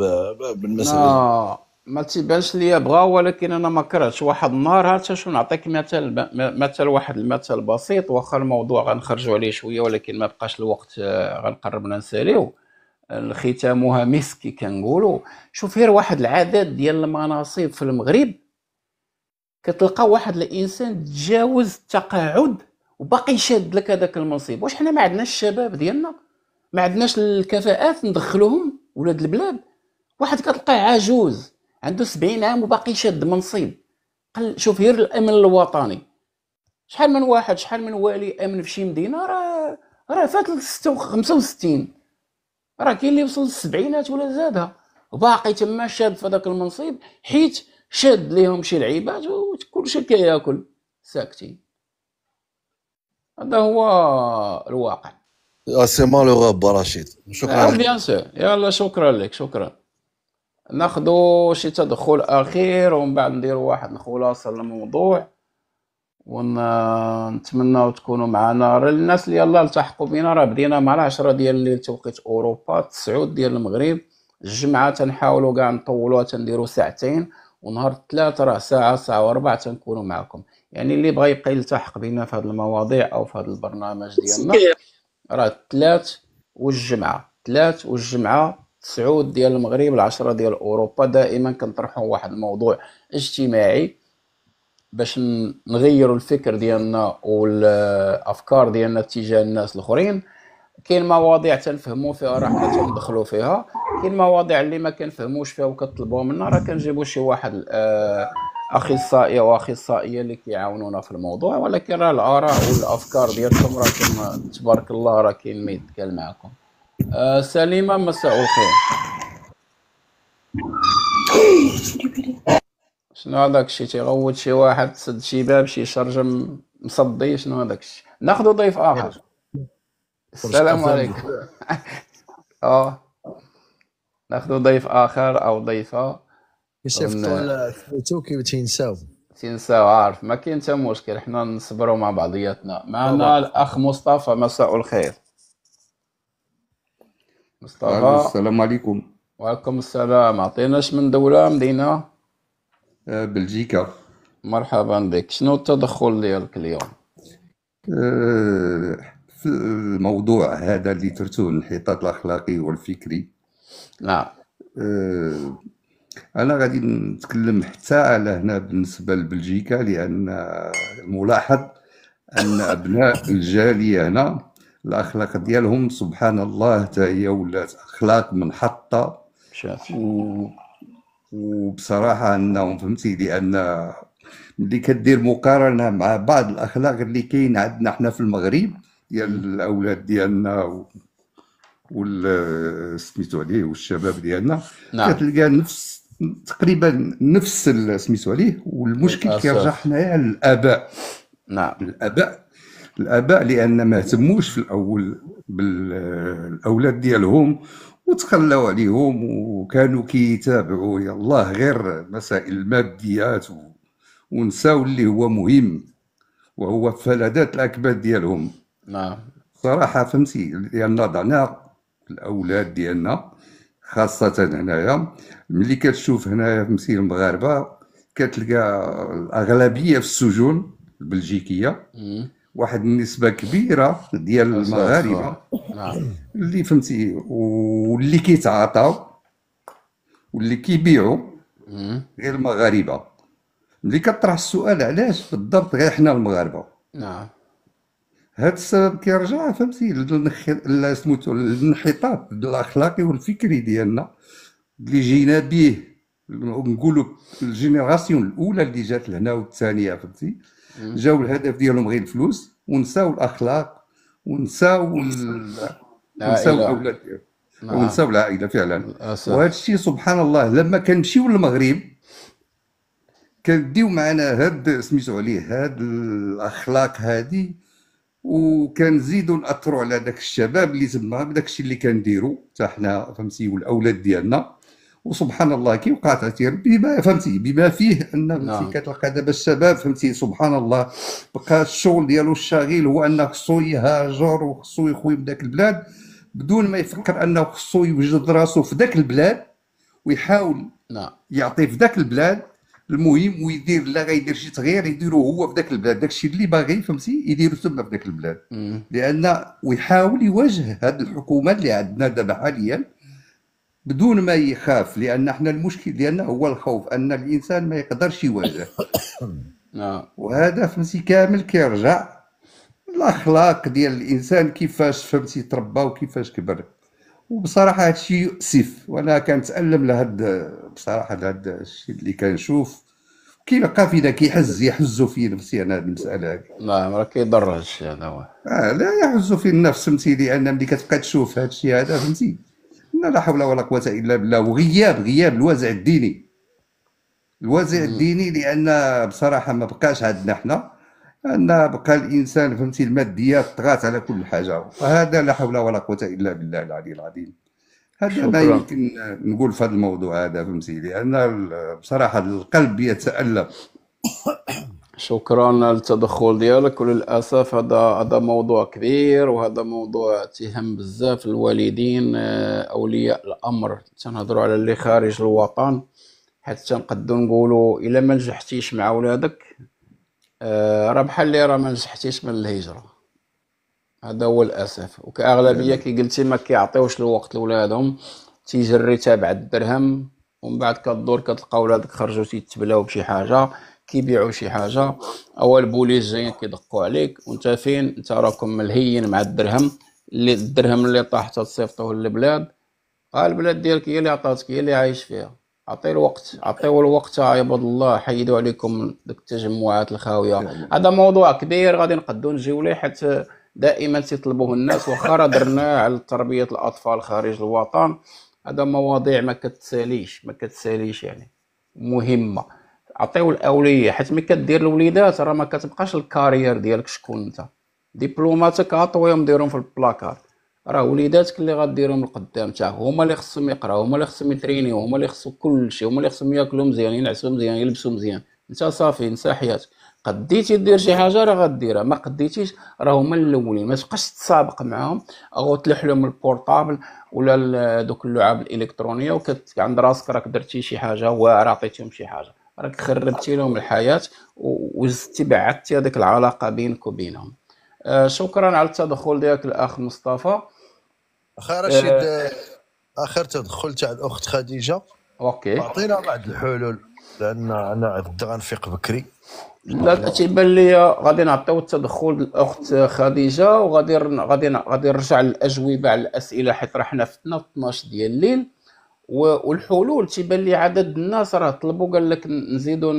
بالمسائل. لا ما تيبانش ليا بغا، ولكن انا ما كرهتش واحد النهار. حتى شنو نعطيك مثال مثال واحد المثال بسيط، واخا الموضوع غنخرجوا عليه شويه ولكن ما بقاش الوقت غنقربنا نساليو الختامها مسكي كنقولوا. شوف غير واحد العدد ديال المناصب في المغرب كتلقى واحد الانسان تجاوز التقاعد وباقي شاد لك هذاك المنصب. واش حنا ما عندناش الشباب ديالنا، ما عندناش الكفاءات ندخلوهم ولاد البلاد؟ واحد كتلقاه عجوز عنده سبعين عام وباقي شاد منصب. شوف غير الامن الوطني شحال من واحد شحال من والي امن في شي مدينه راه راه فات خمسة وستين، راه كاين اللي وصل للسبعينات ولا زادها وباقي تما شاد في هذاك المنصب، حيت شاد ليهم شي لعيبات وكلشي كياكل ساكتين. هذا هو الواقع. سي مالوغو برشيد، شكرا. بيان سور، يلا شكرا لك شكرا. ناخذوا شي تدخل اخير ومن بعد نديروا واحد الخلاصه للموضوع، ونتمنوا تكونوا معنا. راه الناس اللي يلا التحقوا بينا راه بدينا مع العشرة ديال الليل توقيت اوروبا، تسعة ديال المغرب. الجمعه تنحاولوا كاع نطولوها تنديروا ساعتين، ونهار الثلاثة راه ساعة ساعة وربع تنكونوا معكم. يعني اللي بغى يبقى يلتحق بينا في هاد المواضيع أو في هاد البرنامج ديالنا راه الثلاث والجمعة، الثلاث والجمعة تسعة ديال المغرب العشرة ديال أوروبا. دائما كنطرحوا واحد الموضوع اجتماعي باش نغيروا الفكر ديالنا والأفكار ديالنا تجاه الناس الآخرين. كاين مواضيع تنفهموا فيها راه حنا تندخلوا فيها، كاين مواضيع اللي ما كنفهموش فيها وكطلبوها منا راه كنجيبوا شي واحد اخصائي واخصائيه اللي كيعاونونا في الموضوع. ولكن راه الاراء والافكار ديالكم راه تبارك الله راه كاين ما يتكال معكم. آه سليمه مساء الخير. شنو هذاك الشيء تيغوت شي واحد سد شي باب شي شرجم مصدي؟ شنو هذاك الشيء؟ ناخذ ضيف اخر. السلام عليكم. اه ناخذ ضيف اخر او ضيفه. يصيفطوا ثبتوا كي تينساو تينساو عارف ما كاين حتى مشكل، حنا نصبروا مع بعضياتنا. معنا الاخ مصطفى، مساء الخير مصطفى. السلام عليكم. وعليكم السلام. عطيناش من دوله مدينه؟ بلجيكا. مرحبا بك. شنو التدخل ديالك اليوم في الموضوع هذا اللي درتوه الانحطاط الاخلاقي والفكري؟ نعم. انا غادي نتكلم حتى على هنا بالنسبه لبلجيكا، لان ملاحظ ان ابناء الجاليه هنا الاخلاق ديالهم سبحان الله حتى هي ولات اخلاق منحطه و... وبصراحه انهم فهمتي، لان ملي كدير مقارنه مع بعض الاخلاق اللي كاين عندنا حنا في المغرب ديال الاولاد ديالنا و... وال سميتو عليه والشباب ديالنا، نعم. كتلقى نفس تقريبا نفس سميتو عليه، والمشكل كيرجع حنايا للاباء. نعم الاباء الاباء لان ما اهتموش في الاول بالاولاد ديالهم وتخلاو عليهم، وكانوا كيتابعوا يالله غير مسائل الماديات ونساو اللي هو مهم وهو فلذات الاكباد ديالهم. نعم صراحه فهمتي، لان ضعنا الاولاد ديالنا خاصه هنايا. ملي كتشوف هنايا فهمتي المغاربه كتلقى الاغلبيه في السجون البلجيكيه، واحد النسبه كبيره ديال المغاربه اللي فهمتي واللي كيتعاطاو واللي كيبيعوا غير المغاربه. ملي كطرح السؤال علاش بالضبط غير حنا المغاربه، نعم هذا السبب كيرجع فهمتي للانحطاط الاخلاقي والفكري ديالنا اللي جينا به، نقولوا الجينيراسيون الاولى اللي جات لهنا والثانيه فهمتي جاو الهدف ديالهم غير الفلوس ونساو الاخلاق ونساو ونساو الاولاد ديالهم ونساو العائله فعلا. وهذا الشيء سبحان الله لما كنمشيو للمغرب كنديو معنا هاد سميتو عليه هاد الاخلاق هادي، وكنزيدو نأثروا على داك الشباب اللي تما بداك الشيء اللي كنديرو حتى حنا فهمتي والاولاد ديالنا. وسبحان الله كيوقع تاثير بما فهمتي بما فيه ان فهمتي كتلقى دابا الشباب فهمتي سبحان الله بقى الشغل ديالو الشاغل هو انه خصو يهاجر وخصو يخوي من داك البلاد بدون ما يفكر انه خصو يوجد راسو في داك البلاد ويحاول يعطي في داك البلاد المهم، ويدير لا غيدير شي تغيير يديرو هو في داك البلاد، داكشي اللي باغي فهمتي يديرو تما في داك البلاد، لان ويحاول يواجه هاد الحكومه اللي عندنا دابا حاليا بدون ما يخاف، لان حنا المشكل ديالنا هو الخوف ان الانسان ما يقدرش يواجه. وهذا فهمتي كامل كيرجع الاخلاق ديال الانسان كيفاش فهمتي تربى وكيفاش كبر. وبصراحه هادشي يؤسف، وانا كنتالم لهاد بصراحه لهاد الشيء اللي كنشوف كيلقى فينا كيحز يحزو في نفسي انا هاد المساله هادي. نعم راه كيضر هادشي هذا هو. اه لا يحزو في النفس فهمتي، لان ملي كتبقى تشوف هادشي هذا فهمتي لا حول ولا قوه الا بالله. وغياب غياب الوازع الديني الوازع الديني لان بصراحه ما بقاش عندنا حنا، ان بقى الانسان فهمتي الماديات طغات على كل حاجه، وهذا لا حول ولا قوه الا بالله العلي العظيم. هذا ما يمكن نقول في هذا الموضوع هذا فهمتي، لان بصراحه القلب يتالم. شكرا للتدخل ديالك، وللاسف هذا هذا موضوع كبير، وهذا موضوع تيهم بزاف الوالدين اولياء الامر، تنهضروا على اللي خارج الوطن، حيت تنقدو نقولوا الا ما نجحتيش مع ولادك راه بحال اللي راه ما نجحتيش من الهجره. هذا هو الاسف، وكاغلبيه كي قلتي ما كيعطيوش الوقت لولادهم، تيجري تابع الدرهم، ومن بعد كدور كتلقى ولادك خرجوا تيتبلاو بشي حاجه، كيبيعوا شي حاجه، او البوليس جايين كيدقوا عليك وانت فين؟ انت راكم ملهيين مع الدرهم، اللي الدرهم اللي طاح تصيفطوه للبلاد، ها البلاد ديالك هي اللي عطاتك هي اللي عايش فيها. عطيه الوقت، عطيو الوقت عباد الله، حيدوا عليكم ديك التجمعات الخاويه. هذا موضوع كبير غادي نقدو نجيو ليه، حيت دائما تيطلبوه الناس، واخا درناه على تربيه الاطفال خارج الوطن. هذا مواضيع ما كتساليش ما كتساليش يعني مهمه، عطيو الاولويه، حيت ملي كدير الوليدات راه ما كتبقاش الكارير ديالك شكون انت. دبلوماتك عطويهم ديرهم في البلاكار، راه وليداتك اللي غديرهم القدام تا هما اللي خصهم يقراو، هما اللي خصهم يترينيو، هما اللي خصو كلشي، هما اللي خصهم ياكلو مزيان، ينعسو مزيان، يلبسو مزيان. انت صافي نسى حياتك، قديتي دير شي حاجه راه غديرها، ما قديتيش راه هما الاولين. ما تبقاش تسابق معاهم او تلح لهم البورطابل ولا دوك اللعاب الالكترونيه وكت عند راسك راك درتي شي حاجه واعره، عطيتيهم شي حاجه، راك خربتي لهم الحياه وزدتي بعدتي هذيك العلاقه بينك وبينهم. آه شكرا على التدخل ديالك الاخ مصطفى. اخي رشيد، آه اخر تدخل تاع الاخت خديجه. اوكي، عطينا بعض الحلول لان انا غدا غنفيق بكري. لا تيبان لي غادي نعطيو التدخل للاخت خديجه وغادي غادي غادي نرجع للاجوبه على الاسئله حيت راه حنا فتنا في اثنا عشر ديال الليل. والحلول تيبان لي عدد الناس راه طلبوا، قال لك نزيدوا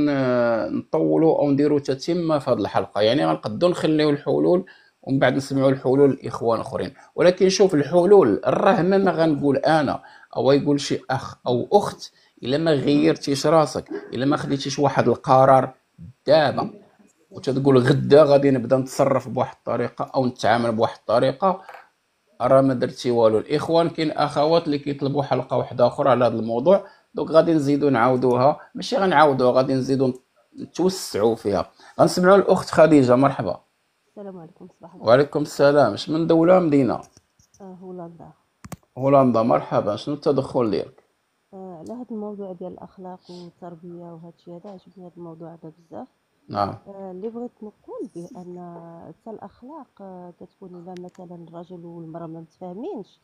نطولوا او نديروا تتمه في هذه الحلقه، يعني غنقدروا نخليو الحلول ومن بعد نسمعوا الحلول الاخوان اخرين. ولكن شوف الحلول الرهمه ما غنقول انا او يقول شي اخ او اخت، الا ما غيرتيش راسك، الا ما خديتيش واحد القرار دابا وتتقول غدا غادي نبدا نتصرف بواحد الطريقه او نتعامل بواحد الطريقه، راه ما درتي والو. الاخوان كاين اخوات اللي كيطلبوا حلقه واحده اخرى على هذا الموضوع، دونك غادي نزيدو نعاودوها، ماشي غنعاودوها، غادي نزيدو نتوسعوا فيها. غنسمعوا الاخت خديجه، مرحبا. السلام عليكم. صباح الخير. وعليكم السلام. اش من دوله مدينه؟ آه هولندا. هولندا، مرحبا. شنو التدخل ديالك آه على هذا الموضوع ديال الاخلاق والتربيه وهذا الشيء هذا؟ عجبني هذا الموضوع هذا بزاف. نعم. آه اللي بغيت نقول به ان حتى الاخلاق آه كتكون الا مثلا الرجل والمراه ما متفاهمينش،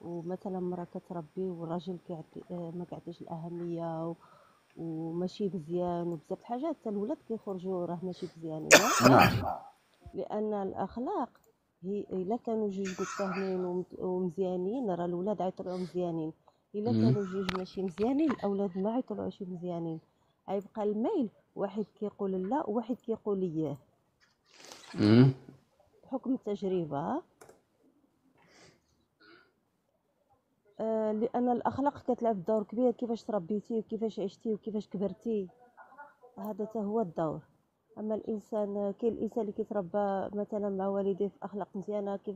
ومثلا المراه كتربي والراجل كيعطي آه ما كيعطيش الاهميه و... وماشي مزيان وبزاف الحاجات، حتى الولاد كيخرجوا راه ماشي مزيانين. نعم. لان الاخلاق هي الا كانوا جوج متفاهمين ومزيانين راه الولاد عيطلعوا مزيانين، الا كانوا جوج ماشي مزيانين الاولاد ما عيطلعوش مزيانين، عيبقى الميل واحد كيقول لا وواحد كيقول اياه. امم بحكم التجربه آه لان الاخلاق كتلعب دور كبير، كيفاش تربيتي وكيفاش عشتي وكيفاش كبرتي، هذا تا هو الدور. اما الانسان كاين الانسان اللي كيتربى مثلا مع والديه في اخلاق مزيانه كيف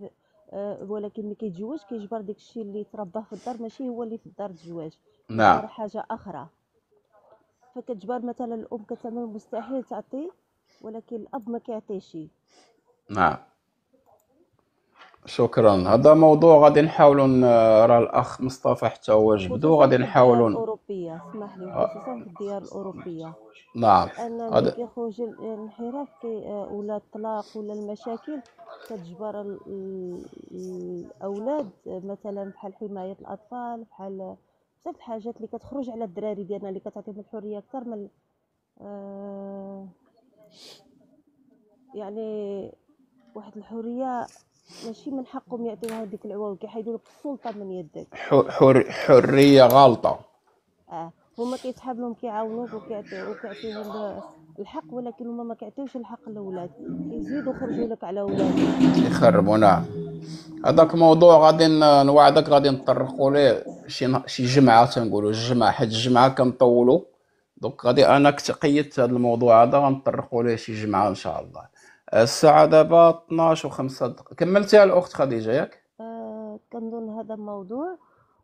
آه ولكن ملي كيتزوج كيجبر داك الشيء اللي ترباه في الدار ماشي هو اللي في الدار الزواج. نعم. حاجه اخرى، فكتجبر مثلا الام كتعمل مستحيل تعطي ولكن الاب ما كيعطيش. نعم شكرا. هذا موضوع غادي نحاولوا، راه الاخ مصطفى حتى هو جبدو، غادي نحاولوا الاوروبيه، اسمح لي، خصوصا في الديار الاوروبيه. نعم. لان كيخرج الانحراف ولا الطلاق ولا المشاكل كتجبر الاولاد مثلا بحال حمايه الاطفال، بحال بزاف الحاجات اللي كتخرج على الدراري ديالنا اللي كتعطيهم الحريه اكثر من آه يعني واحد الحريه ماشي من حقهم يعطيوها لديك العواون، كيحيدوا لك السلطه من يدك. حر حريه غالطه. اه هما كيتحابلهم كيعاونوك وكيعطيوك وكيعطيوهم الحق ولكن هما ما كيعطيوش الحق للولاد، كيزيدوا يخرجوا لك على ولادك يخربوا. نعم. هذاك موضوع غادي نوعدك غادي نطرقوا ليه شي شي جمعه، تنقولوا الجمعه حيت الجمعه كنطولوا، دونك غادي انا قيدت هذا الموضوع هذا غنطرقوا ليه شي جمعه ان شاء الله. الساعه دابا اثنا عشر وخمسة دقائق. كملتيها الاخت خديجه ياك؟ آه كنظن هذا الموضوع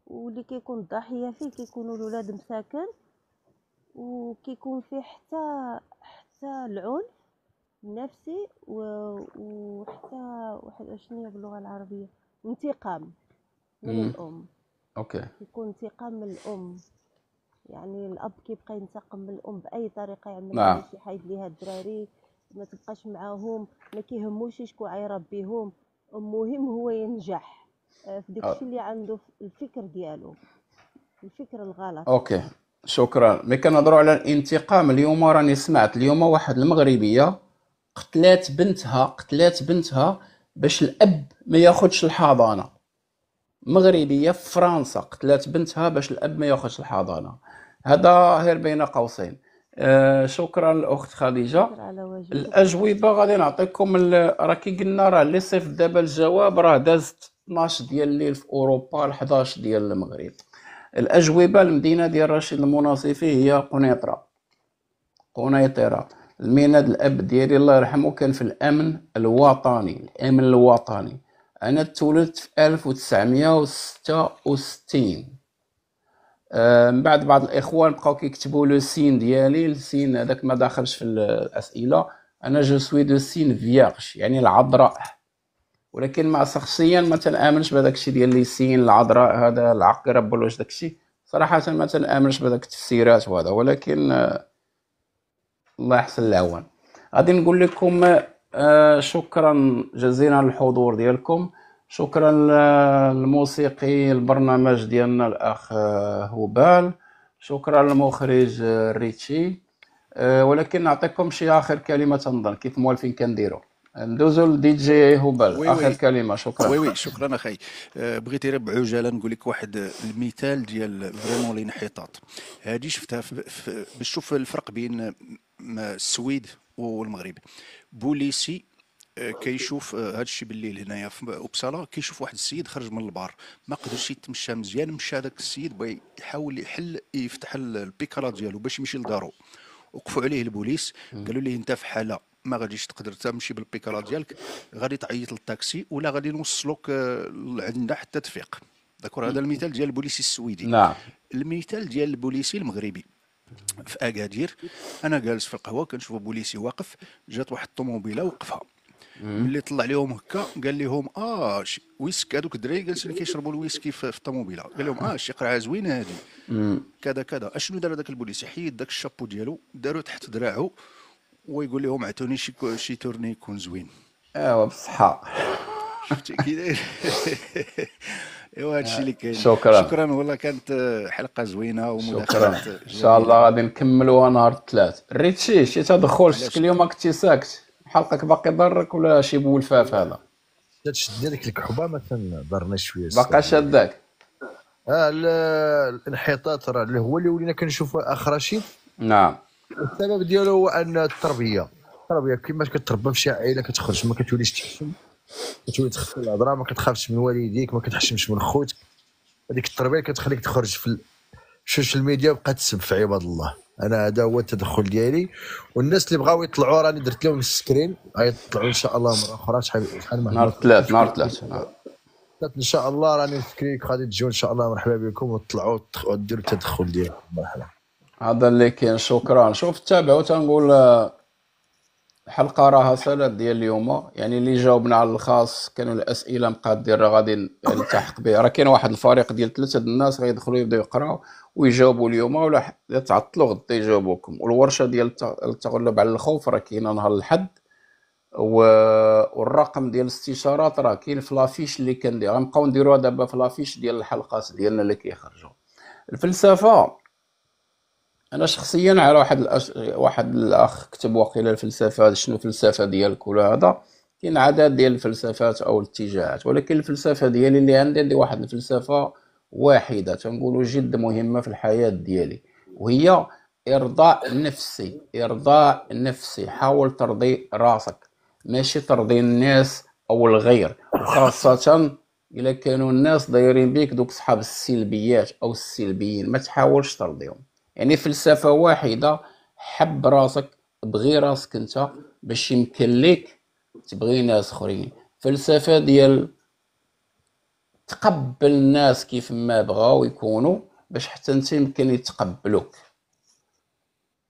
واللي كيكون الضحيه فيه كيكونوا الولاد مساكن، وكيكون فيه حتى حتى العنف نفسي وحتى واحد شنو باللغه العربيه انتقام من الام. اوكي. يكون انتقام من الام، يعني الاب كيبقى ينتقم من الام باي طريقه يعمل لها شي، حيد ليها الدراري، ما تبقاش معاهم، ما كيهموش شكون عيربيهم، المهم هو ينجح في داك الشيء اللي عنده الفكر ديالو، الفكر الغلط. اوكي شكرا. ملي كنهضروا على الانتقام اليوم راني سمعت اليوم واحد المغربيه قتلات بنتها، قتلات بنتها باش الاب ما ياخذش الحضانه. مغربيه في فرنسا قتلات بنتها باش الاب ما ياخذش الحضانه. هذا غير بين قوسين. آه شكرا الاخت خديجه. الاجوبه غادي نعطيكم ال... راه كي قلنا راه اللي صيفط دابا الجواب راه دازت اثنا عشر ديال الليل في اوروبا، حداش ديال المغرب. الاجوبه المدينه ديال رشيد المناصفي هي قنيطره. قنيطره الميناد الاب ديالي الله يرحمه كان في الامن الوطني، الامن الوطني انا تولدت في ألف وتسعمية وستة وستين. من بعد بعض الاخوان بقاو كيكتبوا لو سين ديالي، السين هذاك ما داخلش في الاسئله. انا جو سوي دو سين فياغش، يعني العذراء، ولكن مع شخصيا ما تنامنش بهذاك الشيء ديال لي سين العذراء، هذا العقرب ولا داك الشيء، صراحه ما تنامنش بهذاك التفسيرات وهذا، ولكن الله يحسن العون. غادي نقول لكم شكرا جزيلا للحضور ديالكم، شكرا للموسيقي البرنامج ديالنا الاخ هبال، شكرا للمخرج ريتشي، ولكن نعطيكم شي اخر كلمه تنظن كيف موالفين كنديروا، ندوزو لدي جي هبال. اخر كلمه. شكرا. وي وي شكرا اخي. بغيت غير بعجاله نقول لك واحد المثال ديال فريمون الانحطاط، هذه شفتها باش تشوف الفرق بين السويد والمغرب. بوليسي كيشوف هذا الشيء بالليل هنايا في أبصالة، كيشوف واحد السيد خرج من البار ما قدرش يتمشى مزيان، مشى هذاك السيد بغى يحاول يحل يفتح البيكالا ديالو باش يمشي لدارو، وقفوا عليه البوليس قالوا ليه انت في حاله ما غاديش تقدر تمشي بالبيكالا ديالك، غادي تعيط للتاكسي ولا غادي نوصلوك عندنا حتى تفيق. ذكر هذا المثال ديال البوليسي السويدي. نعم. المثال ديال البوليسي المغربي في اكادير، انا جالس في القهوه كنشوف بوليسي واقف، جات واحد الطوموبيله وقفها، ملي طلع لهم هكا قال لهم اه ويسك، هذوك الدراري جالسين كيشربوا الويسكي في الطوموبيله، قال لهم اه شي قرعه زوينه هذه كذا كذا. اشنو دار هذاك البوليسي؟ حيد داك الشابو ديالو دارو تحت دراعو ويقول لهم عطوني شي شي تورني يكون زوين. ايوا بصحه. شفتي كي داير؟ ايوا هادشي اللي كاين. شكرا شكرا والله، كانت حلقه زوينه ومداخلات. ان شاء الله غادي نكملوها نهار الثلاث. ريتشي شي تدخل، شتك اليوم كنتي ساكت، حلقك باقي ضرك ولا شي مولفات؟ هذا تشد لك الكحبه ما تنضرناش شويه باقا شاداك. اه الانحطاط راه هو اللي ولينا كنشوفوا اخ رشيد. نعم. السبب ديالو هو ان التربيه، التربيه كما كتربى في شي عائله كتخرج ما كتوليش تحشم، كتولي تخفي الهضره، ما كتخافش من والديك، ما كتحشمش من خوتك، هذيك التربيه كتخليك تخرج في السوشيال ميديا وبقى تسب في عباد الله. انا هذا هو التدخل ديالي، والناس اللي بغاو يطلعوا راني درت لهم السكرين، غيطلعوا ان شاء الله مره اخرى. شحال شحال ما نهار الثلاث، نهار الثلاث ان شاء الله راني السكرين غادي تجيو ان شاء الله. مرحبا بكم وطلعوا ديروا التدخل ديالكم. مرحبا. هذا اللي كاين. شكرا. شوف تابعوا، تنقول الحلقه راها سالات ديال اليوم، يعني اللي جاوبنا على الخاص كانوا الاسئله مقادير راه غادي نلتحق به، راه كاين واحد الفريق ديال ثلاثه الناس غيدخلوا يبداو يقراو ويجاوبوا اليوم، ولا تعطلوا غدا يجاوبوكم. والورشه ديال التغلب على الخوف راه كاينه نهار الحد، والرقم ديال الاستشارات راه كاين في لافيش اللي كندير، غنبقاو نديروها دابا في لافيش ديال الحلقات ديالنا اللي كيخرجوا. الفلسفه انا شخصيا على واحد الأش... واحد الاخ كتب وقيله الفلسفه، شنو الفلسفه ديالك ولا هذا، كاين عدد ديال الفلسفات او الاتجاهات، ولكن الفلسفه ديالي اللي عندي عندي واحد الفلسفه واحده تنقولوا جد مهمه في الحياه ديالي، وهي ارضاء نفسي. ارضاء نفسي، حاول ترضي راسك ماشي ترضي الناس او الغير، وخاصه الا كانوا الناس دايرين بيك دوك صحاب السلبيات او السلبيين ما تحاولش ترضيهم. يعني فلسفة واحدة، حب راسك، بغي راسك انت باش يمكن ليك تبغي ناس اخرين. فلسفة ديال تقبل الناس كيف ما بغاو يكونوا باش حتى انت يمكن يتقبلوك.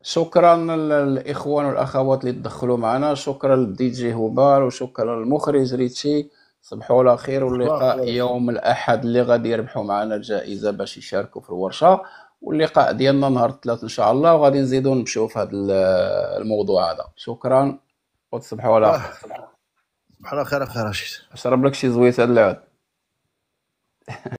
شكرا للاخوان والاخوات اللي تدخلوا معنا، شكرا للدي جي هبال وشكرا للمخرج ريتشي، صبحوا على خير، واللقاء يوم الاحد اللي غادي يربحوا معنا الجائزة باش يشاركوا في الورشة، واللقاء ديالنا نهار الثلاث ان شاء الله، وغادي نزيدو نمشيو في هذا الموضوع هذا. شكرا وتصبحوا على خير. صباح الخير اخي رشيد، اشرب لك شي زويت هاد العود.